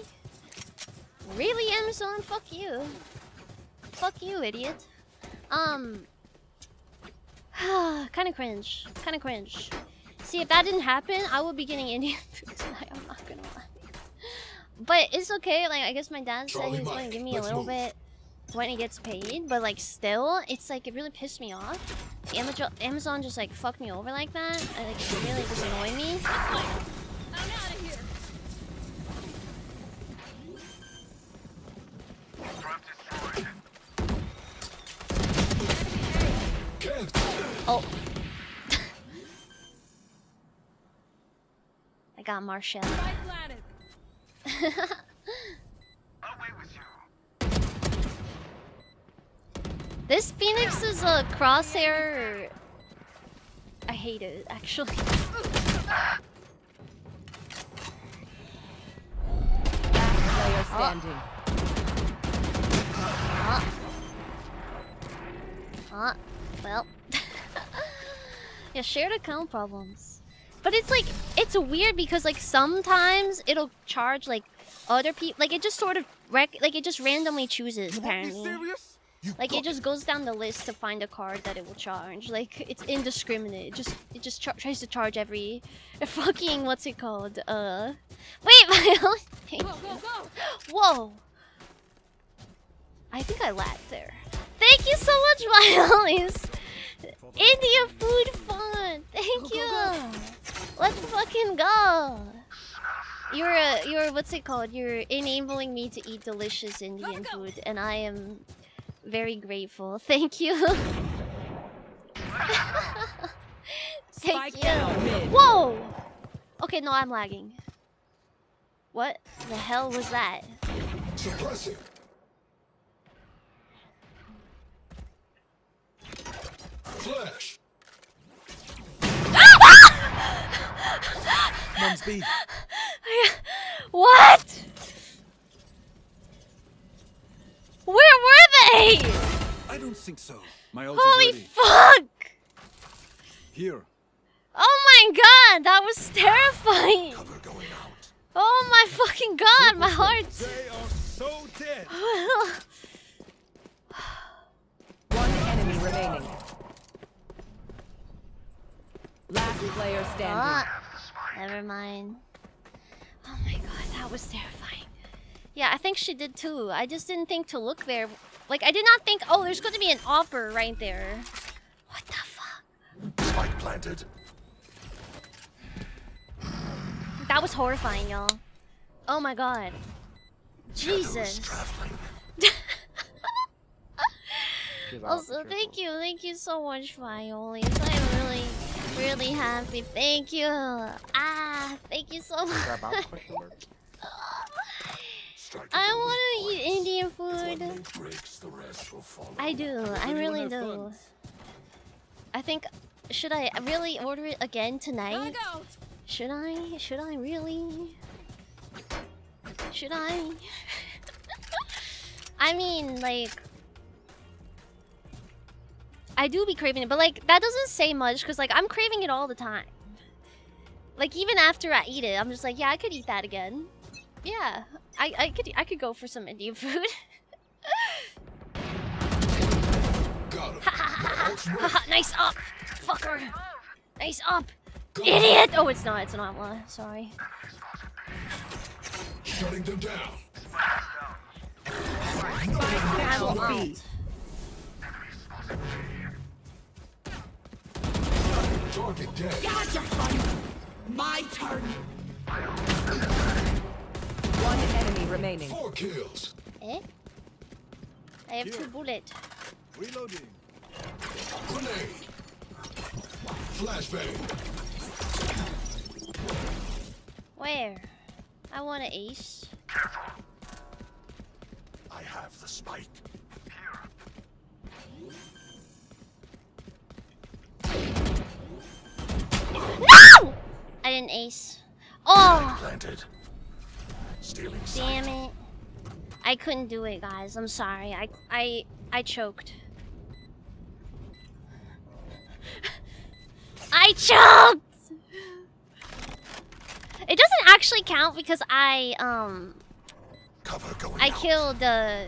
Really, Amazon? Fuck you. Fuck you, idiot. Um... Kinda cringe. Kinda cringe. See, if that didn't happen, I would be getting Indian food tonight, I'm not gonna lie. But it's okay, like, I guess my dad said he was gonna give me a little bit when he gets paid, but like, still, it's like, it really pissed me off. Amazon just like, fucked me over like that, and like, it really just annoyed me. I'm out of here! Oh. I got Marshall. This Phoenix is a crosshair. I hate it, actually. Last player standing. Oh. Oh. Well, yeah, shared account problems. But it's like, it's weird because like sometimes it'll charge like other people. Like it just sort of, rec like it just randomly chooses apparently. Like it just goes down the list to find a card that it will charge. Like it's indiscriminate. It just, it just tries to charge every fucking, what's it called? Uh, wait, my whoa, whoa, whoa. Whoa. I think I lagged there. Thank you so much, Violis! India food fun! Thank you! Let's fucking go! You're a, you're, what's it called? You're enabling me to eat delicious Indian food, and I am very grateful. Thank you! Thank you! Whoa! Okay, no, I'm lagging. What the hell was that? Flash. Mom's B. What? Where were they? I don't think so. My ult Holy is ready. Fuck! Here. Oh my god, that was terrifying. Cover going out. Oh my fucking god, my heart. They are so dead. One enemy remaining. Last player standing. Ah, never mind. Oh my god, that was terrifying. Yeah, I think she did too. I just didn't think to look there. Like, I did not think, oh, there's going to be an offer right there. What the fuck? Spike planted. That was horrifying, y'all. Oh my god. Jesus. Also, thank you. Thank you so much, Violis. I'm really... really happy, thank you. Ah, thank you so much. I want to eat Indian food. I do, I really do. I think, should I really order it again tonight? Should I? Should I really? Should I? I mean, like... I do be craving it, but like, that doesn't say much, because like, I'm craving it all the time. Like, even after I eat it, I'm just like, yeah, I could eat that again. Yeah, I, I, could, I could go for some Indian food. Nice up, fucker. Nice up, idiot. Oh, it's not, it's an Amora, sorry. Shutting them down. Battle out. Target dead. Gotcha, fire. My turn. One enemy remaining. Four kills. Eh? I have Here. two bullets. Reloading. Grenade. Flashbang. Where? I want an ace. careful. I have the spike. No! I didn't ace. Oh! Planted. Stealing sight. Damn it. I couldn't do it, guys. I'm sorry. I I I choked. I choked. It doesn't actually count because I um Cover going I out. killed the uh,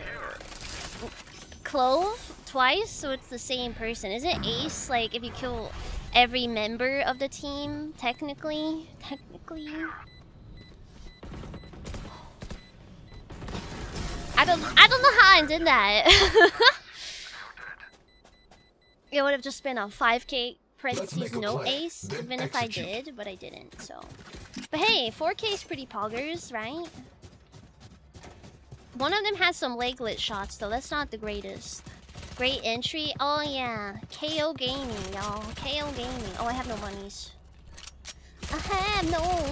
Clove twice, so it's the same person. Isn't ace like if you kill every member of the team technically? Technically. I don't I don't know how I did that. It would have just been a five K parentheses no ace, even if I did, but I didn't, so. But hey, four K is pretty poggers, right? One of them has some leglit shots, though. That's not the greatest. Great entry. Oh, yeah. K O Gaming, y'all. K O Gaming. Oh, I have no monies. I have no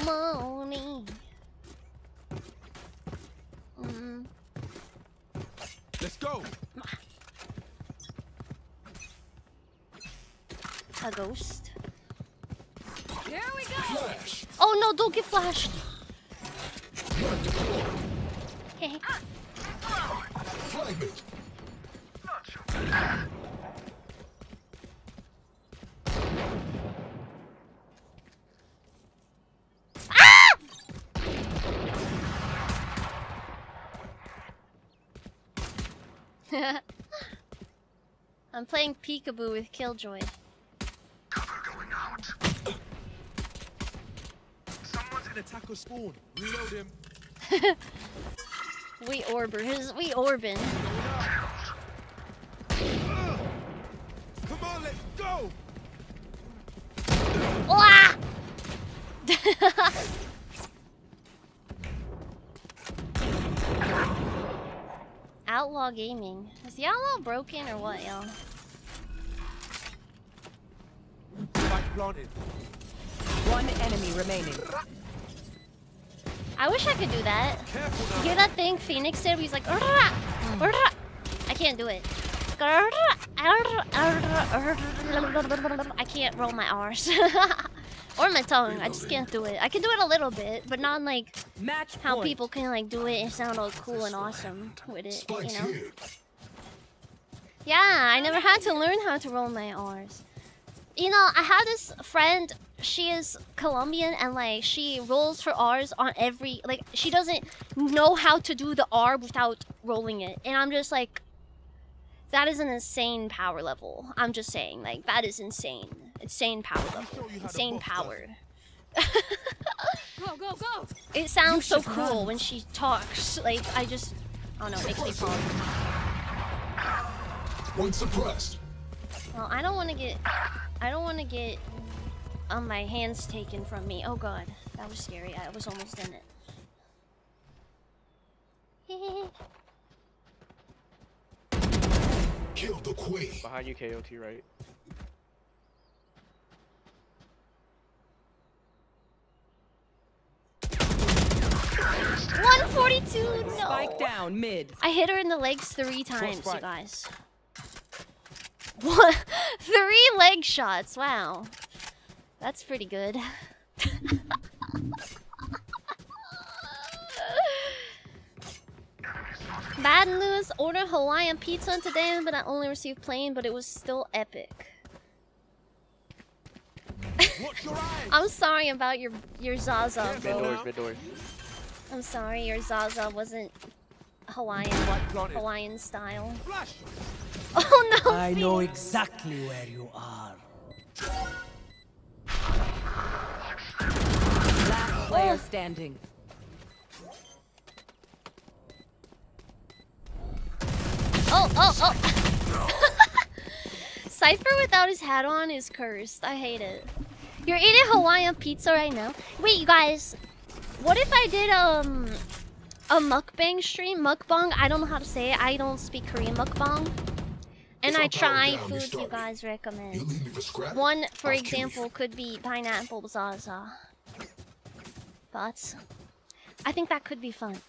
money. Mm. Let's go. A ghost. Here we go. Flash. Oh no! Don't get flashed. Hey. Ah! I'm playing peekaboo with Killjoy. Cover going out. Someone's in a tackle spawn. Reload him. We orbers. We orbin. Come on, let's go. Ah! Outlaw Gaming. Is the outlaw broken or what, y'all? One enemy remaining. I wish I could do that. You hear that thing Phoenix did? He's like, urrah, urrah. I can't do it. I can't roll my R's or my tongue. I just can't do it. I can do it a little bit, but not like how people can like do it and sound all cool and awesome with it, you know? Yeah, I never had to learn how to roll my R's. You know, I have this friend, she is Colombian, and like, she rolls her R's on every, like, she doesn't know how to do the R without rolling it. And I'm just like, that is an insane power level. I'm just saying, like, that is insane. Insane power level. Insane power. Go, go, go! It sounds so cool when she talks. Like, I just, I don't know, it makes me pause. One suppressed. Well, I don't want to get... I don't want to get um, my hands taken from me. Oh god, that was scary. I was almost in it. Kill the queen. Behind you, K O T, right? one forty-two, no! Spike down, mid. I hit her in the legs three times, you guys. What? Three leg shots, wow. That's pretty good. Bad news, ordered Hawaiian pizza today, but I only received plain, but it was still epic. I'm sorry about your your Zaza, bro. Mid doors, mid doors. I'm sorry your Zaza wasn't Hawaiian, Hawaiian style. Oh no! I know exactly where you are. Last player standing. Oh, oh, oh! Cypher without his hat on is cursed. I hate it. You're eating Hawaiian pizza right now? Wait, you guys. What if I did, um... a mukbang stream? Mukbang? I don't know how to say it. I don't speak Korean. Mukbang? And I try food you guys recommend. One, for example, could be pineapple zaza. Thoughts? I think that could be fun.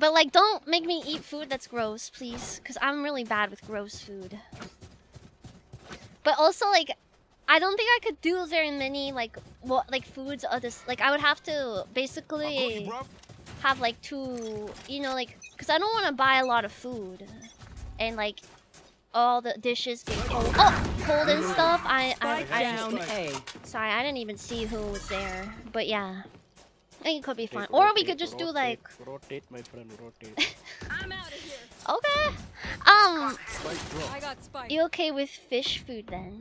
But like, don't make me eat food that's gross, please. Because I'm really bad with gross food. But also, like, I don't think I could do very many, like, what, like, foods or this. Like, I would have to basically have, like, two, you know, like, because I don't want to buy a lot of food. And, like, all the dishes being cold. Oh, cold and stuff. I, I, I, I just, sorry, I didn't even see who was there. But, yeah. I think it could be fun. Rotate, or we could just rotate, do like... Rotate, my friend, rotate. I'm out of here. Okay. Um... I got spiked. You okay with fish food then?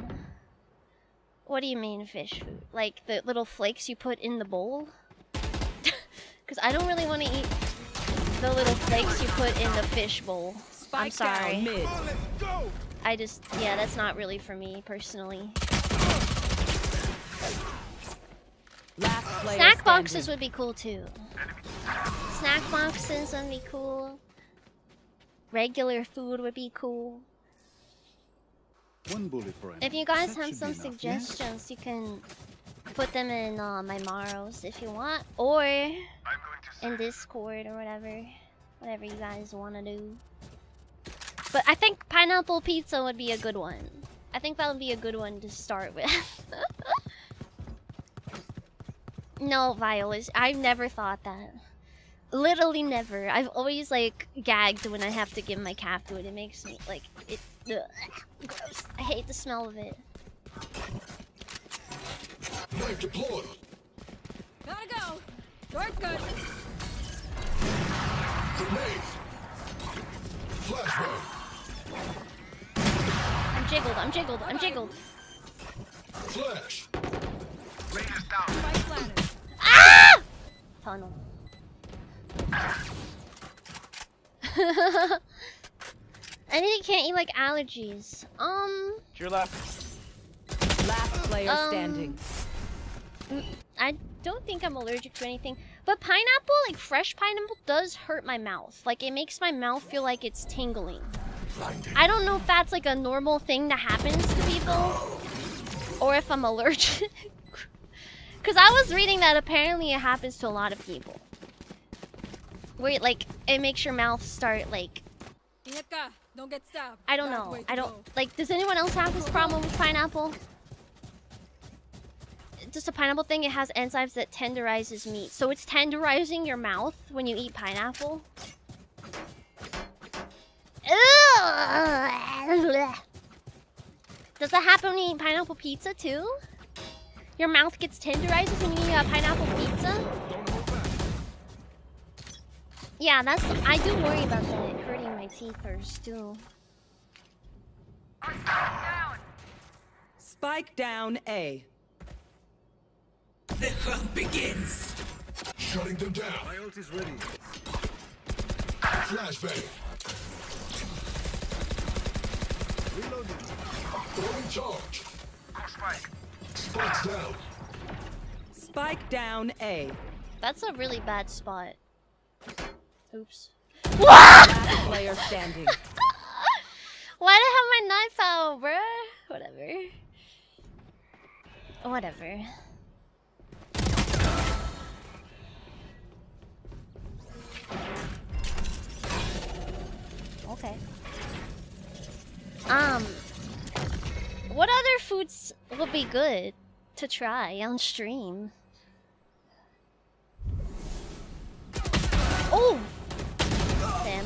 What do you mean fish food? Like the little flakes you put in the bowl? Because I don't really want to eat the little flakes you put in the fish bowl. Spike I'm sorry. Mid. I just... Yeah, that's not really for me, personally. Snack boxes standing. Would be cool too. Snack boxes would be cool. Regular food would be cool. One bullet for if you guys that have some enough, suggestions, yes? You can put them in uh, my Maros if you want, or in Discord or whatever, whatever you guys want to do. But I think pineapple pizza would be a good one. I think that would be a good one to start with. No, Violis, I've never thought that. Literally never. I've always, like, gagged when I have to give my cat food. It makes me, like, it... Ugh, gross. I hate the smell of it. Gotta go! Dark gun! I'm jiggled, I'm jiggled, I'm jiggled. Flash! Reyna's down. Ah! Tunnel. I think I can't eat like allergies. Um. To your left. Last player um, standing. I don't think I'm allergic to anything, but pineapple, like fresh pineapple, does hurt my mouth. Like it makes my mouth feel like it's tingling. Blinded. I don't know if that's like a normal thing that happens to people, or if I'm allergic. Because I was reading that apparently it happens to a lot of people. Where it, like, it makes your mouth start, like... Don't get stabbed. I don't know. I don't... Like, does anyone else have this problem with pineapple? Just a pineapple thing, it has enzymes that tenderizes meat. So it's tenderizing your mouth when you eat pineapple. Does that happen when you eat pineapple pizza, too? Your mouth gets tenderized when you eat uh, pineapple pizza? Yeah, that's... I do worry about that hurting my teeth or still. Spike down A. The hunt begins. Shutting them down. My ult is ready. Flashbang. Reloading. Throwing charge. Spike. Spike down. Spike down A. That's a really bad spot. Oops. Last player standing. Why did I have my knife out, bro? Whatever. Whatever. Okay. Um. What other foods would be good to try on stream? Oh! Damn.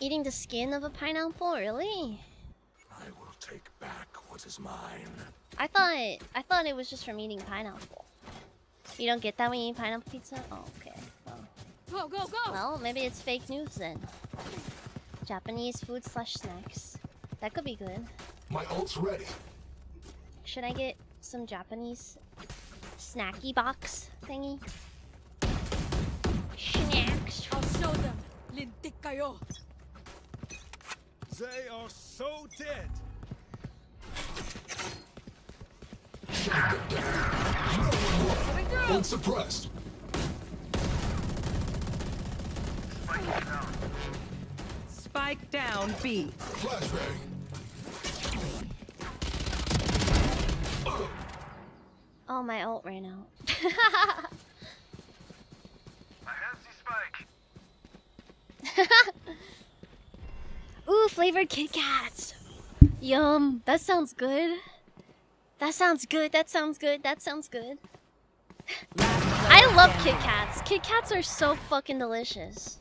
Eating the skin of a pineapple? Really? I will take back what is mine. I thought I thought it was just from eating pineapple. You don't get that when you eat pineapple pizza? Oh, okay. Well, go, go, go! Well, maybe it's fake news then. Japanese food slash snacks. That could be good. My ult's ready. Should I get some Japanese snacky box thingy? Snacks. I'll show them. Lindikayo. They are so dead. Shut them down. No one suppressed. Spike down B. Flashbang. Oh, my ult ran out. Ooh, flavored Kit Kats. Yum. That sounds good. That sounds good. That sounds good. That sounds good. I love Kit Kats. Kit Kats are so fucking delicious.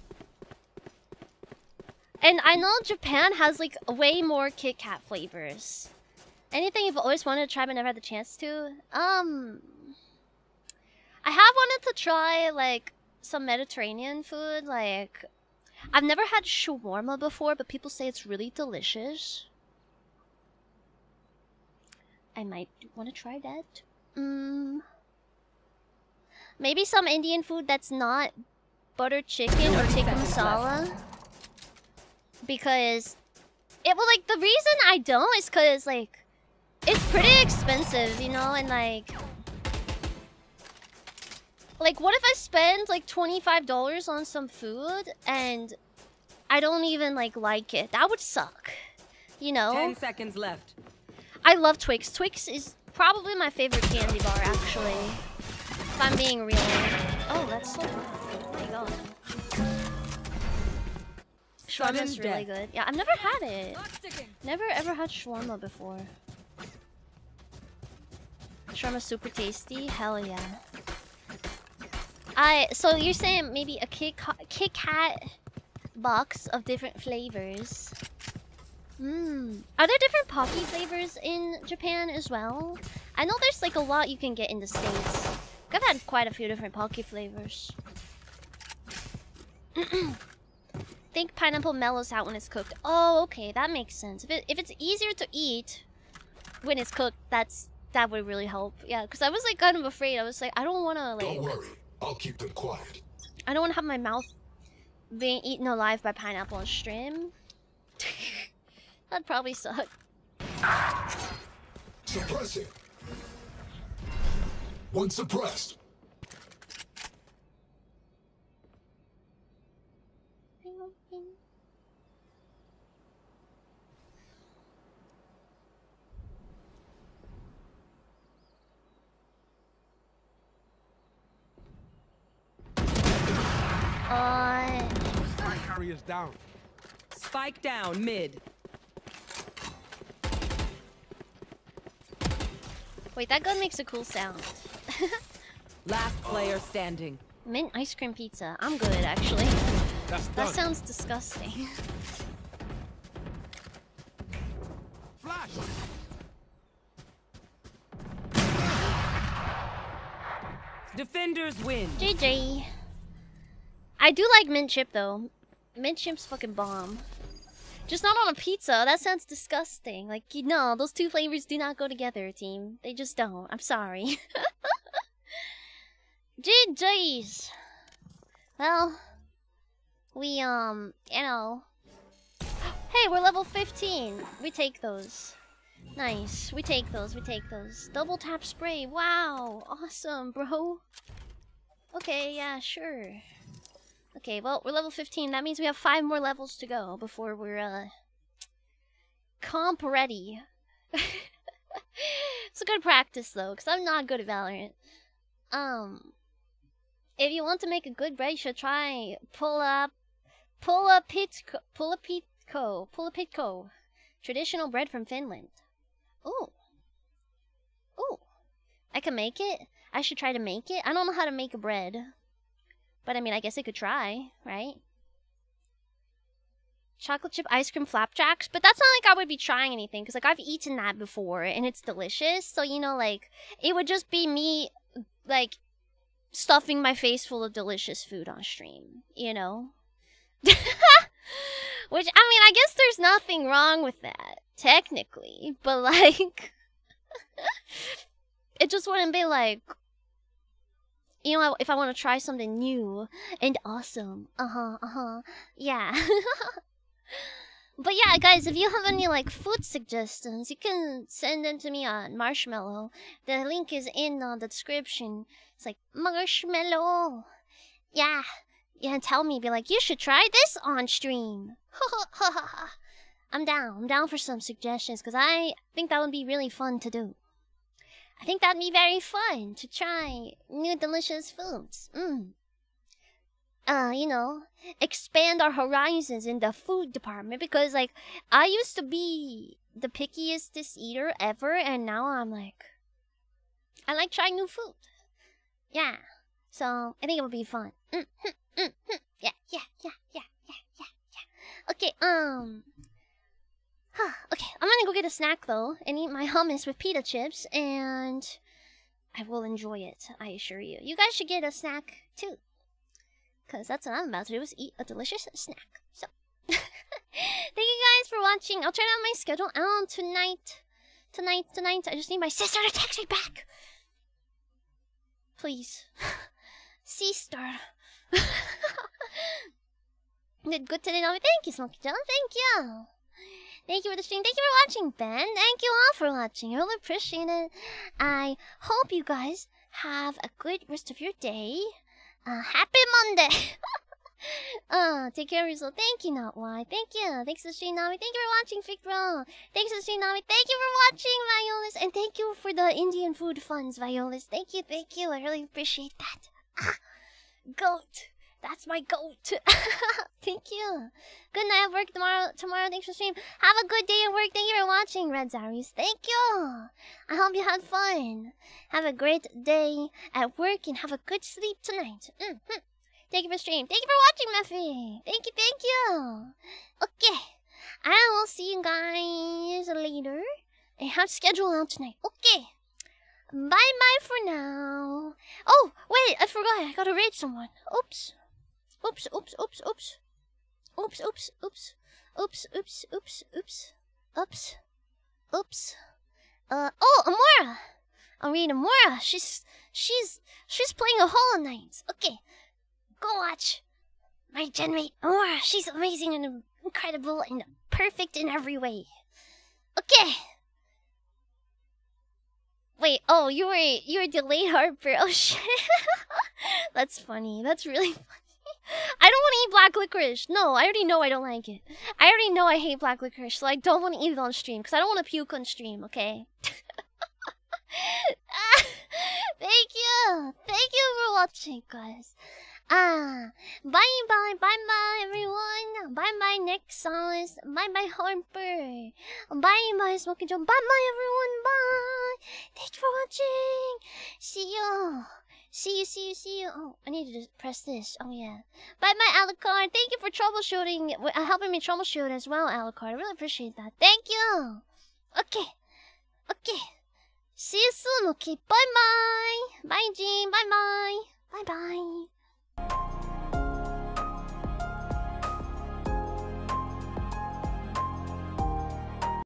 And I know Japan has like way more Kit Kat flavors. Anything you've always wanted to try but never had the chance to? Um, I have wanted to try like some Mediterranean food. Like, I've never had shawarma before, but people say it's really delicious. I might want to try that. Mm. Maybe some Indian food that's not butter chicken or tikka masala. Because it well like the reason I don't is cause like it's pretty expensive, you know, and like like what if I spend like twenty-five dollars on some food and I don't even like like it? That would suck. You know? Ten seconds left. I love Twix. Twix is probably my favorite candy bar, actually. If I'm being real. Oh, that's so good. Oh my god. Shawarma's really good. Yeah, I've never had it. Never ever had shawarma before. Shawarma's super tasty. Hell yeah. I so you're saying maybe a Kit Kit Kat box of different flavors. Mmm. Are there different Pocky flavors in Japan as well? I know there's like a lot you can get in the States. I've had quite a few different Pocky flavors. Think pineapple mellows out when it's cooked. Oh, okay, that makes sense. If, it, if it's easier to eat when it's cooked, that's that would really help. Yeah, because I was like kind of afraid. I was like, I don't want to like... Don't worry, I'll keep them quiet. I don't want to have my mouth being eaten alive by pineapple on stream. That'd probably suck. Suppressing. One suppressed. Uh, Spike carry is down. Spike down mid. Wait, that gun makes a cool sound. Last player standing. Mint ice cream pizza. I'm good, actually. That's that done. Sounds disgusting. Flash. Defenders win. G G. I do like mint chip, though. Mint chip's fucking bomb. Just not on a pizza. That sounds disgusting. Like, you know, those two flavors do not go together, team. They just don't. I'm sorry. G G's. Well, we, um, you know. Hey, we're level fifteen. We take those. Nice. We take those. We take those. Double tap spray. Wow. Awesome, bro. Okay, yeah, sure. Okay, well, we're level fifteen. That means we have five more levels to go before we're, uh... comp ready. It's a good practice, though, because I'm not good at Valorant. Um... If you want to make a good bread, you should try... Pull up... Pull a pitko... Pull a pitko... Pull a pitko. Traditional bread from Finland. Ooh. Ooh. I can make it? I should try to make it? I don't know how to make a bread. But I mean, I guess I could try, right? Chocolate chip ice cream flapjacks? But that's not like I would be trying anything, because like I've eaten that before, and it's delicious. So, you know, like, it would just be me, like, stuffing my face full of delicious food on stream, you know? Which, I mean, I guess there's nothing wrong with that, technically. But, like, it just wouldn't be like... You know, if I want to try something new and awesome, uh-huh, uh-huh, yeah. But yeah, guys, if you have any, like, food suggestions, you can send them to me on Marshmallow. The link is in uh, the description. It's like, Marshmallow. Yeah. Yeah, and tell me, be like, you should try this on stream. I'm down. I'm down for some suggestions, because I think that would be really fun to do. I think that'd be very fun to try new delicious foods. Mm. uh, you know, expand our horizons in the food department, because like I used to be the pickiest eater ever, and now I'm like, I like trying new food. Yeah, so I think it would be fun. Mm, mm, mm, mm. Yeah, yeah, yeah, yeah, yeah, yeah, yeah. Okay, um, huh, okay, I'm gonna go get a snack though and eat my hummus with pita chips, and I will enjoy it, I assure you. You guys should get a snack too, because that's what I'm about to do, is eat a delicious snack. So, thank you guys for watching. I'll turn out my schedule out tonight. Tonight, tonight. I just need my sister to text me back. Please. Sister. Did good today, Navi. Thank you, Smokey Joe. Thank you. Thank you for the stream. Thank you for watching, Ben. Thank you all for watching. I really appreciate it. I hope you guys have a good rest of your day. Uh, happy Monday. uh, take care of yourself. Thank you, Not Why. Thank you. Thanks to the stream, Navi. Thank you for watching, Fikro. Thanks to the stream, Navi. Thank you for watching, Violis. And thank you for the Indian food funds, Violis. Thank you. Thank you. I really appreciate that. Ah, goat. That's my goat. Thank you. Good night at work tomorrow. Tomorrow, thanks for stream. Have a good day at work. Thank you for watching, Red Zarius. Thank you. I hope you had fun. Have a great day at work and have a good sleep tonight. Mm-hmm. Thank you for stream. Thank you for watching, Muffy. Thank you, thank you. Okay. I will see you guys later. I have schedule out tonight. Okay. Bye-bye for now. Oh, wait. I forgot. I gotta raid someone. Oops. Oops, oops, oops, oops. Oops, oops, oops. Oops, oops, oops, oops. Oops. Oops. Uh, oh, Amora! I'll read Amora. She's, she's, she's playing a Hollow Knight. Okay. Go watch my genmate, Amora. She's amazing and incredible and perfect in every way. Okay. Wait, oh, you were, you were delayed, Harper. Oh, shit. That's funny. That's really funny. I don't want to eat black licorice. No, I already know I don't like it. I already know I hate black licorice, so I don't want to eat it on stream, because I don't want to puke on stream, okay? ah, thank you. Thank you for watching, guys. Ah, bye-bye, bye-bye, everyone. Bye-bye, next sauce. Bye-bye, Harper. Bye-bye, Smokey Joe. Bye-bye, everyone. Bye. Thank you for watching. See you. See you, see you, see you. Oh, I need to just press this. Oh, yeah. Bye, my Alucard. Thank you for troubleshooting, uh, helping me troubleshoot as well, Alucard. I really appreciate that. Thank you. Okay. Okay. See you soon, okay? Bye-bye. Bye, Jean. Bye-bye. Bye-bye.